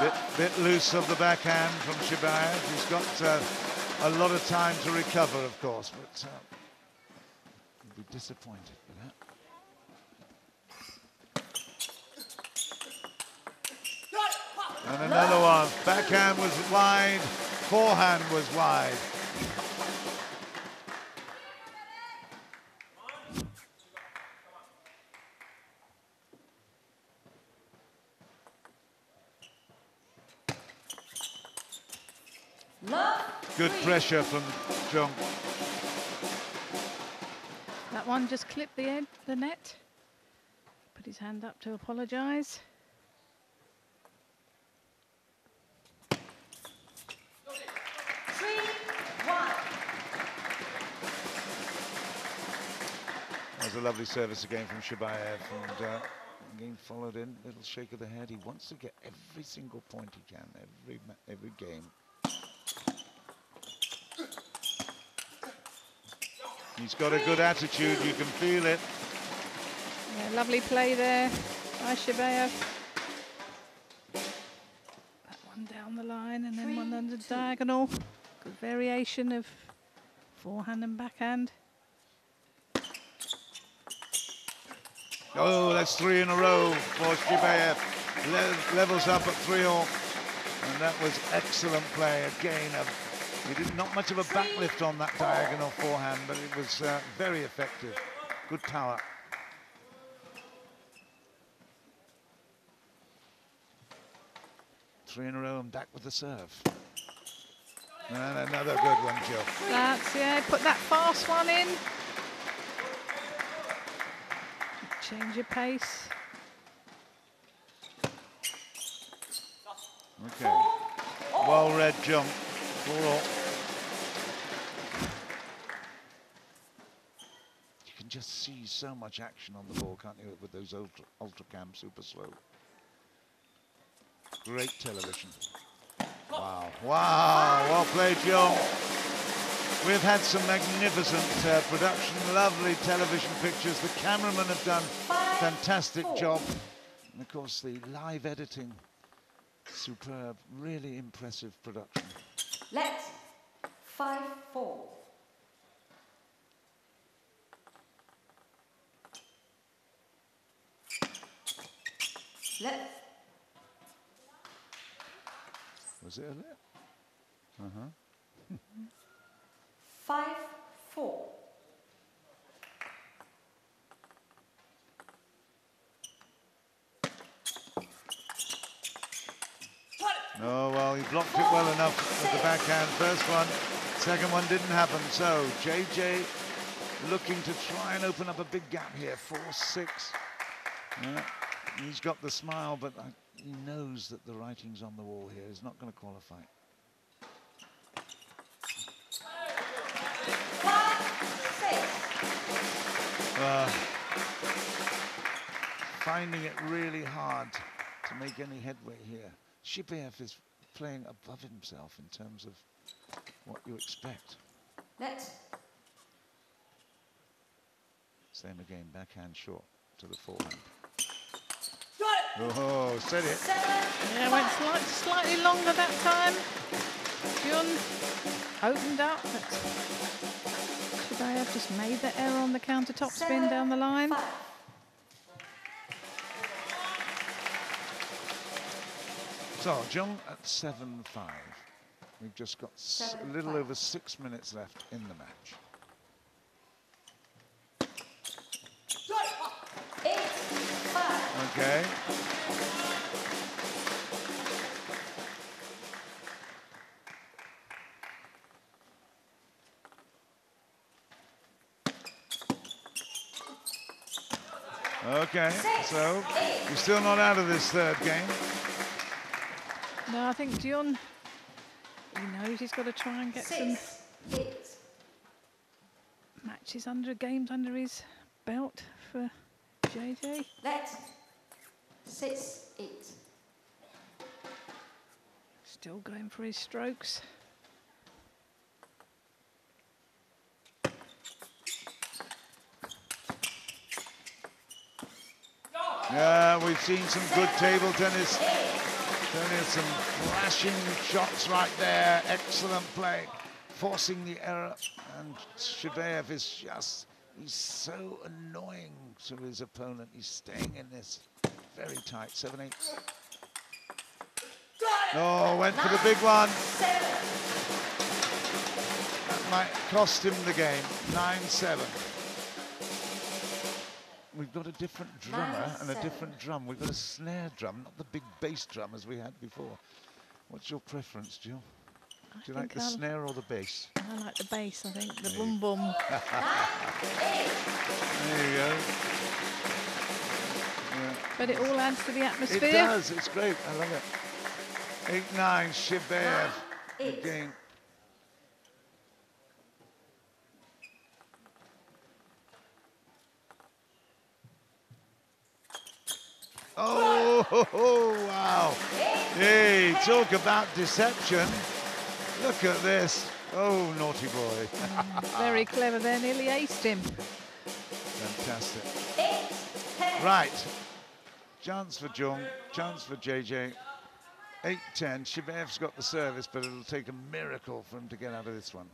bit, bit loose of the backhand from Shibaev. He's got uh, a lot of time to recover, of course, but uh, he'll be disappointed with that. And another one. Backhand was wide, forehand was wide. Good pressure from Jeoung. That one just clipped the end, the net. Put his hand up to apologise. A lovely service again from Shibaev, and uh, again followed in, little shake of the head. He wants to get every single point he can, every every game. He's got a good attitude, you can feel it. Yeah, lovely play there by Shibaev. That one down the line and then Three, one under the diagonal. Good variation of forehand and backhand. Oh, that's three in a row for Shibaev. Le levels up at three all. And that was excellent play. Again, he did not much of a backlift on that diagonal forehand, but it was uh, very effective. Good power. Three in a row and back with the serve. And another good one, Jill. That's, yeah, put that fast one in. Change your pace. Okay. Well read jump. Four. You can just see so much action on the ball, can't you, with those ultra, ultra cam super slow. Great television. Wow, wow, well played, Jeong. We've had some magnificent uh, production, lovely television pictures. The cameramen have done a fantastic job. And of course, the live editing, superb, really impressive production. Let's five, four. Let's. Was it earlier? Uh-huh. Five, four. Oh, well, he blocked four, it well enough with the backhand. First one, second one didn't happen. So, J J looking to try and open up a big gap here. Four, six. Yeah, he's got the smile, but... I he knows that the writing's on the wall here. He's not going to qualify. Uh, finding it really hard to make any headway here. Shibaev is playing above himself in terms of what you expect. Next. Same again, backhand short to the forehand. Oh, said it. Seven, yeah, went slight, slightly longer that time. Jun opened up, but Shibaev just made the error on the countertop seven, spin down the line. Five. So, Jun at seven five. We've just got seven, a little five. over six minutes left in the match. Okay. Okay, Six, so eight. We're still not out of this third game. No, I think Jeon, he knows he's got to try and get Six, some eight. matches under, games under his belt for J J. Let's. Six, eight. Still going for his strokes. Yeah, we've seen some good table tennis. There's some flashing shots right there. Excellent play. Forcing the error. And Shibaev is just, he's so annoying to his opponent. He's staying in this. Very tight, seven, eight. Oh, went Nine, for the big one. Seven. That might cost him the game, nine, seven. We've got a different drummer Nine, and a different drum. We've got a snare drum, not the big bass drum as we had before. What's your preference, Jill? I Do you like the I'll snare or the bass? I like the bass, I think, the boom boom. There you go. But it all adds to the atmosphere. It does, it's great, I love it. eight nine, Shibaev again. Oh, ho, ho, wow. Hey, talk about deception. Look at this. Oh, naughty boy. Mm, very clever there, nearly aced him. Fantastic. Eight, right. Chance for Jeong, chance for J J. eight ten, Shibaev's got the service, but it'll take a miracle for him to get out of this one.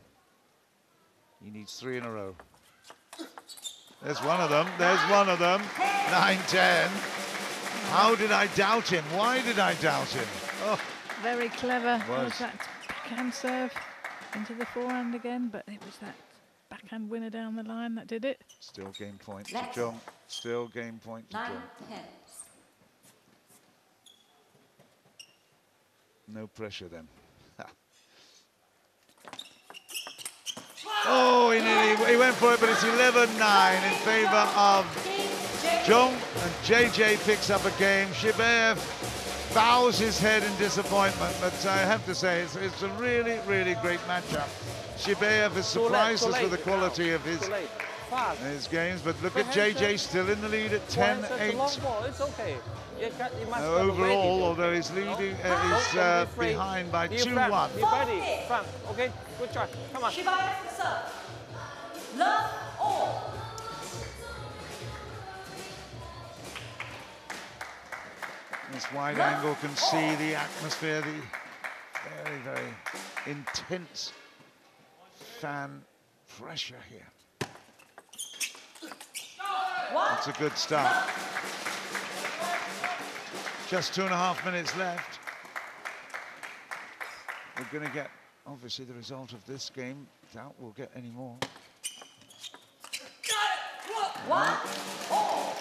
He needs three in a row. There's one of them, there's one of them. nine ten. How did I doubt him? Why did I doubt him? Oh. Very clever. Was. was that backhand serve into the forehand again, but it was that backhand winner down the line that did it. Still game point to Jeong. Still game point to Jeong. No pressure then. he went for it, but it's eleven nine in favor of Jeong, and J J picks up a game. Shibaev bows his head in disappointment, but I have to say, it's, it's a really, really great matchup. Shibaev has surprised us with the quality of his, his games, but look at J J still in the lead at ten eight. Uh, overall, although he's leading, uh, is uh, behind by two one. Okay, good try. Come on. Love all. This wide angle can see the atmosphere, the very, very intense fan pressure here. That's a good start. Just two and a half minutes left. We're going to get, obviously, the result of this game. Doubt we'll get any more. One, four.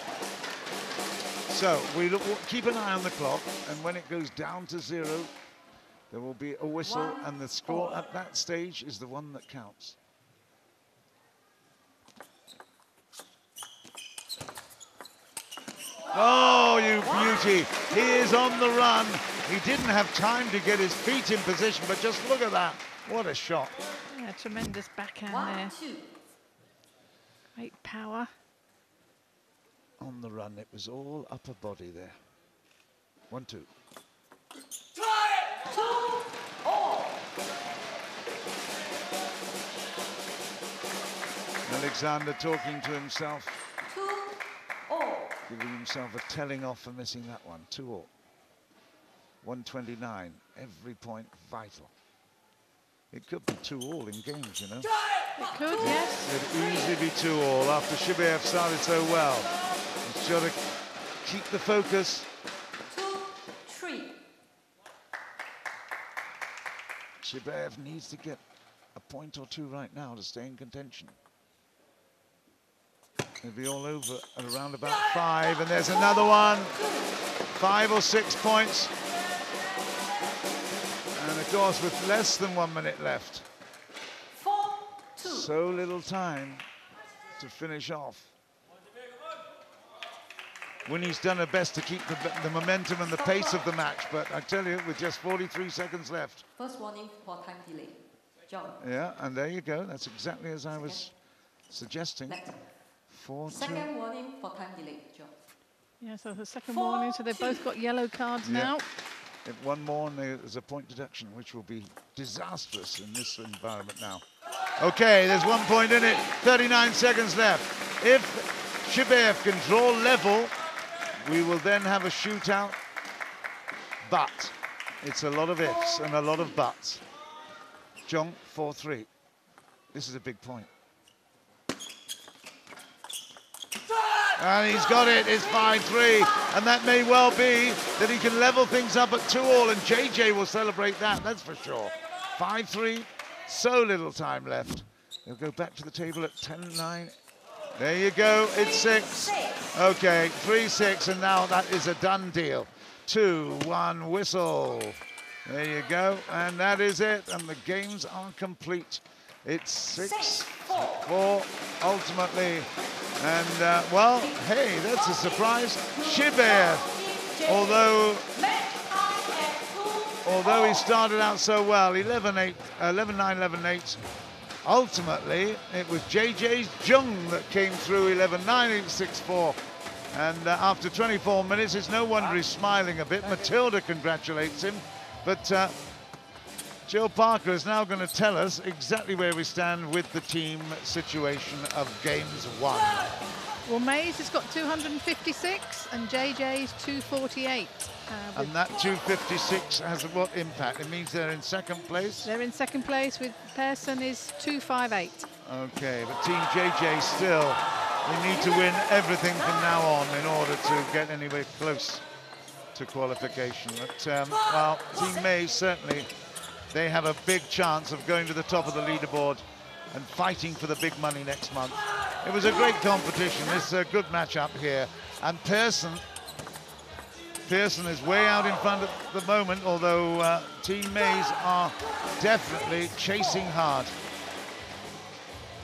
So we look, we'll keep an eye on the clock, and when it goes down to zero, there will be a whistle, one, and the score four. At that stage is the one that counts. Oh, you beauty. He is on the run. He didn't have time to get his feet in position, but just look at that. What a shot. Yeah, tremendous backhand One, there. Two. Great power. On the run. It was all upper body there. One, two. Try it. Two, all. Alexander talking to himself. Giving himself a telling off for missing that one. Two all. one twenty-nine. Every point vital. It could be two all in games, you know. It could, yes. It could easily be two all after Shibaev started so well. He's got to keep the focus. Two, three. Shibaev needs to get a point or two right now to stay in contention. It'll be all over at around about five, and there's another one. Five or six points. And of course, with less than one minute left. Four, two. So little time to finish off. Winnie's done her best to keep the, the momentum and the pace of the match, but I tell you, with just forty-three seconds left. First warning for time delay. John. Yeah, and there you go. That's exactly as I was suggesting. Next. Four, second two. Warning for time delay, John. Yeah, so the second Four, warning, so they've two. both got yellow cards yeah. now. If one more and there's a point deduction, which will be disastrous in this environment now. Okay, there's one point in it, thirty-nine seconds left. If Shibaev can draw level, we will then have a shootout, but it's a lot of ifs and a lot of buts. Jeong, four three. This is a big point. And he's got it, it's five three, and that may well be that he can level things up at two all, and J J will celebrate that, that's for sure. five three, so little time left. They'll go back to the table at ten nine. There you go, it's six. Okay, three six, and now that is a done deal. two one, whistle. There you go, and that is it, and the games are complete. It's six four, ultimately. And, uh, well, hey, that's a surprise. Shibaev, although although he started out so well, eleven eight, eleven nine, eleven eight, ultimately, it was J J's Jeong that came through, eleven nine, eight six four. And uh, after twenty-four minutes, it's no wonder he's smiling a bit. Matilda congratulates him. But uh, Jill Parker is now going to tell us exactly where we stand with the team situation of games one. Well, Maze has got two hundred fifty-six and J J's two forty-eight. Uh, and that two fifty-six has what impact? It means they're in second place? They're in second place with Pearson is two fifty-eight. OK, but team J J still, they need to win everything from now on in order to get anywhere close to qualification. But, um, well, team Maze certainly... They have a big chance of going to the top of the leaderboard and fighting for the big money next month. It was a great competition. It's a good match-up here. And Pearson, Pearson is way out in front at the moment, although uh, Team Maze are definitely chasing hard.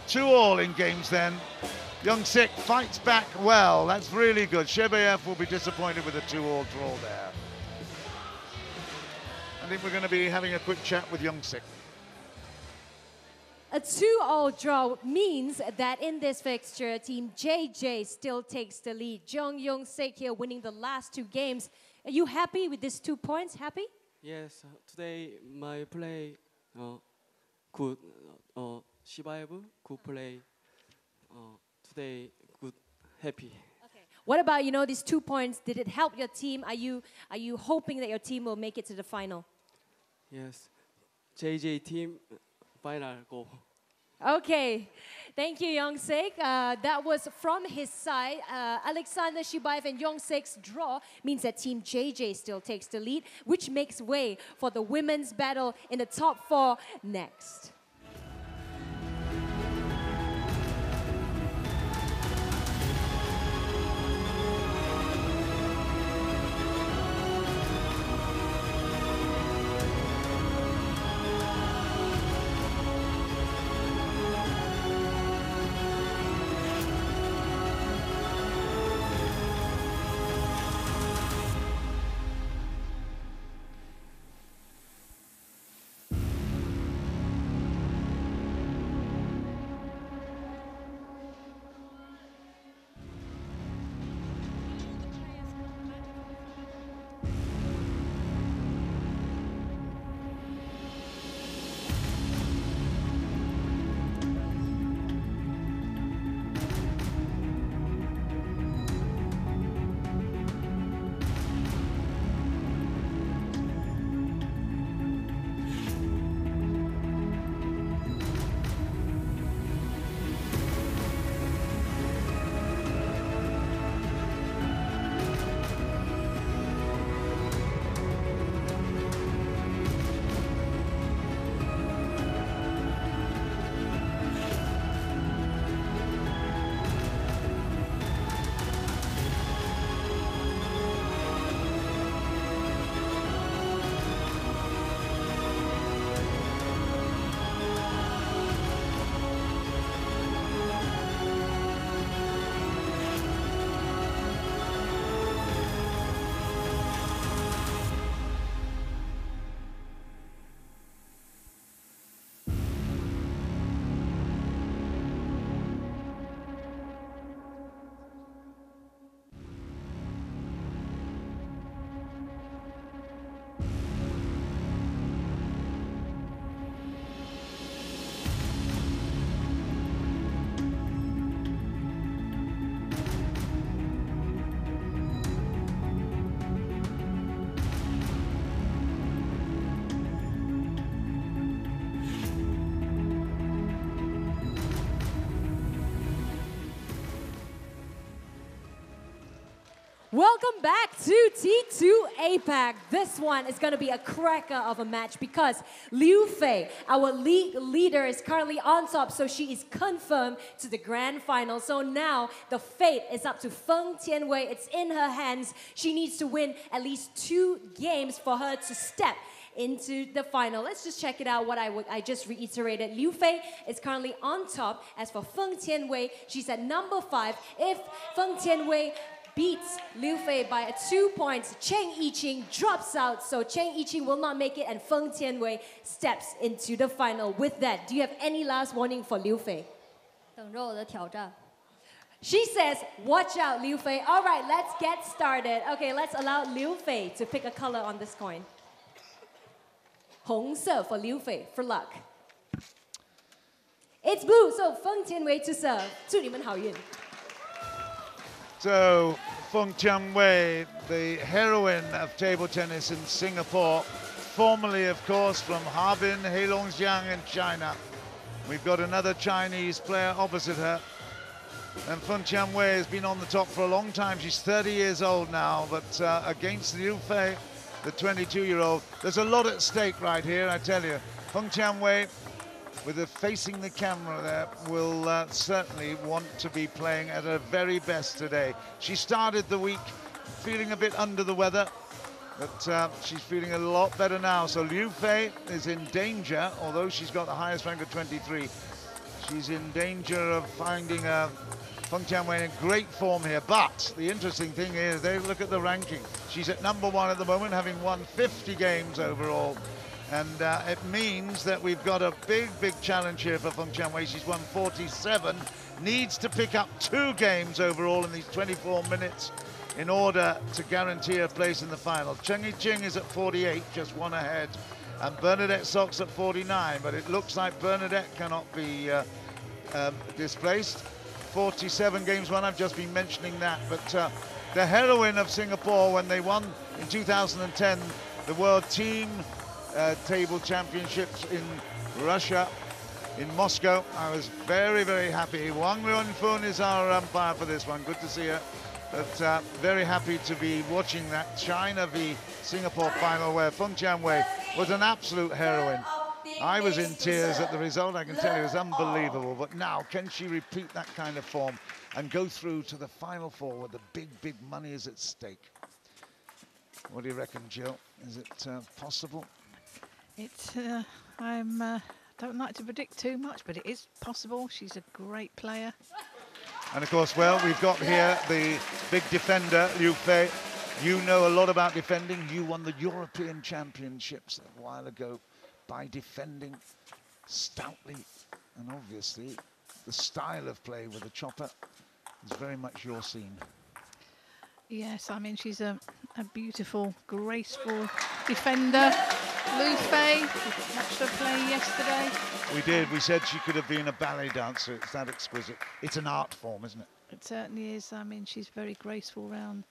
Two all in games then. Youngsik fights back well. That's really good. Shibaev will be disappointed with a two all draw there. I think we're going to be having a quick chat with Youngsik. A two all draw means that in this fixture, team J J still takes the lead. Jeong Youngsik here winning the last two games. Are you happy with these two points? Happy? Yes. Uh, today my play uh, good. Uh, Shibaev good play. Uh, today good. Happy. What about, you know, these two points? Did it help your team? Are you are you hoping that your team will make it to the final? Yes, J J team final go. Okay, thank you, Youngsik. Uh, that was from his side. Uh, Aleksander Shibaev and Youngsik's draw means that team J J still takes the lead, which makes way for the women's battle in the top four next. Welcome back to T two APAC. This one is going to be a cracker of a match because Liu Fei, our league leader, is currently on top, so she is confirmed to the grand final. So now the fate is up to Feng Tianwei. It's in her hands. She needs to win at least two games for her to step into the final. Let's just check it out, what I, I just reiterated. Liu Fei is currently on top. As for Feng Tianwei, she's at number five. If Feng Tianwei beats Liu Fei by two points, Cheng Yi Ching drops out, so Cheng Yi Ching will not make it, and Feng Tianwei steps into the final. With that, do you have any last warning for Liu Fei? She says, watch out, Liu Fei. All right, let's get started. Okay, let's allow Liu Fei to pick a color on this coin. Hong Se for Liu Fei, for luck. It's blue, so Feng Tianwei to serve. 祝你们好运. So, Feng Tianwei, the heroine of table tennis in Singapore, formerly, of course, from Harbin, Heilongjiang in China. We've got another Chinese player opposite her. And Feng Tianwei has been on the top for a long time. She's thirty years old now, but uh, against Liu Fei, the twenty-two-year-old, there's a lot at stake right here, I tell you. Feng Tianwei, with her facing the camera there, will uh, certainly want to be playing at her very best today. She started the week feeling a bit under the weather, but uh, she's feeling a lot better now. So Liu Fei is in danger, although she's got the highest rank of twenty-three. She's in danger of finding a Feng Tianwei in great form here, but the interesting thing is, they look at the ranking. She's at number one at the moment, having won fifty games overall. And uh, it means that we've got a big, big challenge here for Feng Tianwei. She's won forty-seven, needs to pick up two games overall in these twenty-four minutes in order to guarantee her place in the final. Cheng Yi Ching is at forty-eight, just one ahead, and Bernadette Szocs at forty-nine, but it looks like Bernadette cannot be uh, uh, displaced. forty-seven games won, I've just been mentioning that, but uh, the heroine of Singapore when they won in two thousand ten the World Team uh, Table Championships in Russia, in Moscow. I was very, very happy. Wang Runfun is our umpire for this one, good to see her. But uh, very happy to be watching that China v Singapore final where Feng Tianwei was an absolute heroine. I was in tears at the result, I can tell you, it was unbelievable. But now, can she repeat that kind of form and go through to the final four where the big, big money is at stake? What do you reckon, Jill? Is it uh, possible? It's, uh, I'm, uh, don't like to predict too much, but it is possible. She's a great player. And of course, well, we've got here the big defender, Liu Fei. You know a lot about defending. You won the European Championships a while ago by defending stoutly. And obviously, the style of play with a chopper is very much your scene. Yes, I mean, she's a, a beautiful, graceful defender. Liu Fei, we watched her play yesterday. We did. We said she could have been a ballet dancer. It's that exquisite. It's an art form, isn't it? It certainly is. I mean, she's very graceful around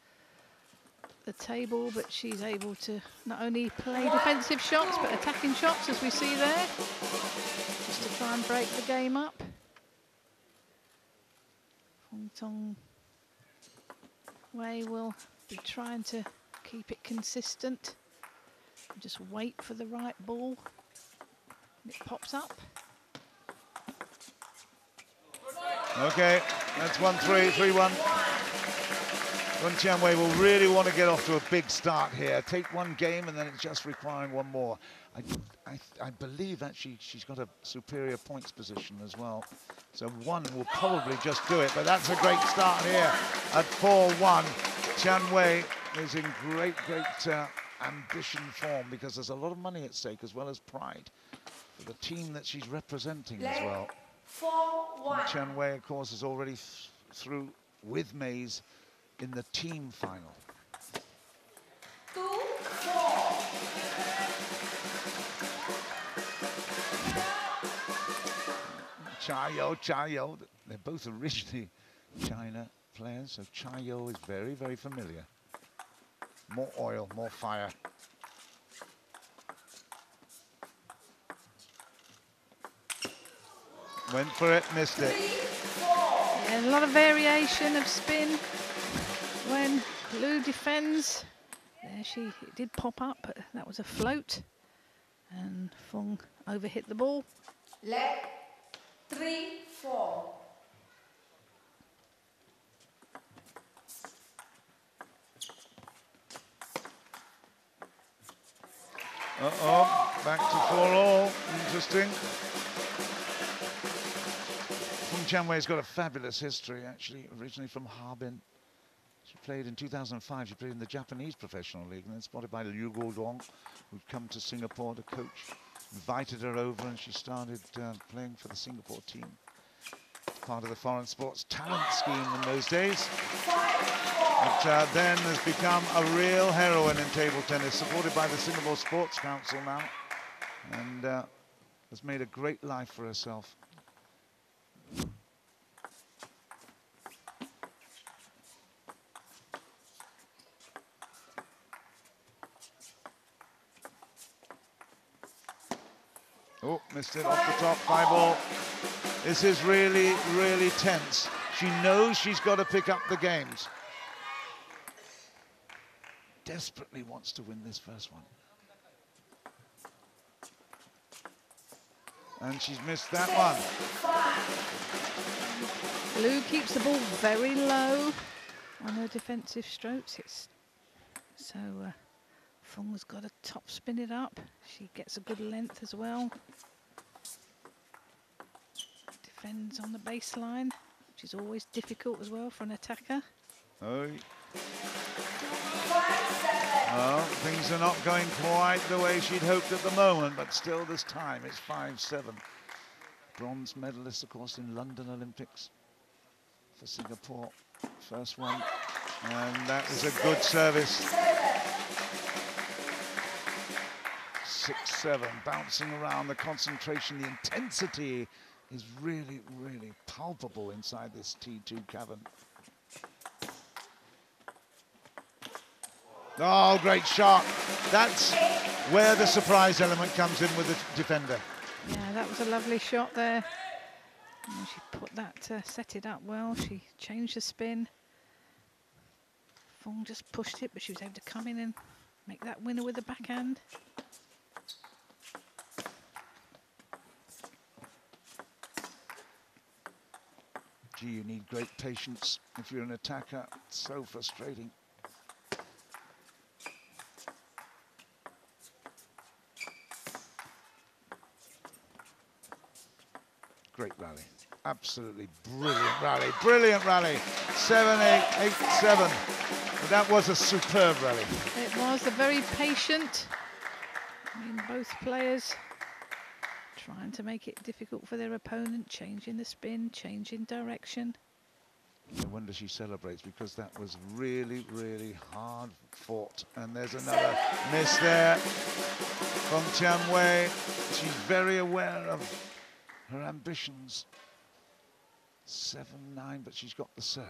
the table, but she's able to not only play defensive shots, but attacking shots, as we see there, just to try and break the game up. Feng Tong Wei will be trying to keep it consistent. Just wait for the right ball. It pops up. Okay, that's one three, three one. Feng Tianwei will really want to get off to a big start here. Take one game and then it's just requiring one more. I, I, I believe actually she's got a superior points position as well. So one will probably just do it, but that's a great start here at four one. Tianwei is in great, great uh, ambition form because there's a lot of money at stake as well as pride for the team that she's representing Play as well. Chen Wei, of course, is already th through with Maze in the team final. Two, four. Chayo, Chayo, they're both originally China players, so Chayo is very, very familiar. More oil, more fire. Went for it, missed it. Yeah, a lot of variation of spin when Lou defends. There she it did pop up, but that was a float. And Feng overhit the ball. Leg, three, four. Uh-oh, back to four all, interesting. Feng Tianwei's got a fabulous history, actually, originally from Harbin. She played in two thousand five, she played in the Japanese Professional League, and then spotted by Liu Guodong, who'd come to Singapore. The coach invited her over, and she started uh, playing for the Singapore team. Part of the foreign sports talent scheme in those days. But uh, then has become a real heroine in table tennis, supported by the Singapore Sports Council now, and uh, has made a great life for herself. Oh, missed it off the top, five all. This is really, really tense. She knows she's got to pick up the games. Desperately wants to win this first one. And she's missed that one. Lou keeps the ball very low on her defensive strokes. It's so uh, Feng's got to top spin it up. She gets a good length as well. Defends on the baseline, which is always difficult as well for an attacker. Oh. Well, things are not going quite the way she'd hoped at the moment, but still this time it's five seven. Bronze medalist, of course, in London Olympics for Singapore. First one. And that was a good service. six seven, bouncing around. The concentration, the intensity is really, really palpable inside this T two cavern. Oh, great shot. That's where the surprise element comes in with the defender. Yeah, that was a lovely shot there. And she put that, uh, set it up well. She changed the spin. Fong just pushed it, but she was able to come in and make that winner with the backhand. Gee, you need great patience if you're an attacker. It's so frustrating. Great rally, absolutely brilliant rally, brilliant rally. seven eight, eight seven. That was a superb rally. It was a very patient. I mean, both players trying to make it difficult for their opponent, changing the spin, changing direction. No wonder she celebrates, because that was really, really hard fought. And there's another miss there from Tianwei. She's very aware of her ambitions. Seven nine, but she's got the serve.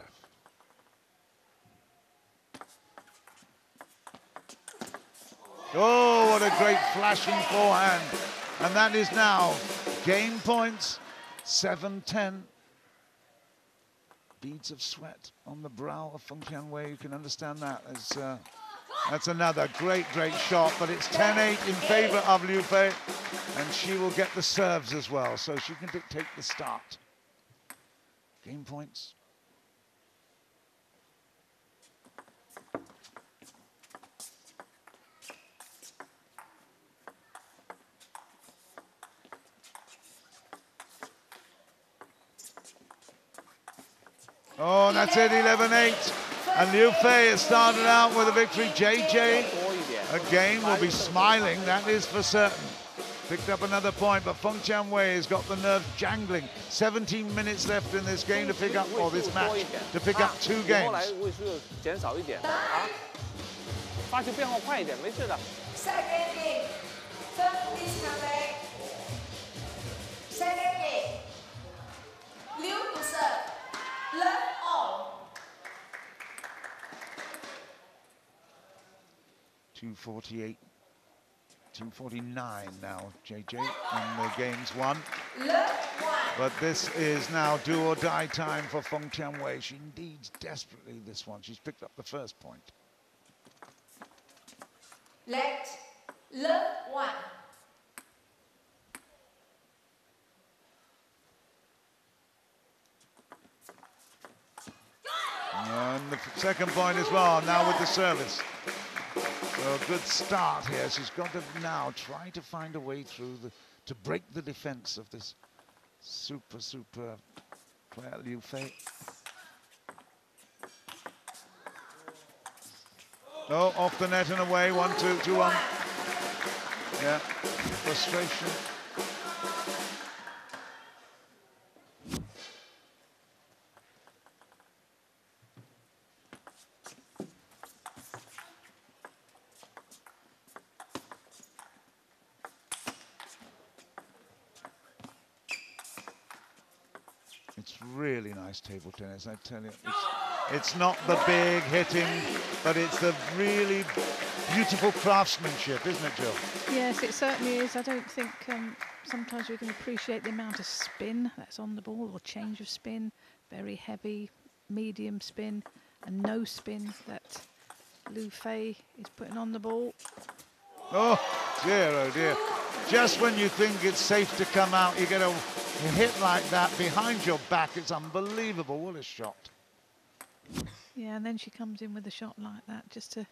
Oh, what a great flashing forehand. And that is now game points. Seven ten. Beads of sweat on the brow of Feng Tianwei. You can understand that. As, uh, that's another great, great shot, but it's ten eight in favor of Liu Fei, and she will get the serves as well, so she can dictate the start. Game points. Oh, that's it, eleven eight. And Liu Fei has started out with a victory. J J, again, will be smiling, that is for certain. Picked up another point, but Feng Tianwei has got the nerves jangling. seventeen minutes left in this game to pick up, or this match, to pick up two games. two forty-eight, two forty-nine now, J J, and the game's won. But this is now do or die time for Feng Tianwei. She needs desperately this one. She's picked up the first point. Let Le one. And the second point as well, now with the service. So a good start here. She's got to now try to find a way through the, to break the defense of this super, super player, Liu Fei. Oh, off the net and away. One, two, two, one. Yeah, frustration. Table tennis, I tell you, it's, it's not the big hitting, but it's the really beautiful craftsmanship, isn't it, Jill? Yes, it certainly is. I don't think um, sometimes we can appreciate the amount of spin that's on the ball, or change of spin, very heavy, medium spin, and no spin that Liu Fei is putting on the ball. Oh dear, oh dear. Just when you think it's safe to come out, you get a A hit like that behind your back. It's unbelievable. What a shot. Yeah, and then she comes in with a shot like that just to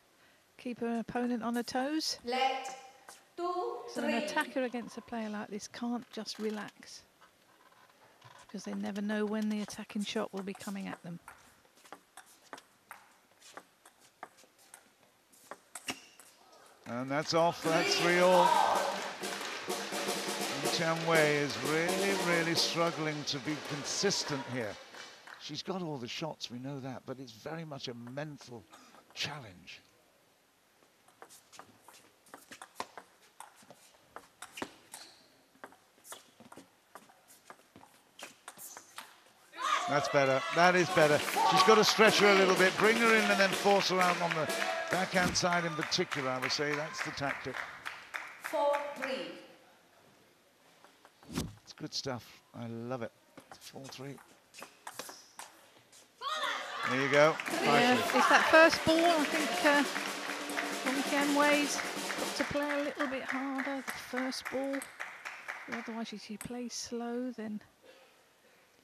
keep her opponent on her toes. Let two, so an attacker against a player like this can't just relax. because they never know when the attacking shot will be coming at them. And that's off, that's three all. Tianwei is really, really struggling to be consistent here. She's got all the shots, we know that, but it's very much a mental challenge. That's better, that is better. She's got to stretch her a little bit, bring her in and then force her out on the backhand side in particular, I would say. That's the tactic. Four, three. It's good stuff. I love it. Four, three. There you go. Yeah, it's that first ball, I think, uh, from Tianwei's got to play a little bit harder, the first ball. Otherwise, if you play slow, then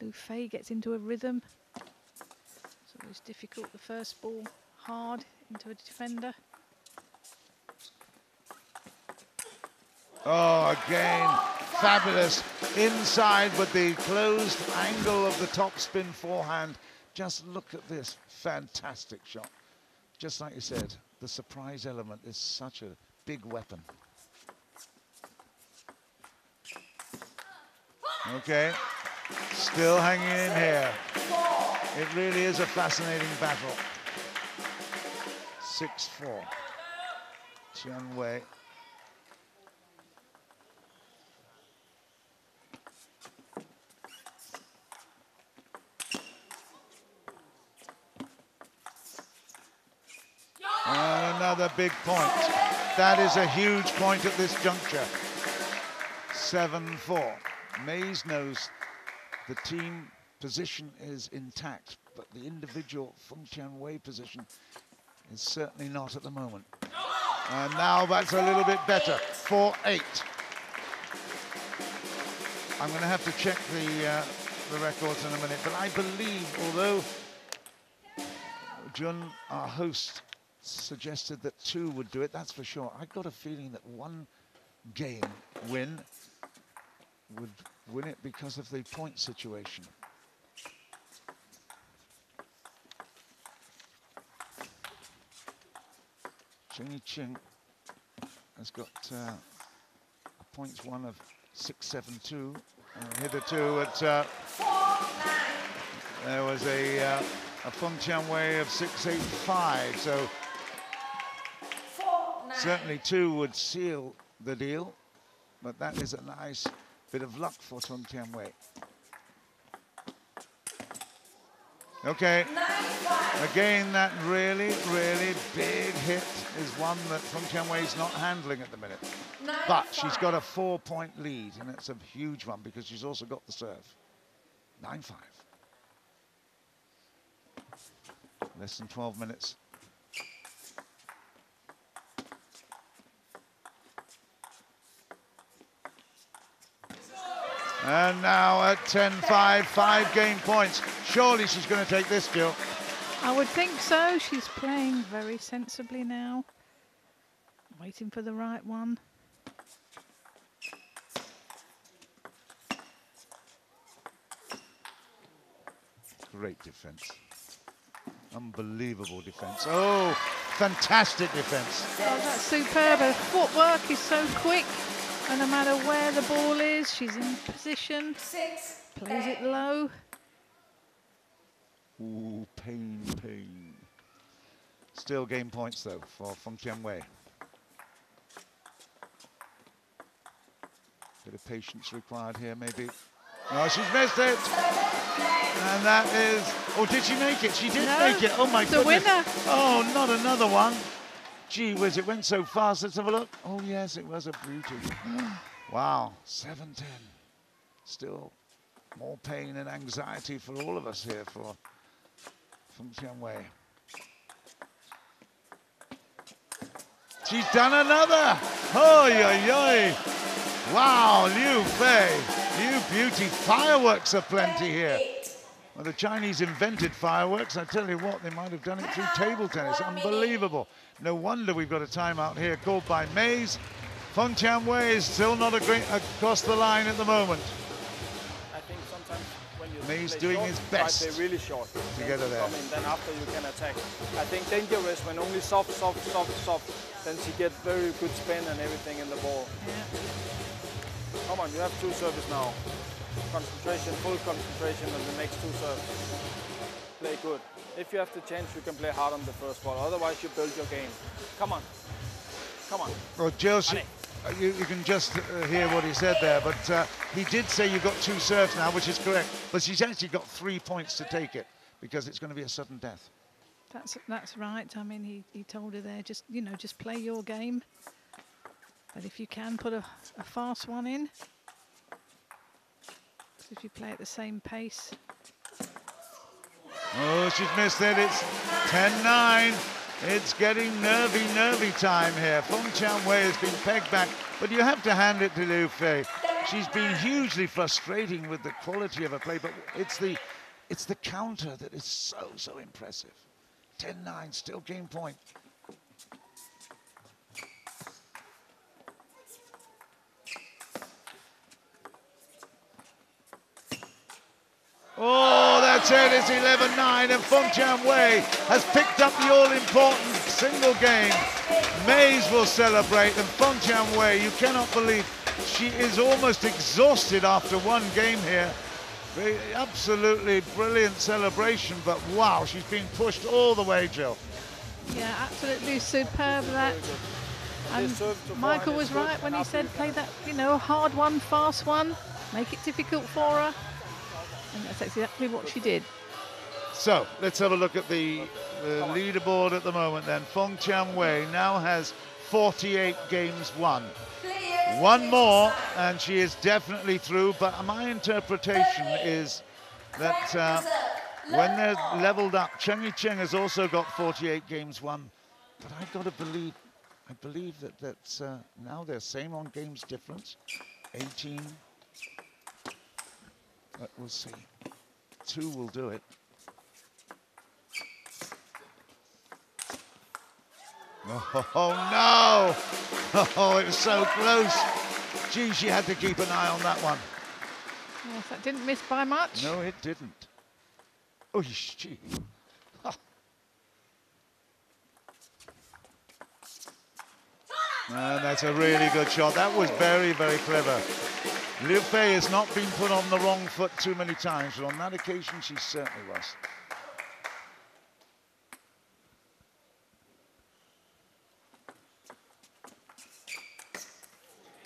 Liu Fei gets into a rhythm. So it's difficult, the first ball, hard into a defender. Oh, again, fabulous. Inside with the closed angle of the topspin forehand. Just look at this fantastic shot. Just like you said, the surprise element is such a big weapon. Okay, still hanging in here. It really is a fascinating battle. six four, Tianwei. Another big point. That is a huge point at this juncture. seven four. Maze knows the team position is intact, but the individual Feng Tianwei position is certainly not at the moment. And now that's a little bit better. four eight. I'm going to have to check the, uh, the records in a minute, but I believe, although Jun, our host, suggested that two would do it, that's for sure. I got a feeling that one game win would win it because of the point situation. Cheng Yi Ching has got uh, a points one of six seven two. And hitherto at, uh, there was a, uh, a Feng Tianwei of six eight five, so certainly two would seal the deal, but that is a nice bit of luck for Feng Tianwei. Okay, again, that really, really big hit is one that Feng Tianwei is not handling at the minute. But she's got a four-point lead, and it's a huge one because she's also got the serve. nine five. Less than twelve minutes. And now at ten five, five game points. Surely she's going to take this, Jill. I would think so. She's playing very sensibly now. Waiting for the right one. Great defense. Unbelievable defense. Oh, fantastic defense. Oh, that's superb. Her footwork is so quick. And no matter where the ball is, she's in position. Six. Plays it low. Ooh, pain, pain. Still game points, though, for Feng Tianwei. Bit of patience required here, maybe. Oh, she's missed it. And that is... Oh, did she make it? She did no, make it. Oh, my goodness. The winner. Oh, not another one. Gee whiz, it went so fast. Let's have a look. Oh, yes, it was a beauty. Wow, seven ten. Still more pain and anxiety for all of us here for Feng Tianwei. She's done another. Oh, yoy, yoy. Wow, Liu Fei. You beauty. Fireworks are plenty here. Well, the Chinese invented fireworks. I tell you what, they might have done it through table tennis. Unbelievable. No wonder we've got a timeout here called by Maze. Feng Tianwei is still not a great across the line at the moment. I think sometimes when Maze doing short, his best. But they really short. Together there. In, then after you can attack. I think dangerous when only soft, soft, soft, soft. Then she gets very good spin and everything in the ball. Yeah. Come on, you have two serves now. Concentration, full concentration on the next two serves. Play good. If you have the chance, you can play hard on the first ball. Otherwise, you build your game. Come on. Come on. Well, Jill, she, you, you can just uh, hear what he said there, but uh, he did say you've got two serves now, which is correct, but she's actually got three points to take it because it's going to be a sudden death. That's that's right. I mean, he, he told her there, just, you know, just play your game. But if you can, put a, a fast one in. So if you play at the same pace. Oh, she's missed it. It's ten nine. It's getting nervy, nervy time here. Feng Tianwei has been pegged back, but you have to hand it to Liu Fei. She's been hugely frustrating with the quality of her play, but it's the, it's the counter that is so, so impressive. ten nine, still game point. Oh, that's it, it's eleven nine, and Feng Tianwei has picked up the all-important single game. Maze will celebrate, and Feng Tianwei, you cannot believe, she is almost exhausted after one game here. Absolutely brilliant celebration, but wow, she's been pushed all the way, Jill. Yeah, absolutely superb that. And Michael was right when he said, play that, you know, hard one, fast one, make it difficult for her. And that's exactly what she did. So let's have a look at the, the leaderboard at the moment then. Feng Tianwei now has forty-eight games won. One more and she is definitely through, but my interpretation is that uh, when they're leveled up, Cheng Yi Ching has also got forty-eight games won. But I've got to believe, I believe that that's, uh, now they're same on games difference, eighteen. But we'll see. Two will do it. Oh, oh no! Oh, it was so close. Gee, she had to keep an eye on that one. Yes, that didn't miss by much. No, it didn't. Oh, gee. Ha. Man, that's a really good shot. That was very, very clever. Liu Fei has not been put on the wrong foot too many times, but on that occasion she certainly was.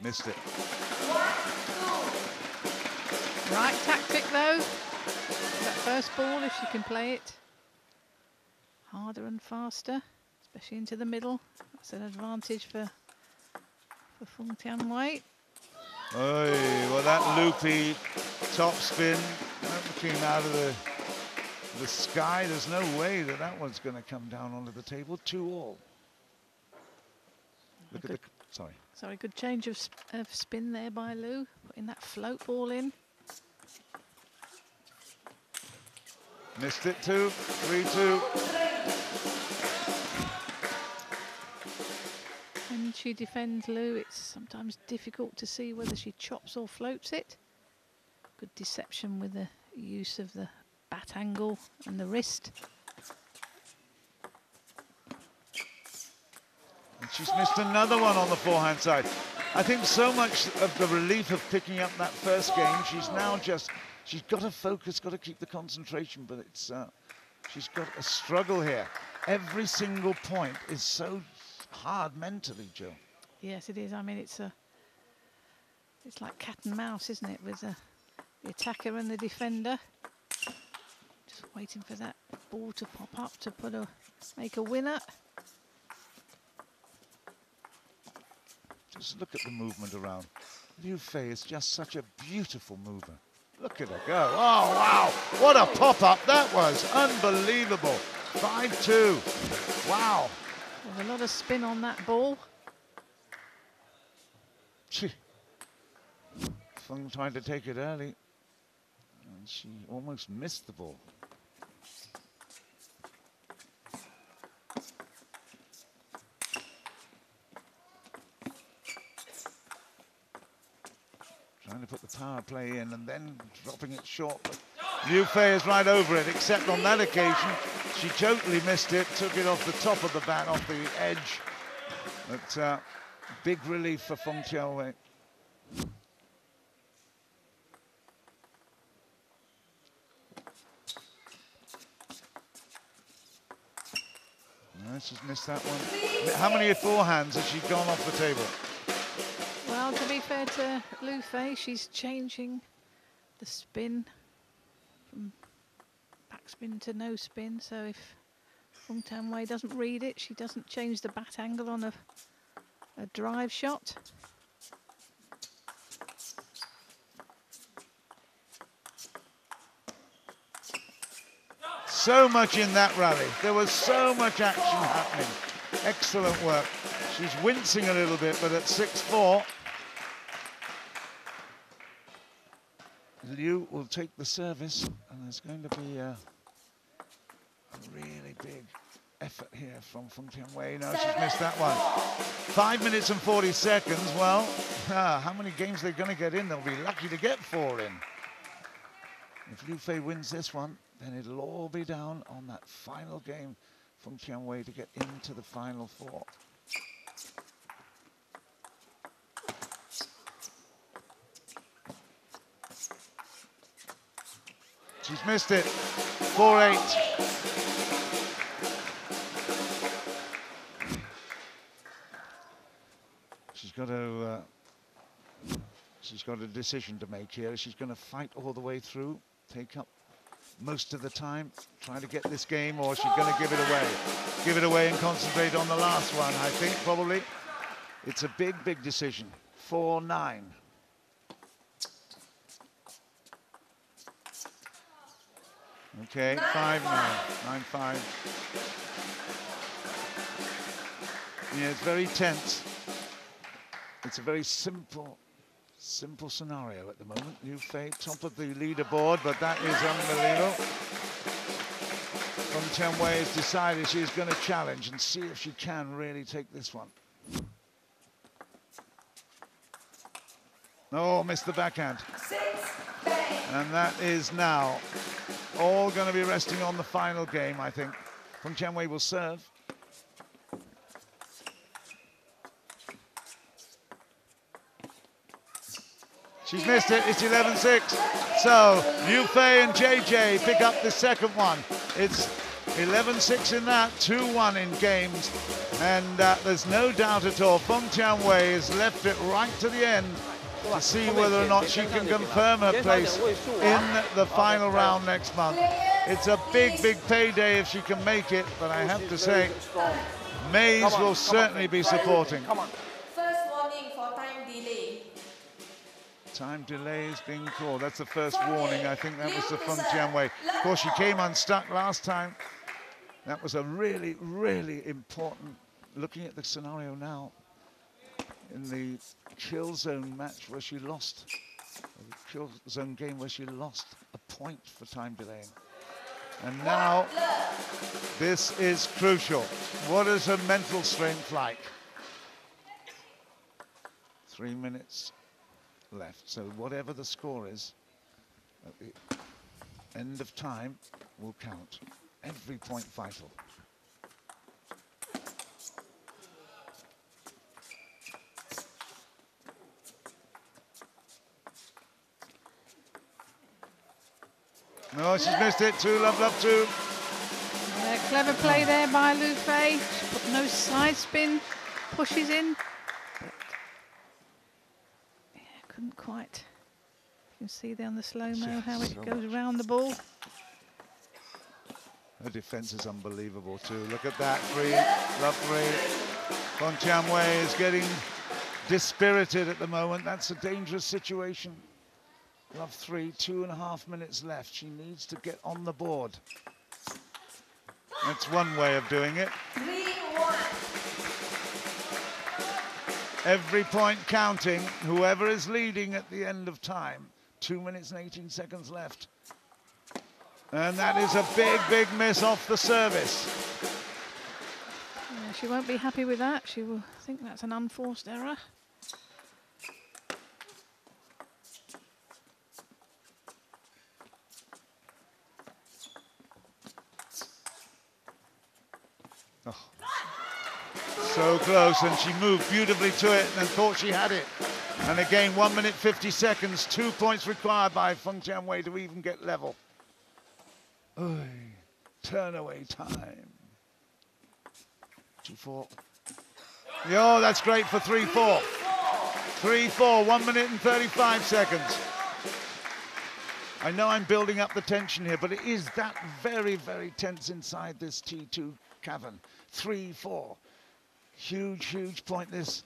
Missed it. Right tactic though. That first ball, if she can play it harder and faster, especially into the middle. That's an advantage for, for Feng Tianwei. Oy, well, that loopy top spin that came out of the, the sky. There's no way that that one's going to come down onto the table. Two all. Look good, at the, sorry. Sorry, good change of, sp of spin there by Liu, putting that float ball in. Missed it too. Three, two. When she defends Liu, it's sometimes difficult to see whether she chops or floats it. Good deception with the use of the bat angle and the wrist. And she's missed another one on the forehand side. I think so much of the relief of picking up that first game, she's now just, she's got to focus, got to keep the concentration, but it's, uh, she's got a struggle here. Every single point is so hard mentally, Jill. Yes, it is. I mean, it's a, it's like cat and mouse, isn't it, with the, the attacker and the defender. Just waiting for that ball to pop up to put a, make a winner. Just look at the movement around. Liu Fei is just such a beautiful mover. Look at her go. Oh, wow. What a pop-up that was. Unbelievable. five two. Wow. There's a lot of spin on that ball. She, Feng tried to take it early, and she almost missed the ball. Trying to put the power play in and then dropping it short, but Liu Fei is right over it, except on that occasion, she totally missed it, took it off the top of the bat, off the edge. But uh, big relief for Feng Tianwei. Let's just miss that one. How many forehands has she gone off the table? Well, to be fair to Liu Fei, she's changing the spin from backspin to no spin. So if Feng Tianwei doesn't read it, she doesn't change the bat angle on a, a drive shot. So much in that rally. There was so much action happening. Excellent work. She's wincing a little bit, but at six four, Liu will take the service, and there's going to be a, a really big effort here from Feng Tianwei. No, she's missed that one. five minutes and forty seconds. Well, ah, how many games they're going to get in? They'll be lucky to get four in. If Liu Fei wins this one, then it'll all be down on that final game from Feng Tianwei to get into the final four. She's missed it. four eight. She's got to. Uh, she's got a decision to make here. She's going to fight all the way through. Take up most of the time, trying to get this game, or she's going to give it away. Give it away and concentrate on the last one, I think, probably. It's a big, big decision. four nine. Okay, five nine. nine five. Yeah, it's very tense. It's a very simple... Simple scenario at the moment. Liu Fei top of the leaderboard, but that is unbelievable. Feng Tianwei has decided she's going to challenge and see if she can really take this one. Oh, missed the backhand. And that is now all going to be resting on the final game, I think. Feng Tianwei will serve. She's missed it, it's eleven six. So, Liu Fei and J J pick up the second one. It's eleven six in that, two one in games. And uh, there's no doubt at all, Feng Tianwei has left it right to the end to see whether or not she can confirm her place in the final round next month. It's a big, big payday if she can make it, but I have to say, Maze will certainly be supporting. Time delays being called. That's the first warning. I think that was the Feng Tianwei. Of course, she came unstuck last time. That was a really, really important. Looking at the scenario now, in the kill zone match where she lost, the kill zone game where she lost a point for time delaying. And now, this is crucial. What is her mental strength like? Three minutes left, so whatever the score is at the end of time will count. Every point vital. No, she's missed it. Two love, love, two. Yeah, clever play there by Liu Fei. She's put no side spin, pushes in. Quite. You can see there on the slow-mo how it goes around the ball. Her defense is unbelievable too. Look at that, three, love three. Feng Tianwei is getting dispirited at the moment. That's a dangerous situation. Love three, two and a half minutes left. She needs to get on the board. That's one way of doing it. Every point counting, whoever is leading at the end of time. two minutes and eighteen seconds left. And that is a big, big miss off the service. Yeah, she won't be happy with that. She will think that's an unforced error. So close, and she moved beautifully to it and thought she had it. And again, one minute fifty seconds, two points required by Feng Tianwei to even get level. Oy, turn away time. two four. Oh, that's great for three four. three four, one minute and thirty-five seconds. I know I'm building up the tension here, but it is that very, very tense inside this T two cavern. three four. Huge, huge point this.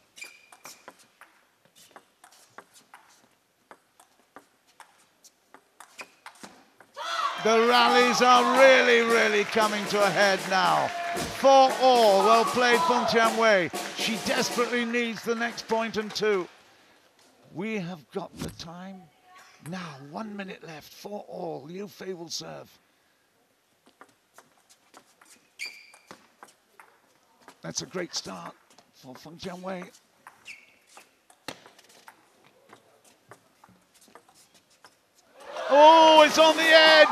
The rallies are really, really coming to a head now. Four all, well played Feng Tianwei. She desperately needs the next point and two. We have got the time now, one minute left, four all, Liu Fei will serve. That's a great start for Feng Tianwei. Oh, it's on the edge.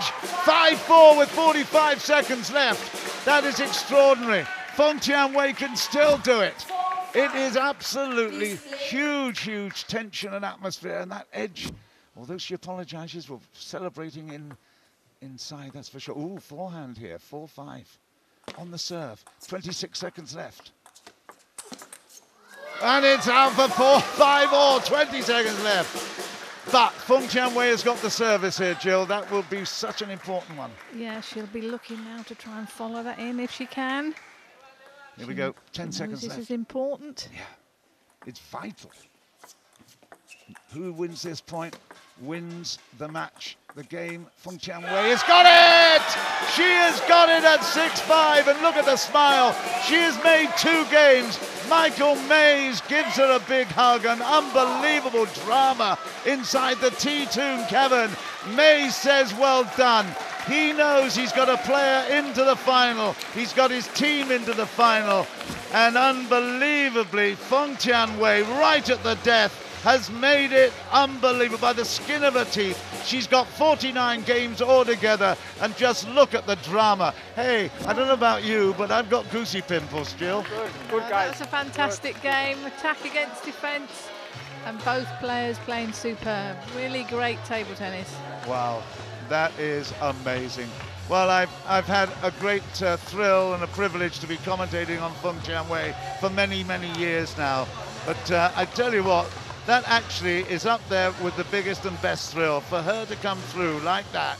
five four with forty-five seconds left. That is extraordinary. Feng Tianwei can still do it. It is absolutely huge, huge tension and atmosphere. And that edge, although she apologizes, we're celebrating in inside, that's for sure. Ooh, forehand here, four five on the serve. twenty-six seconds left. And it's out for four five all, twenty seconds left. But Feng Tianwei has got the service here, Jill. That will be such an important one. Yeah, she'll be looking now to try and follow that in if she can. Here she we go, ten seconds left. This is important. Yeah, it's vital. Who wins this point wins the match, the game. Feng Tianwei has got it! She has got it at six five, and look at the smile. She has made two games. Michael Maze gives her a big hug, an unbelievable drama inside the T two cavern. Maze says, well done. He knows he's got a player into the final. He's got his team into the final. And unbelievably, Feng Tianwei, right at the death, has made it unbelievable by the skin of her teeth. She's got forty-nine games altogether, and just look at the drama. Hey, I don't know about you, but I've got goosey pimples, Jill. Good, good guys. That's a fantastic good game, attack against defense, and both players playing superb. Really great table tennis. Wow, that is amazing. Well, I've, I've had a great uh, thrill and a privilege to be commentating on Feng Tianwei for many, many years now. But uh, I tell you what, that actually is up there with the biggest and best thrill, for her to come through like that,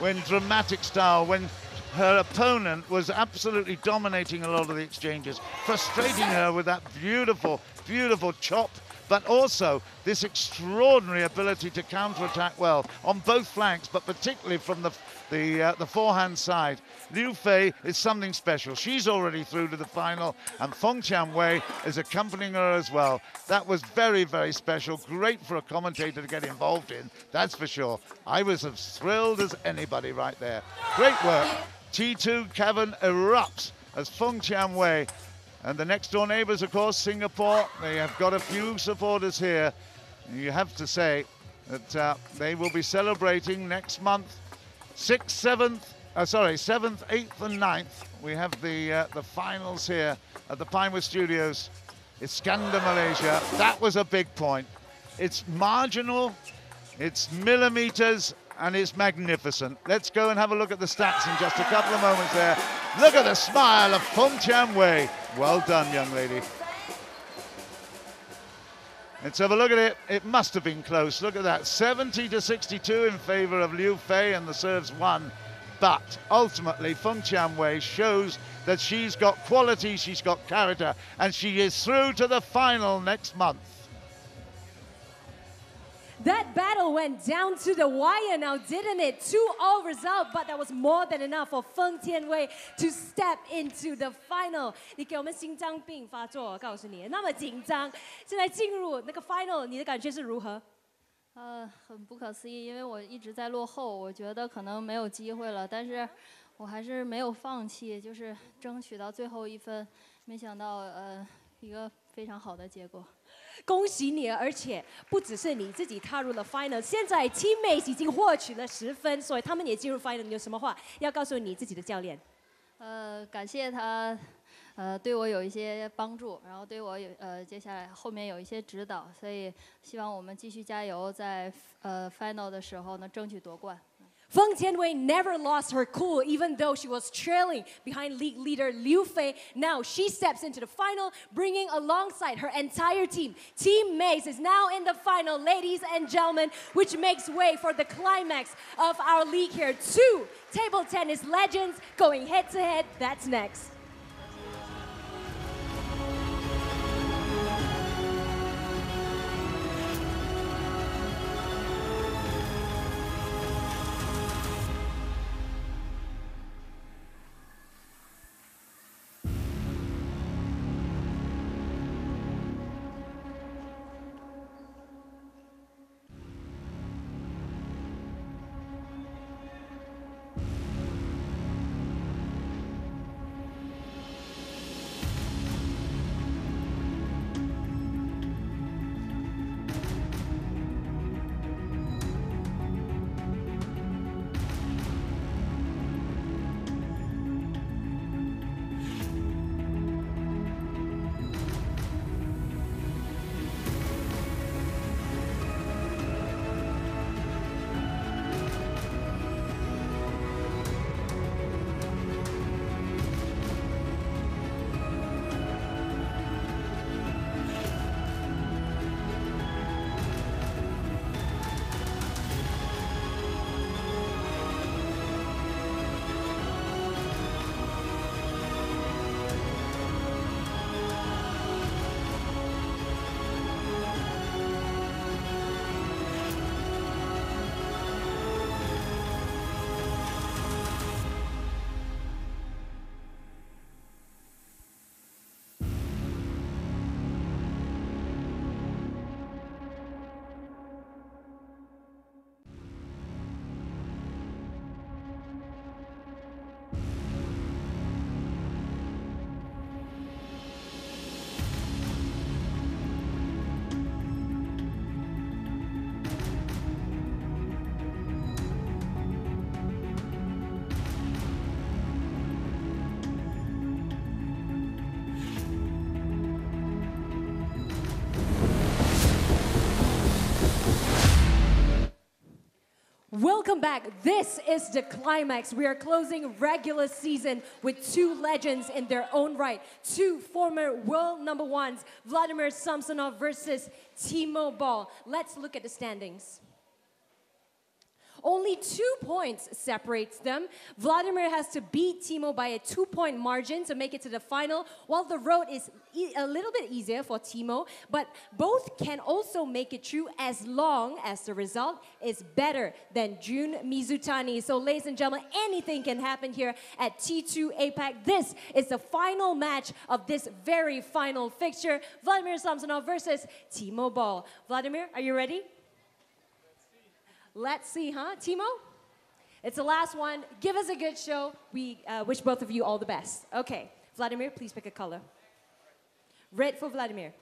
when dramatic style, when her opponent was absolutely dominating a lot of the exchanges, frustrating her with that beautiful, beautiful chop, but also this extraordinary ability to counterattack well on both flanks, but particularly from the the, uh, the forehand side. Liu Fei is something special. She's already through to the final, and Feng Tianwei is accompanying her as well. That was very, very special. Great for a commentator to get involved in, that's for sure. I was as thrilled as anybody right there. Great work. T two cavern erupts as Feng Tianwei and the next door neighbors, of course, Singapore. They have got a few supporters here. You have to say that uh, they will be celebrating next month, sixth, seventh, Uh, sorry, seventh, eighth and ninth, we have the uh, the finals here at the Pinewood Studios, Iskandar, Malaysia. That was a big point. It's marginal, it's millimeters, and it's magnificent. Let's go and have a look at the stats in just a couple of moments there. Look at the smile of Feng Tianwei. Well done, young lady. Let's have a look at it. It must have been close. Look at that, seventy to sixty-two in favor of Liu Fei, and the serves won. But ultimately, Feng Tianwei shows that she's got quality, she's got character, and she is through to the final next month. That battle went down to the wire now, didn't it? two all result, but that was more than enough for Feng Tianwei to step into the final. 你给我们心脏病发作，我告诉你，那么紧张。现在进入那个final，你的感觉是如何？ 呃，很不可思议，因为我一直在落后，我觉得可能没有机会了，但是我还是没有放弃，就是争取到最后一分。没想到，呃，一个非常好的结果。恭喜你，而且不只是你自己踏入了 final， 现在 teammates 已经获取了十分，所以他们也进入 final。你有什么话要告诉你自己的教练？呃，感谢他。 呃呃，对我有一些帮助，然后对我有呃接下来后面有一些指导，所以希望我们继续加油，在呃 final 的时候呢争取夺冠。 Feng Tianwei never lost her cool, even though she was trailing behind league leader Liu Fei. Now she steps into the final, bringing alongside her entire team. Team Maze is now in the final, ladies and gentlemen, which makes way for the climax of our league here. Two table tennis legends going head-to-head. That's next. Welcome back. This is the climax. We are closing regular season with two legends in their own right. Two former world number ones, Vladimir Samsonov versus Timo Boll. Let's look at the standings. Only two points separates them. Vladimir has to beat Timo by a two-point margin to make it to the final, while the road is e a little bit easier for Timo, but both can also make it through as long as the result is better than Jun Mizutani. So ladies and gentlemen, anything can happen here at T two APAC. This is the final match of this very final fixture. Vladimir Samsonov versus Timo Boll. Vladimir, are you ready? Let's see, huh, Timo? It's the last one. Give us a good show. We uh, wish both of you all the best. Okay, Vladimir, please pick a color. Red for Vladimir.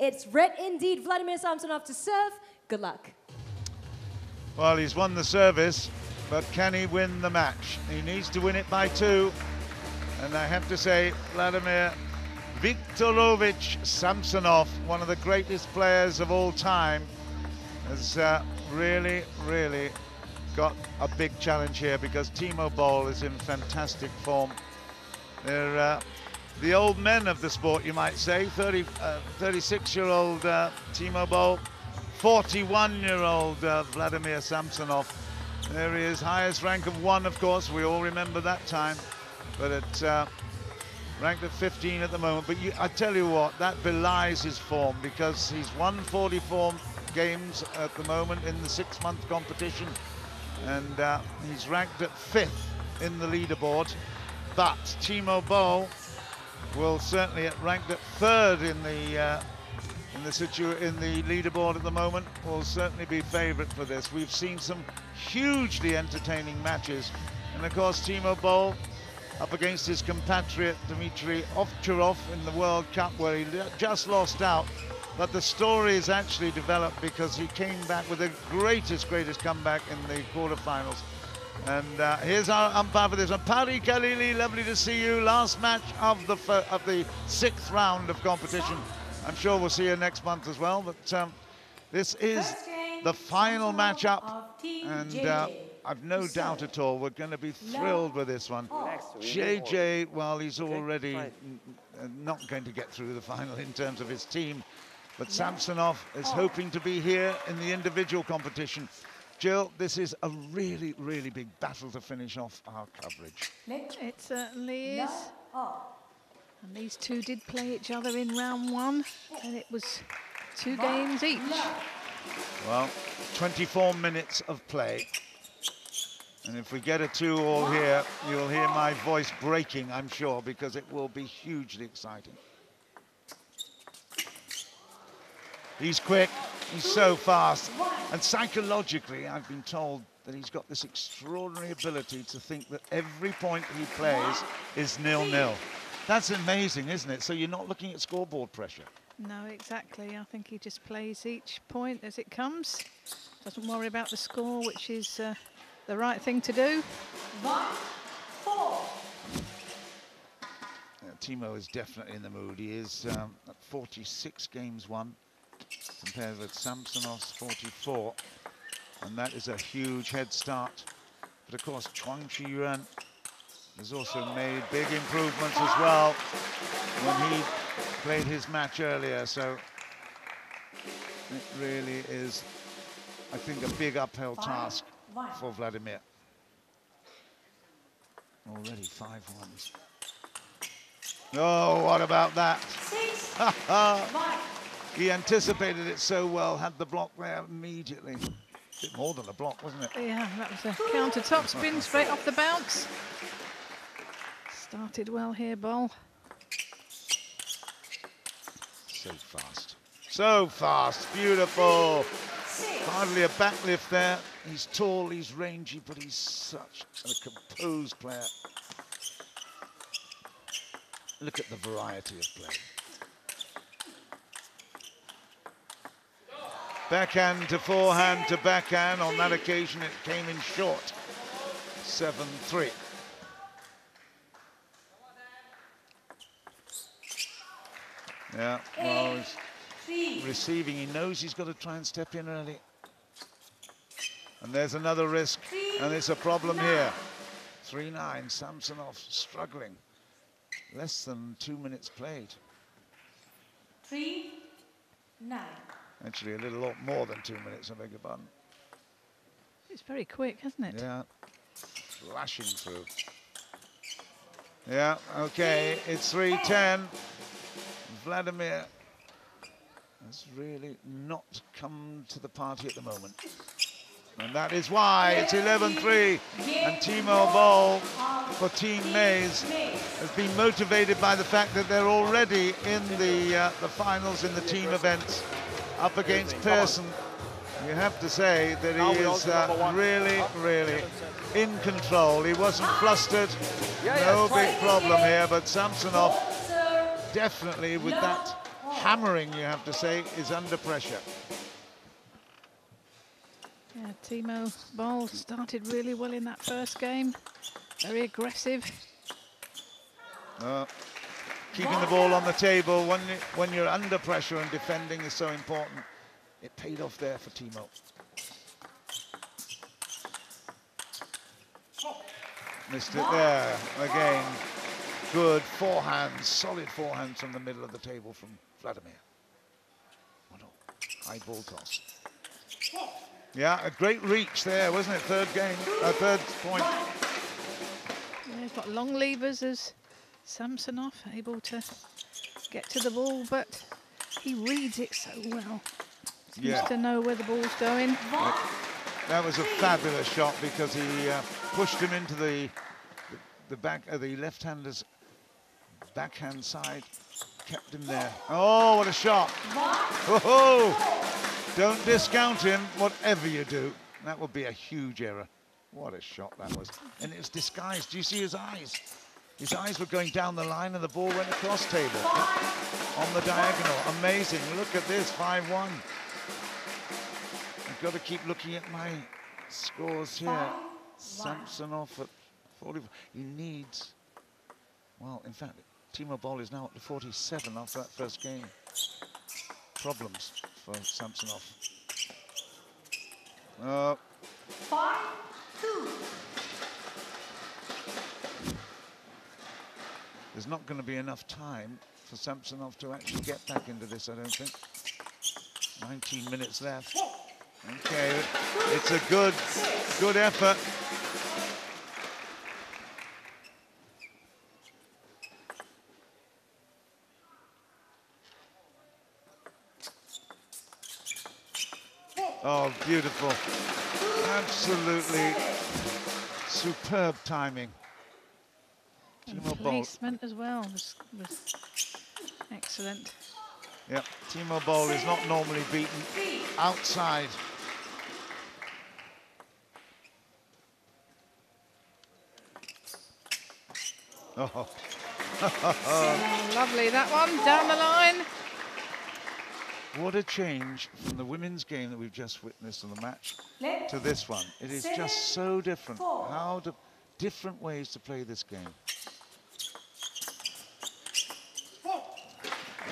It's red indeed. Vladimir Samsonov to serve. Good luck. Well, he's won the service, but can he win the match? He needs to win it by two. And I have to say, Vladimir Viktorovich Samsonov, one of the greatest players of all time, has uh, really, really got a big challenge here because Timo Boll is in fantastic form. They're uh, the old men of the sport, you might say. thirty-six-year-old uh, Timo Boll, forty-one-year-old uh, Vladimir Samsonov. There he is, highest rank of one, of course. We all remember that time. But at uh, ranked at fifteen at the moment. But you, I tell you what, that belies his form because he's won forty-four games at the moment in the six-month competition, and uh, he's ranked at fifth in the leaderboard. But Timo Boll will certainly at ranked at third in the uh, in the situ in the leaderboard at the moment. Will certainly be favourite for this. We've seen some hugely entertaining matches, and of course Timo Boll up against his compatriot Dimitrij Ovtcharov in the World Cup, where he just lost out. But the story is actually developed because he came back with the greatest, greatest comeback in the quarterfinals. And uh, here's our umpire for this one, Pari Khalili. Lovely to see you. Last match of the of the sixth round of competition. I'm sure we'll see you next month as well. But um, this is the final matchup, and uh, I've no doubt at all we're going to be thrilled with this one. J J, well, he's already not going to get through the final in terms of his team, but Samsonov is hoping to be here in the individual competition. Jill, this is a really, really big battle to finish off our coverage. It certainly is. And these two did play each other in round one, and it was two games each. Well, twenty-four minutes of play. And if we get a two all here, you'll hear my voice breaking, I'm sure, because it will be hugely exciting. He's quick. He's so fast. And psychologically, I've been told that he's got this extraordinary ability to think that every point he plays is nil nil. That's amazing, isn't it? So you're not looking at scoreboard pressure. No, exactly. I think he just plays each point as it comes. Doesn't worry about the score, which is uh, the right thing to do. One, four. Yeah, Timo is definitely in the mood. He is um, at forty-six games won, compared with Samsonov's forty-four, and that is a huge head start. But of course, Chuang Chih-Yuan has also made big improvements as well when he played his match earlier, so it really is, I think, a big uphill task for Vladimir. Already five ones. Oh, what about that? Six. He anticipated it so well, had the block there immediately. A bit more than a block, wasn't it? Yeah, that was a counter-top spin straight off the bounce. Started well here, Boll. So fast. So fast, beautiful. Hardly a backlift there. He's tall, he's rangy, but he's such a composed player. Look at the variety of play. Backhand to forehand to backhand. On that occasion, it came in short. seven three. Yeah, well, he's receiving. He knows he's got to try and step in early. And there's another risk, and it's a problem here. three nine, Samsonov struggling. Less than two minutes played. three nine. Actually, a little lot more than two minutes, I beg your pardon. It's very quick, hasn't it? Yeah, flashing through. Yeah, OK, it's three ten. Vladimir has really not come to the party at the moment. And that is why it's eleven three. And Timo Boll for Team Maze has been motivated by the fact that they're already in the, uh, the finals in the team events. Up against Pearson, you have to say that he is uh, really, really in control. He wasn't flustered, no big problem here, but Samsonov definitely with that hammering, you have to say, is under pressure. Yeah, Timo Boll started really well in that first game, very aggressive. Uh, Keeping the ball on the table when, when you're under pressure and defending is so important. It paid off there for Timo. Missed it there again. Good forehand, solid forehand from the middle of the table from Vladimir. High ball toss. Yeah, a great reach there, wasn't it? Third game, uh, third point. Yeah, he's got long levers as Samsonov able to get to the ball, but he reads it so well. Seems yeah. to know where the ball's going. Yep. That was a fabulous shot because he uh, pushed him into the the, the back of uh, the left-hander's backhand side, kept him there. Oh, what a shot! Oh, don't discount him, whatever you do. That would be a huge error. What a shot that was, and it was disguised. Do you see his eyes? His eyes were going down the line and the ball went across table. On the diagonal, amazing. Look at this, five one. I've got to keep looking at my scores here. Samsonov at forty-four. He needs, well, in fact, Timo Boll is now up to forty-seven after that first game. Problems for Samsonov. Uh, Five, two. There's not going to be enough time for Samsonov to actually get back into this, I don't think. nineteen minutes left. Okay, it's a good, good effort. Oh, beautiful. Absolutely superb timing. Timo Boll. Placement as well was, was excellent. Yeah, Timo Boll is not normally beaten outside. Oh. Oh, lovely, that one, down the line. What a change from the women's game that we've just witnessed in the match to this one. It is just so different. How do, different ways to play this game.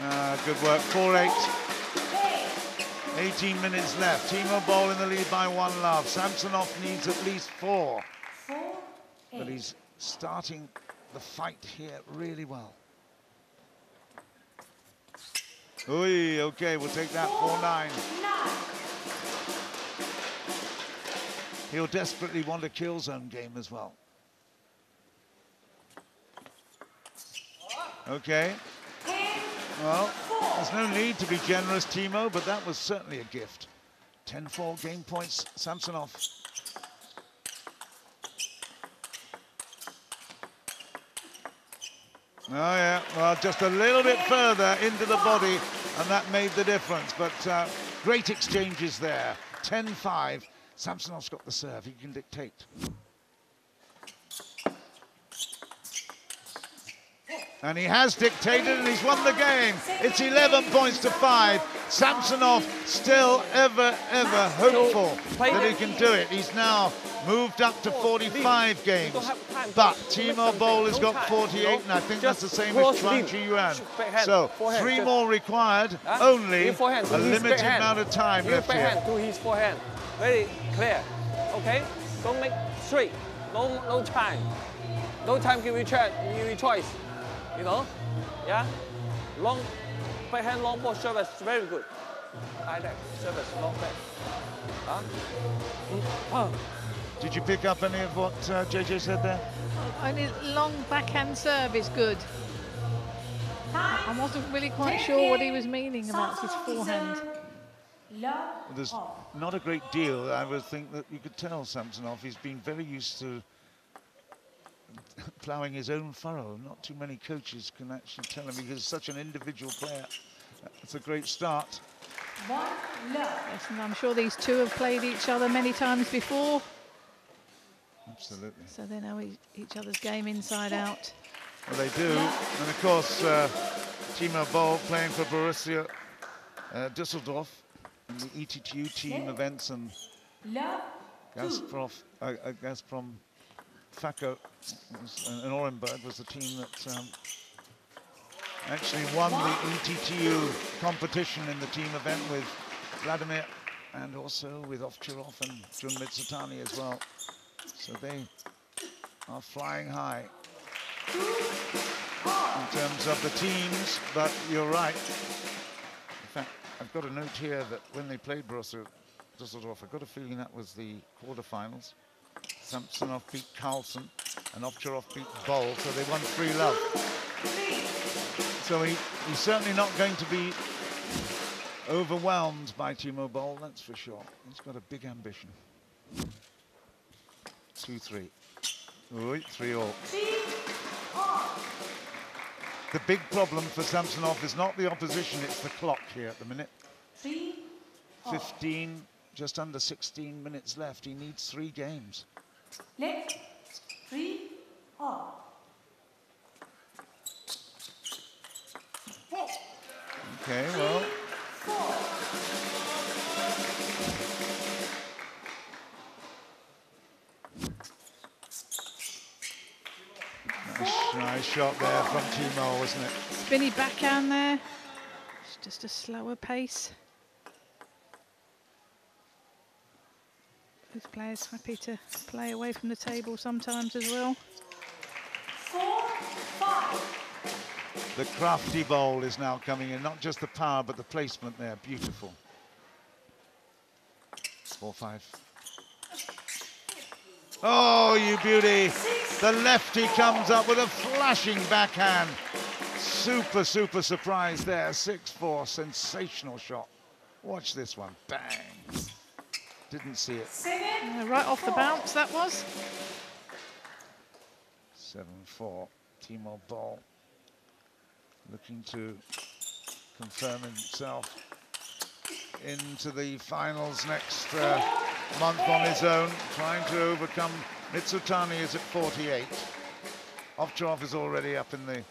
Uh, good work, four eight. eighteen minutes left. Timo Boll in the lead by one love. Samsonov needs at least four. But he's starting the fight here really well. Ooh, okay, we'll take that, four nine. He'll desperately want a kill zone game as well. Okay. Well, there's no need to be generous, Timo, but that was certainly a gift. ten four game points, Samsonov. Oh, yeah, well, just a little bit further into the body, and that made the difference. But uh, great exchanges there. ten five. Samsonov's got the serve. He can dictate. And he has dictated, and he's won the game. It's eleven points to five. Samsonov still ever, ever hopeful that he can do it. He's now moved up to forty-five games. But Timo Boll has got forty-eight, and I think that's the same as Chuang Chih-Yuan. So three more required, only a limited amount of time left here. Do his forehand, very clear, okay? Don't make three, no, no time. No time give you choice. You know, yeah, long backhand, long ball service, very good. I like service, long back. Huh? Oh. Did you pick up any of what uh, J J said there? Only long backhand serve is good. I wasn't really quite sure what he was meaning about his forehand. There's not a great deal. I would think that you could tell Samsonov he's been very used to ploughing his own furrow. Not too many coaches can actually tell him he's such an individual player. That's a great start. One love. Yes, and I'm sure these two have played each other many times before. Absolutely. So they know e each other's game inside out. Well, they do. And of course, uh, Timo Boll playing for Borussia uh, Düsseldorf in the E T T U team events, and Gazprom, uh, uh, Gazprom Fakel and Orenburg was the team that um, actually won the E T T U competition in the team event with Vladimir and also with Ovtcharov and Jun Mizutani as well. So they are flying high in terms of the teams, but you're right. In fact, I've got a note here that when they played Borussia Düsseldorf, I've got a feeling that was the quarterfinals. Samsonov beat Carlsen and Ovtcharov beat Boll, so they won three love. So he, he's certainly not going to be overwhelmed by Timo Boll, that's for sure. He's got a big ambition. two three. Ooh, three all. The big problem for Samsonov is not the opposition, it's the clock here at the minute. fifteen, just under sixteen minutes left. He needs three games. Let three off. Okay, well. Three, Nice shot there from Timo, wasn't it? Spinny backhand there. It's just a slower pace. These players happy to play away from the table sometimes as well. Four, five. The crafty ball is now coming in. Not just the power, but the placement there. Beautiful. Four, five. Oh, you beauty. The lefty comes up with a flashing backhand. Super, super surprise there. six four, sensational shot. Watch this one. Bang. Didn't see it. Uh, right off the bounce, that was. seven four, Timo Boll. Looking to confirm himself into the finals next uh, month on his own, trying to overcome. Mizutani is at forty-eight. Ovtcharov is already up in the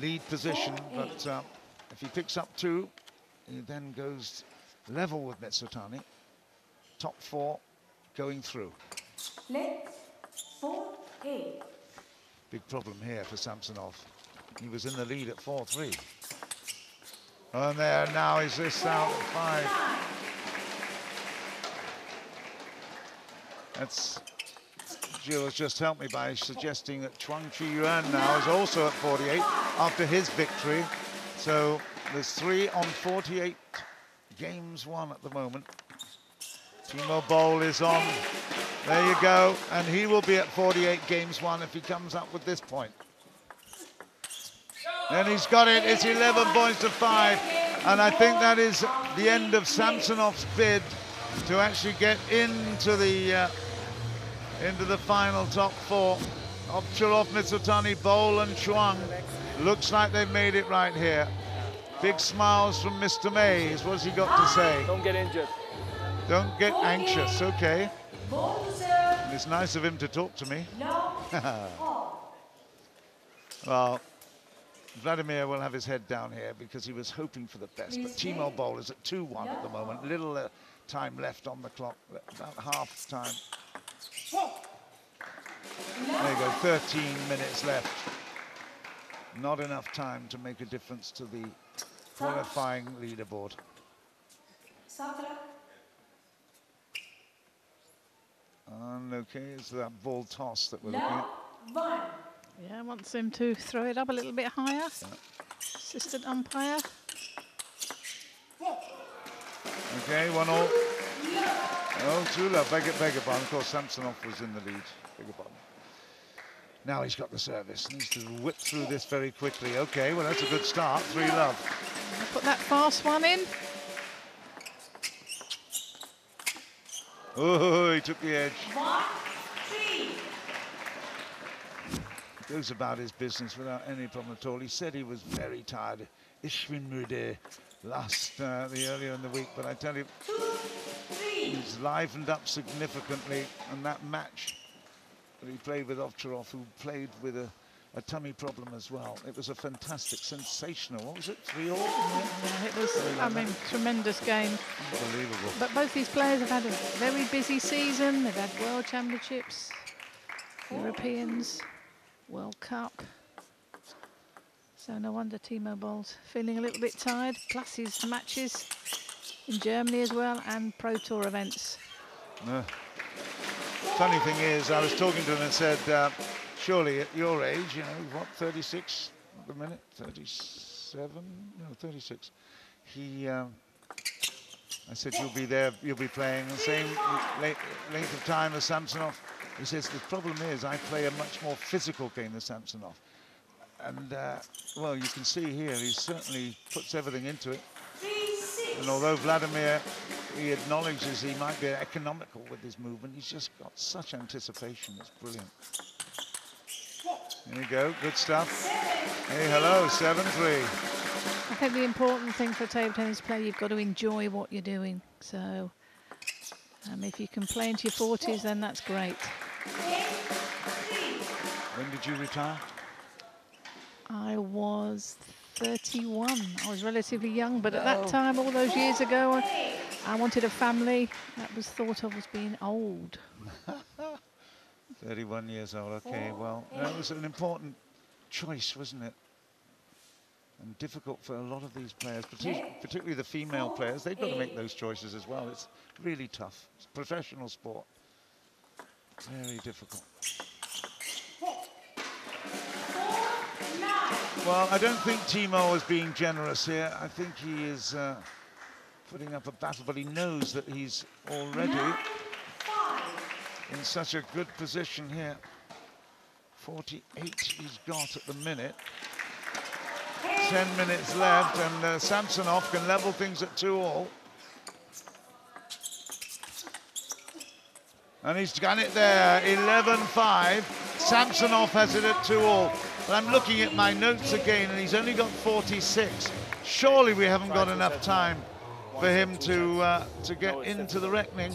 lead position, but uh, if he picks up two, he then goes level with Mizutani. Top four going through. Big problem here for Samsonov. He was in the lead at four three. And there now is this out at five. That's, Jill has just helped me by suggesting that Chuang Chih-Yuan now is also at forty-eight after his victory. So there's three on forty-eight, games one at the moment. Timo Boll is on. There you go. And he will be at forty-eight, games one, if he comes up with this point. Then he's got it. It's eleven points to five. And I think that is the end of Samsonov's bid to actually get into the uh, into the final top four. Ovtcharov, Mizutani, Boll and Chuang. Looks like they've made it right here. Big smiles from Mister Maze. What's he got to say? Don't get injured. Don't get anxious, okay. And it's nice of him to talk to me. Well, Vladimir will have his head down here because he was hoping for the best. But Timo Boll is at two one at the moment. Little uh, time left on the clock, about half time. There you go, thirteen minutes left. Not enough time to make a difference to the qualifying leaderboard. And okay, it's that ball toss that we're no. looking at. One. Yeah, wants him to throw it up a little bit higher. Yeah. Assistant umpire. Okay, one all. Oh, two love. Beg it, beg it, of course, Samsonov was in the lead. Beg it, now he's got the service. Needs to whip through this very quickly. Okay, well that's a good start. Three love. Put that fast one in. Oh, he took the edge. One, three. He goes about his business without any problem at all. He said he was very tired. Ich bin müde last, uh, the earlier in the week, but I tell you, two, he's livened up significantly. And that match that he played with Ovtcharov, who played with a, a tummy problem as well. It was a fantastic, sensational, what was it, three all? Yeah, it was, I mean, tremendous game. Unbelievable. But both these players have had a very busy season. They've had World Championships, Europeans, World Cup. So no wonder Timo Boll's feeling a little bit tired, plus his matches in Germany as well, and Pro Tour events. Uh, funny thing is, I was talking to him and said, uh, surely at your age, you know, what, thirty-six at the minute, thirty-seven, no, thirty-six. He, um, I said, you'll be there, you'll be playing the same length of time as Samsonov. He says, the problem is I play a much more physical game than Samsonov. And, uh, well, you can see here, he certainly puts everything into it. And although Vladimir, he acknowledges he might be economical with his movement, he's just got such anticipation, it's brilliant. There you go, good stuff. Seven, hey, hello, seven three. I think the important thing for a table tennis player, you've got to enjoy what you're doing. So um, if you can play into your forties, then that's great. Eight, when did you retire? I was thirty-one. I was relatively young, but no. at that time, all those years ago, I, I wanted a family. That was thought of as being old. thirty-one years old, okay, well, that was an important choice, wasn't it? And difficult for a lot of these players, particularly the female players. They've got to make those choices as well. It's really tough. It's a professional sport. Very difficult. Well, I don't think Timo is being generous here. I think he is uh, putting up a battle, but he knows that he's already in such a good position here. forty-eight he's got at the minute. ten minutes left, and uh, Samsonov can level things at two all. And he's done it there, eleven five. Samsonov has it at two all. And I'm looking at my notes again, and he's only got forty-six. Surely we haven't got enough time for him to uh, to get into the reckoning.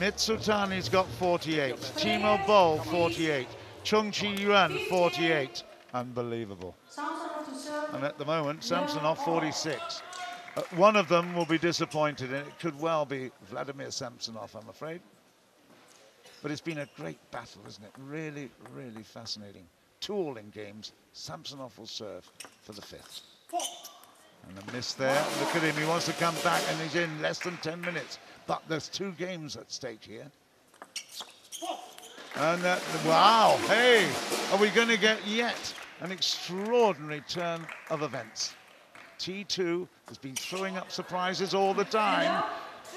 Mizutani's got forty-eight. Timo Boll, forty-eight. Chuang Chih-Yuan, forty-eight. Unbelievable. And at the moment, Samsonov forty-six. Uh, one of them will be disappointed, and it could well be Vladimir Samsonov, I'm afraid. But it's been a great battle, isn't it? Really, really fascinating. Two all in games. Samsonov will serve for the fifth. And a miss there. Look at him. He wants to come back, and he's in less than ten minutes. But there's two games at stake here. And uh, wow, hey, are we going to get yet an extraordinary turn of events? T two has been throwing up surprises all the time.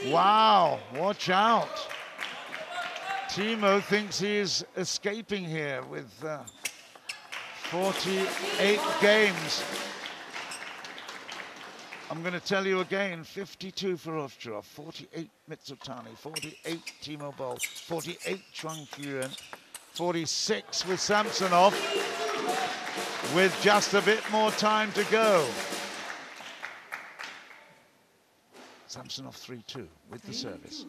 Wow, watch out. Timo thinks he is escaping here with uh, forty-eight games. I'm going to tell you again, fifty-two for Ovtcharov, forty-eight Mizutani, forty-eight Timo Boll, forty-eight Chuang Chih-Yuan, forty-six with Samsonov, with just a bit more time to go. Samsonov three two with the service.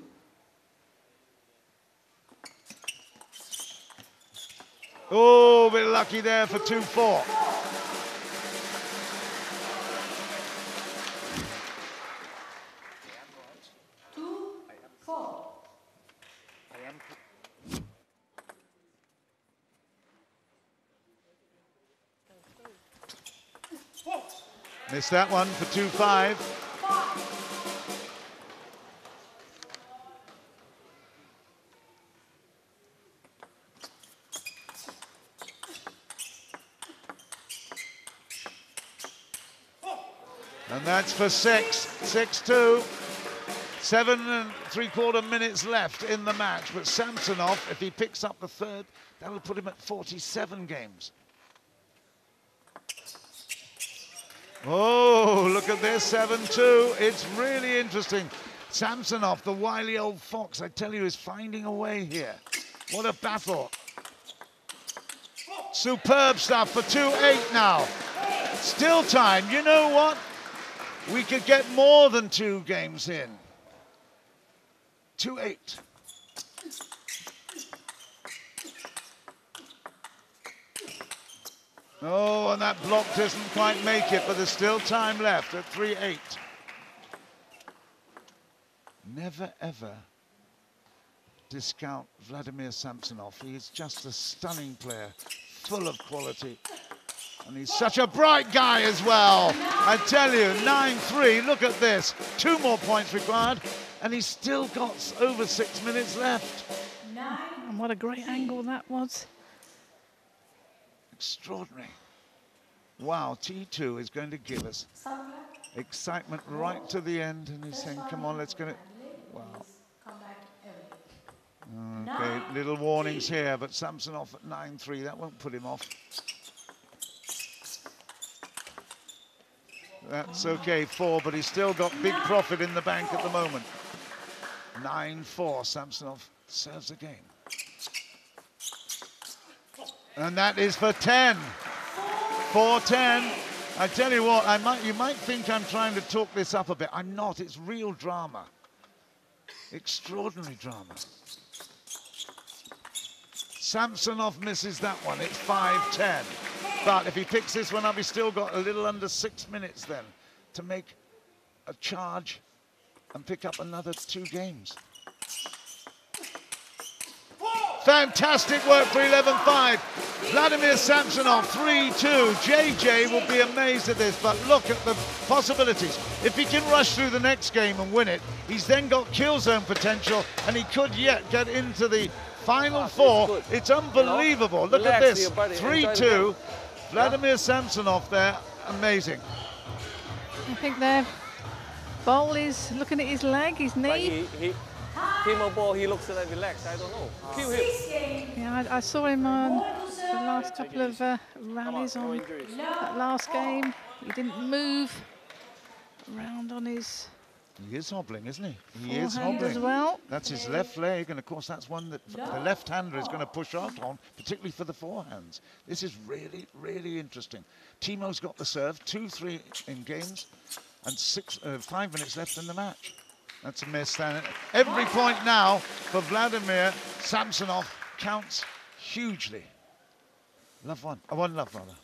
Oh, we're lucky there for two four. Missed that one for two five. And that's for six. six two. Seven and three quarter minutes left in the match. But Samsonov, if he picks up the third, that will put him at forty-seven games. Oh, look at this, seven two. It's really interesting. Samsonov, the wily old fox, I tell you, is finding a way here. What a battle. Superb stuff for two eight now. Still time. You know what? We could get more than two games in. two eight. Oh, and that block doesn't quite make it, but there's still time left at three eight. Never, ever discount Vladimir Samsonov. He is just a stunning player, full of quality. And he's such a bright guy as well. I tell you, nine three, look at this. Two more points required, and he's still got over six minutes left. And what a great angle that was. Extraordinary. Wow, T two is going to give us excitement right to the end, and he's saying, come on, let's get it. Wow. Okay, little warnings here, but Samsonov at nine three, that won't put him off. That's okay, four, but he's still got big profit in the bank at the moment. nine four, Samsonov serves the game. And that is for ten. four ten. I tell you what, I might, you might think I'm trying to talk this up a bit. I'm not. It's real drama. Extraordinary drama. Samsonov misses that one. It's five ten. But if he picks this one up, he's still got a little under six minutes then to make a charge and pick up another two games. Fantastic work for eleven five. Vladimir Samsonov, three two. J J will be amazed at this, but look at the possibilities. If he can rush through the next game and win it, he's then got kill zone potential, and he could yet get into the final four. It's unbelievable. Look at this, three two. Vladimir Samsonov there, amazing. I think there, Boll is looking at his leg, his knee. Timo Boll, he looks like relaxed, I don't know. Kill him. Yeah, I, I saw him on the last couple of uh, rallies on that last game. He didn't move around on his... He is hobbling, isn't he? He is hobbling. As well. That's his left leg, and of course that's one that the left-hander is going to push out on, particularly for the forehands. This is really, really interesting. Timo's got the serve, two three in games, and six, uh, five minutes left in the match. That's a miss. Every point now for Vladimir Samsonov counts hugely. Love one. Oh, one love, rather.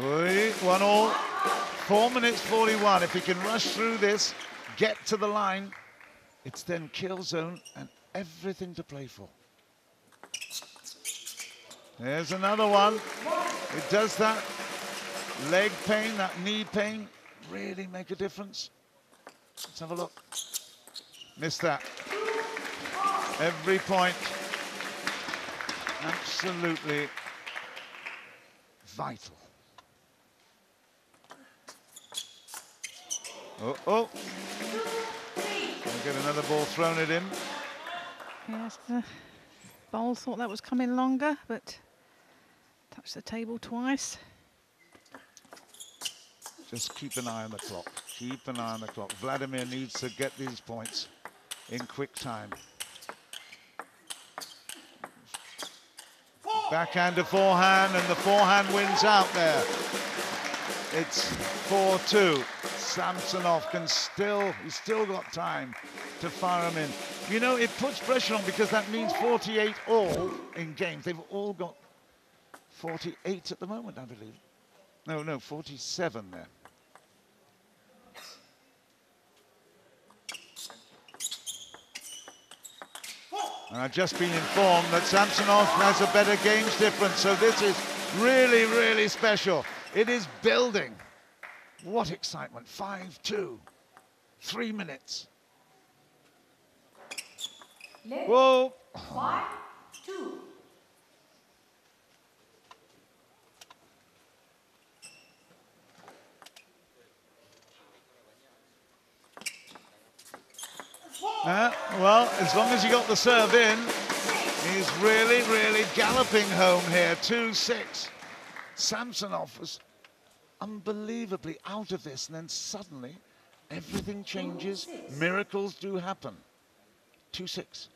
Oy, one all. Four minutes forty-one. If he can rush through this, get to the line, it's then kill zone and everything to play for. There's another one. It does that leg pain, that knee pain, really make a difference. Let's have a look. Missed that. Every point. Absolutely vital. Uh-oh. We'll get another ball thrown at him. Yes, the Boll thought that was coming longer, but touched the table twice. Just keep an eye on the clock. Keep an eye on the clock. Vladimir needs to get these points in quick time. Backhand to forehand, and the forehand wins out there. It's four two. Samsonov can still, he's still got time to fire him in. You know, it puts pressure on because that means forty-eight all in games. They've all got forty-eight at the moment, I believe. No, no, forty-seven there. And I've just been informed that Samsonov has a better games difference, so this is really, really special. It is building. What excitement. five two. Three minutes. Whoa. One, two. Uh, well, as long as he got the serve in, he's really, really galloping home here. two six. Samsonov was unbelievably out of this, and then suddenly everything changes. Miracles do happen. two six.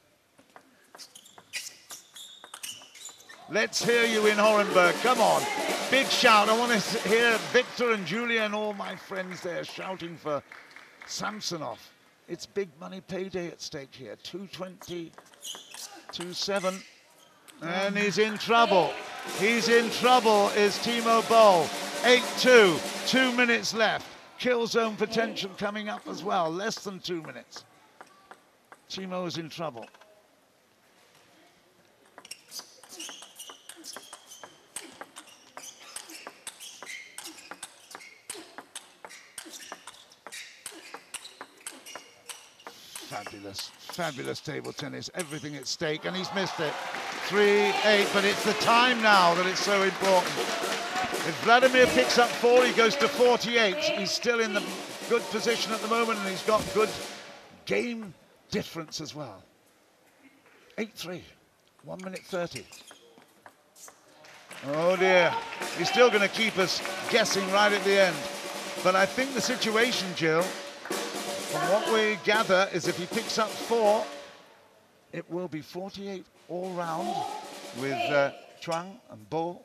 Let's hear you in Orenburg. Come on. Big shout. I want to hear Victor and Julia and all my friends there shouting for Samsonov. It's big money payday at stake here. two twenty, two seven, and he's in trouble. He's in trouble, is Timo Boll. eight two, two minutes left. Kill zone potential coming up as well, less than two minutes. Timo is in trouble. Fabulous, fabulous table tennis, everything at stake, and he's missed it. three eight, but it's the time now that it's so important. If Vladimir picks up four, he goes to forty-eight. He's still in the good position at the moment, and he's got good game difference as well. eight three, one minute thirty. Oh dear, he's still going to keep us guessing right at the end. But I think the situation, Jill, from what we gather, is if he picks up four, it will be forty-eight all round with uh, Chuang and Boll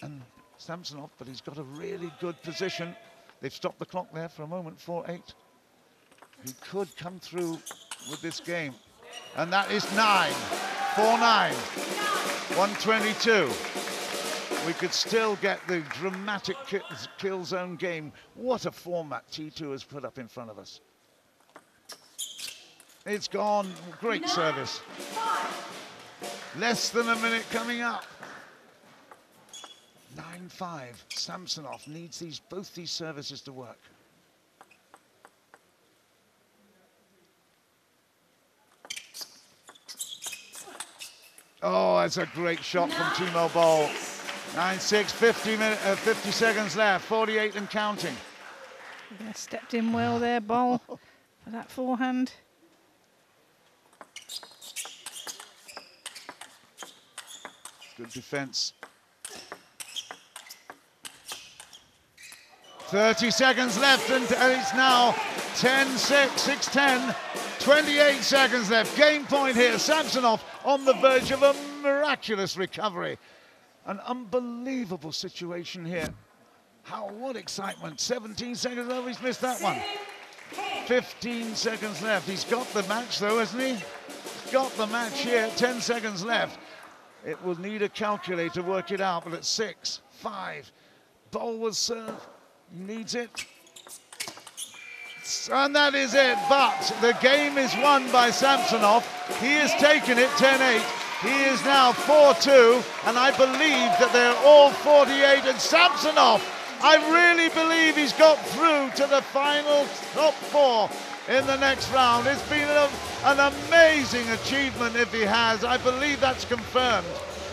and Samsonov, but he's got a really good position. They've stopped the clock there for a moment, four eight. He could come through with this game. And that is nine, four nine, one twenty-two. We could still get the dramatic kill zone game. What a format T two has put up in front of us. It's gone. Great Nine, service. Five. Less than a minute coming up. nine five. Samsonov needs these both these services to work. Oh, that's a great shot Nine, from Timo Boll. nine six, fifty, minute, uh, fifty seconds left, forty-eight and counting. Yeah, stepped in well there, Boll, for that forehand. Good defense. thirty seconds left, and it's now ten six, six ten, twenty-eight seconds left. Game point here. Samsonov on the verge of a miraculous recovery. An unbelievable situation here. How, what excitement. seventeen seconds left, he's missed that one. fifteen seconds left. He's got the match though, hasn't he? He's got the match here, ten seconds left. It will need a calculator to work it out, but at six, five. Boll will serve, needs it. And that is it, but the game is won by Samsonov. He has taken it ten eight. He is now four two, and I believe that they're all forty-eight, and Samsonov, I really believe he's got through to the final top four in the next round. It's been an, an amazing achievement if he has. I believe that's confirmed.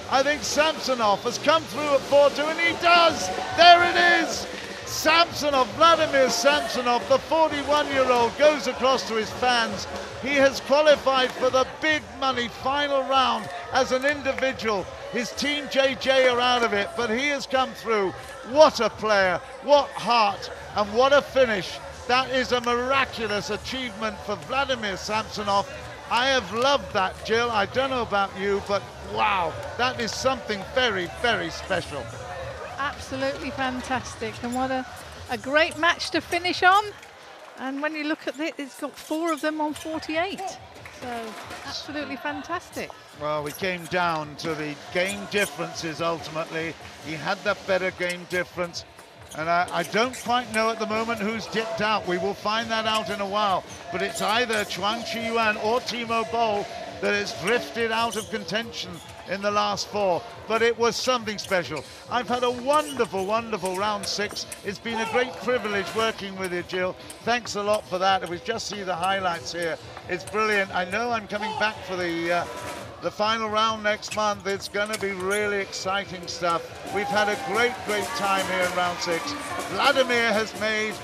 I think Samsonov has come through at four two, and he does. There it is. Samsonov, Vladimir Samsonov, the forty-one-year-old, goes across to his fans. He has qualified for the big money final round as an individual. His team J J are out of it, but he has come through. What a player, what heart, and what a finish. That is a miraculous achievement for Vladimir Samsonov. I have loved that, Jill. I don't know about you, but wow, that is something very, very special. Absolutely fantastic, and what a, a great match to finish on. And when you look at it, it's got four of them on forty-eight. So absolutely fantastic. Well, we came down to the game differences ultimately. He had that better game difference. And I, I don't quite know at the moment who's dipped out. We will find that out in a while. But it's either Chuang Chih-Yuan or Timo Boll that has drifted out of contention in the last four, but it was something special. I've had a wonderful, wonderful round six. It's been a great privilege working with you, Jill. Thanks a lot for that. We just see the highlights here. It's brilliant. I know I'm coming back for the uh, the final round next month. It's going to be really exciting stuff. We've had a great, great time here in round six. Vladimir has made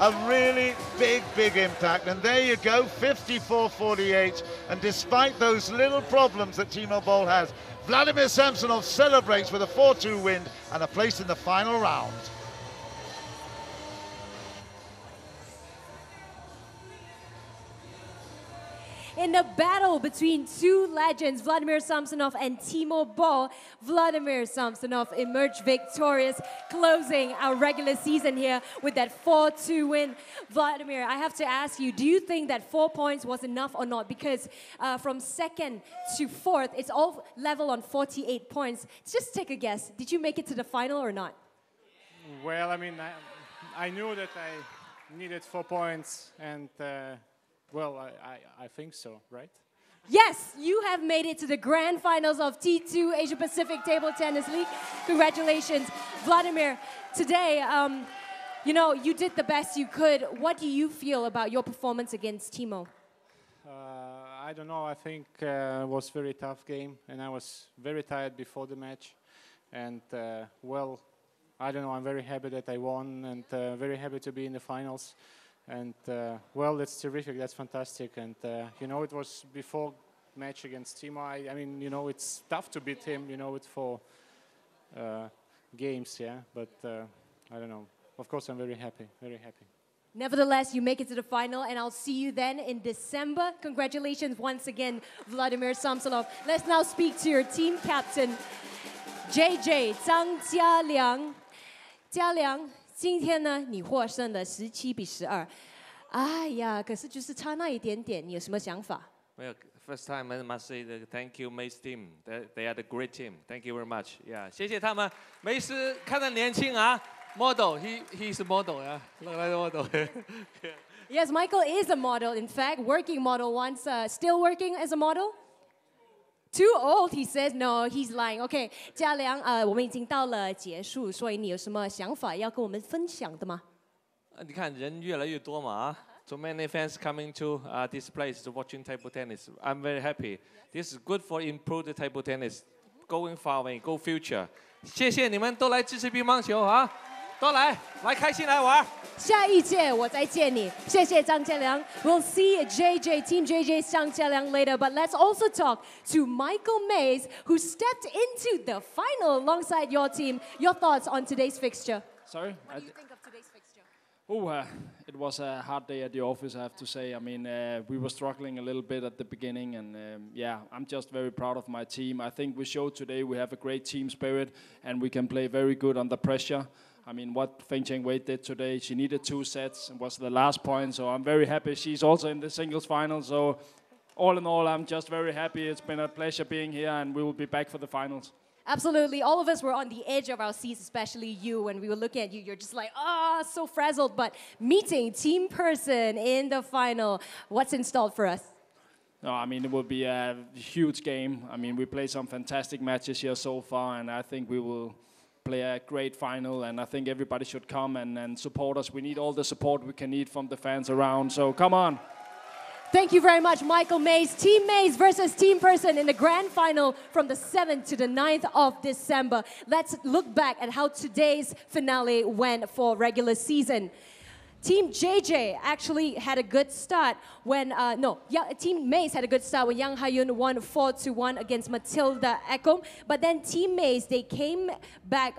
a really big, big impact. And there you go, fifty-four forty-eight. And despite those little problems that Timo Boll has, Vladimir Samsonov celebrates with a four two win and a place in the final round. In a battle between two legends, Vladimir Samsonov and Timo Boll, Vladimir Samsonov emerged victorious, closing our regular season here with that four two win. Vladimir, I have to ask you, do you think that four points was enough or not? Because uh, from second to fourth, it's all level on forty-eight points. Just take a guess. Did you make it to the final or not? Well, I mean, I, I knew that I needed four points and... Uh, Well, I, I, I think so, right? Yes, you have made it to the grand finals of T two Asia Pacific Table Tennis League. Congratulations, Vladimir. Today, um, you know, you did the best you could. What do you feel about your performance against Timo? Uh, I don't know. I think uh, it was a very tough game, and I was very tired before the match. And, uh, well, I don't know. I'm very happy that I won and uh, very happy to be in the finals. And, uh, well, that's terrific, that's fantastic. And, uh, you know, it was before match against Timo. I, I mean, you know, it's tough to beat him, you know, with four uh, games, yeah. But, uh, I don't know. Of course, I'm very happy, very happy. Nevertheless, you make it to the final, and I'll see you then in December. Congratulations once again, Vladimir Samsonov. Let's now speak to your team captain, J J Jiang Jialiang. Jialiang. 今天呢，你获胜了十七比十二，哎呀，可是就是差那一点点，你有什么想法 ？Well, first time I must say thank you Maze team. They they are the great team. Thank you very much. Yeah, 谢谢他们。梅斯看着年轻啊， Model. He, he's a model. Yeah. Look like a model. Yeah. Yes, Michael is a model, in fact. Working model once. Uh, still working as a model? Too old, he says. No, he's lying. Okay, Jialiang, uh, 我们已经到了结束，所以你有什么想法要跟我们分享的吗？啊，你看人越来越多嘛啊。 So many fans coming to uh, this place to watching table tennis. I'm very happy. This is good for improved table tennis. Going far away, go future. 谢谢你们都来支持乒乓球啊！都来，来开心来玩。下一届我再见你。谢谢张杰良。We'll see J J Team J J Jiang Jialiang later, but let's also talk to Michael Maze, who stepped into the final alongside your team. Your thoughts on today's fixture? Sorry. What do you think of today's fixture? Oh. Uh, It was a hard day at the office, I have to say. I mean, uh, we were struggling a little bit at the beginning, and um, yeah, I'm just very proud of my team. I think we showed today we have a great team spirit, and we can play very good under pressure. I mean, what Feng Tianwei did today, she needed two sets and was the last point, so I'm very happy. She's also in the singles final, so all in all, I'm just very happy. It's been a pleasure being here, and we will be back for the finals. Absolutely. All of us were on the edge of our seats, especially you. When we were looking at you, you're just like, ah, oh, so frazzled. But meeting team person in the final, what's installed for us? No, I mean, it will be a huge game. I mean, we played some fantastic matches here so far, and I think we will play a great final. And I think everybody should come and, and support us. We need all the support we can need from the fans around. So come on. Thank you very much, Michael Maze. Team Maze versus Team Person in the grand final from the seventh to the ninth of December. Let's look back at how today's finale went for regular season. Team J J actually had a good start when, uh, no, yeah, Team Maze had a good start when Yang Haeun won four to one against Matilda Ekholm. But then Team Maze, they came back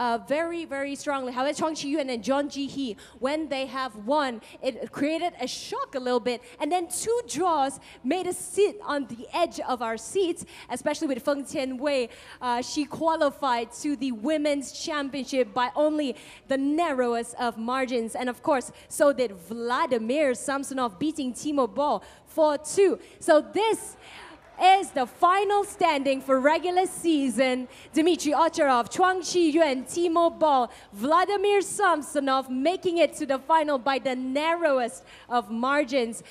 Uh, very, very strongly. However, Chuang Chih-Yuan and Jeon Jihee, when they have won, it created a shock a little bit. And then two draws made us sit on the edge of our seats, especially with Feng Tianwei. Uh, she qualified to the Women's Championship by only the narrowest of margins. And of course, so did Vladimir Samsonov, beating Timo Boll four two. So this is the final standing for regular season. Dimitrij Ovtcharov, Chuang Chih-Yuan, Timo Boll, Vladimir Samsonov making it to the final by the narrowest of margins.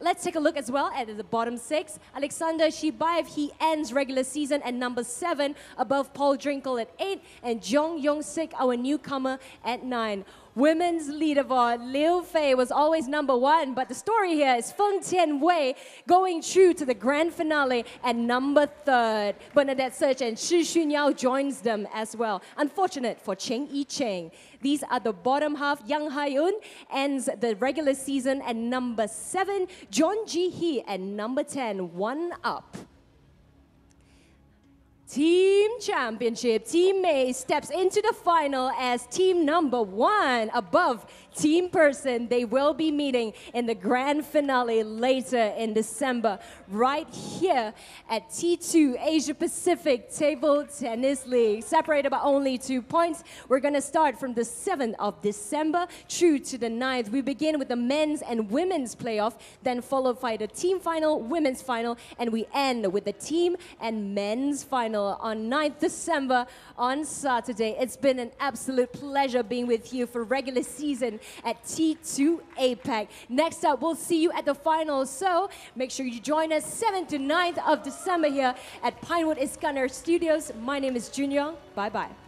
Let's take a look as well at the bottom six. Aleksander Shibaev, he ends regular season at number seven, above Paul Drinkhall at eight, and Jeoung Youngsik, our newcomer, at nine. Women's leaderboard, Liu Fei was always number one, but the story here is Feng Tianwei going through to the grand finale at number third. Bernadette Szocs and Shi Xunyao joins them as well. Unfortunate for Cheng Yi Ching. These are the bottom half. Yang Haeun ends the regular season at number seven. Jeon Jihee at number ten, one up. Team Championship, Team Maze steps into the final as team number one, above Team Person. They will be meeting in the grand finale later in December, right here at T two Asia Pacific Table Tennis League. Separated by only two points, we're going to start from the seventh of December through to the ninth. We begin with the men's and women's playoff, then followed by the team final, women's final, and we end with the team and men's final on ninth December on Saturday. It's been an absolute pleasure being with you for regular season at T two APAC. Next up, we'll see you at the finals, so make sure you join us seventh to ninth of December here at Pinewood Iskandar Studios. My name is Jun Young. Bye-bye.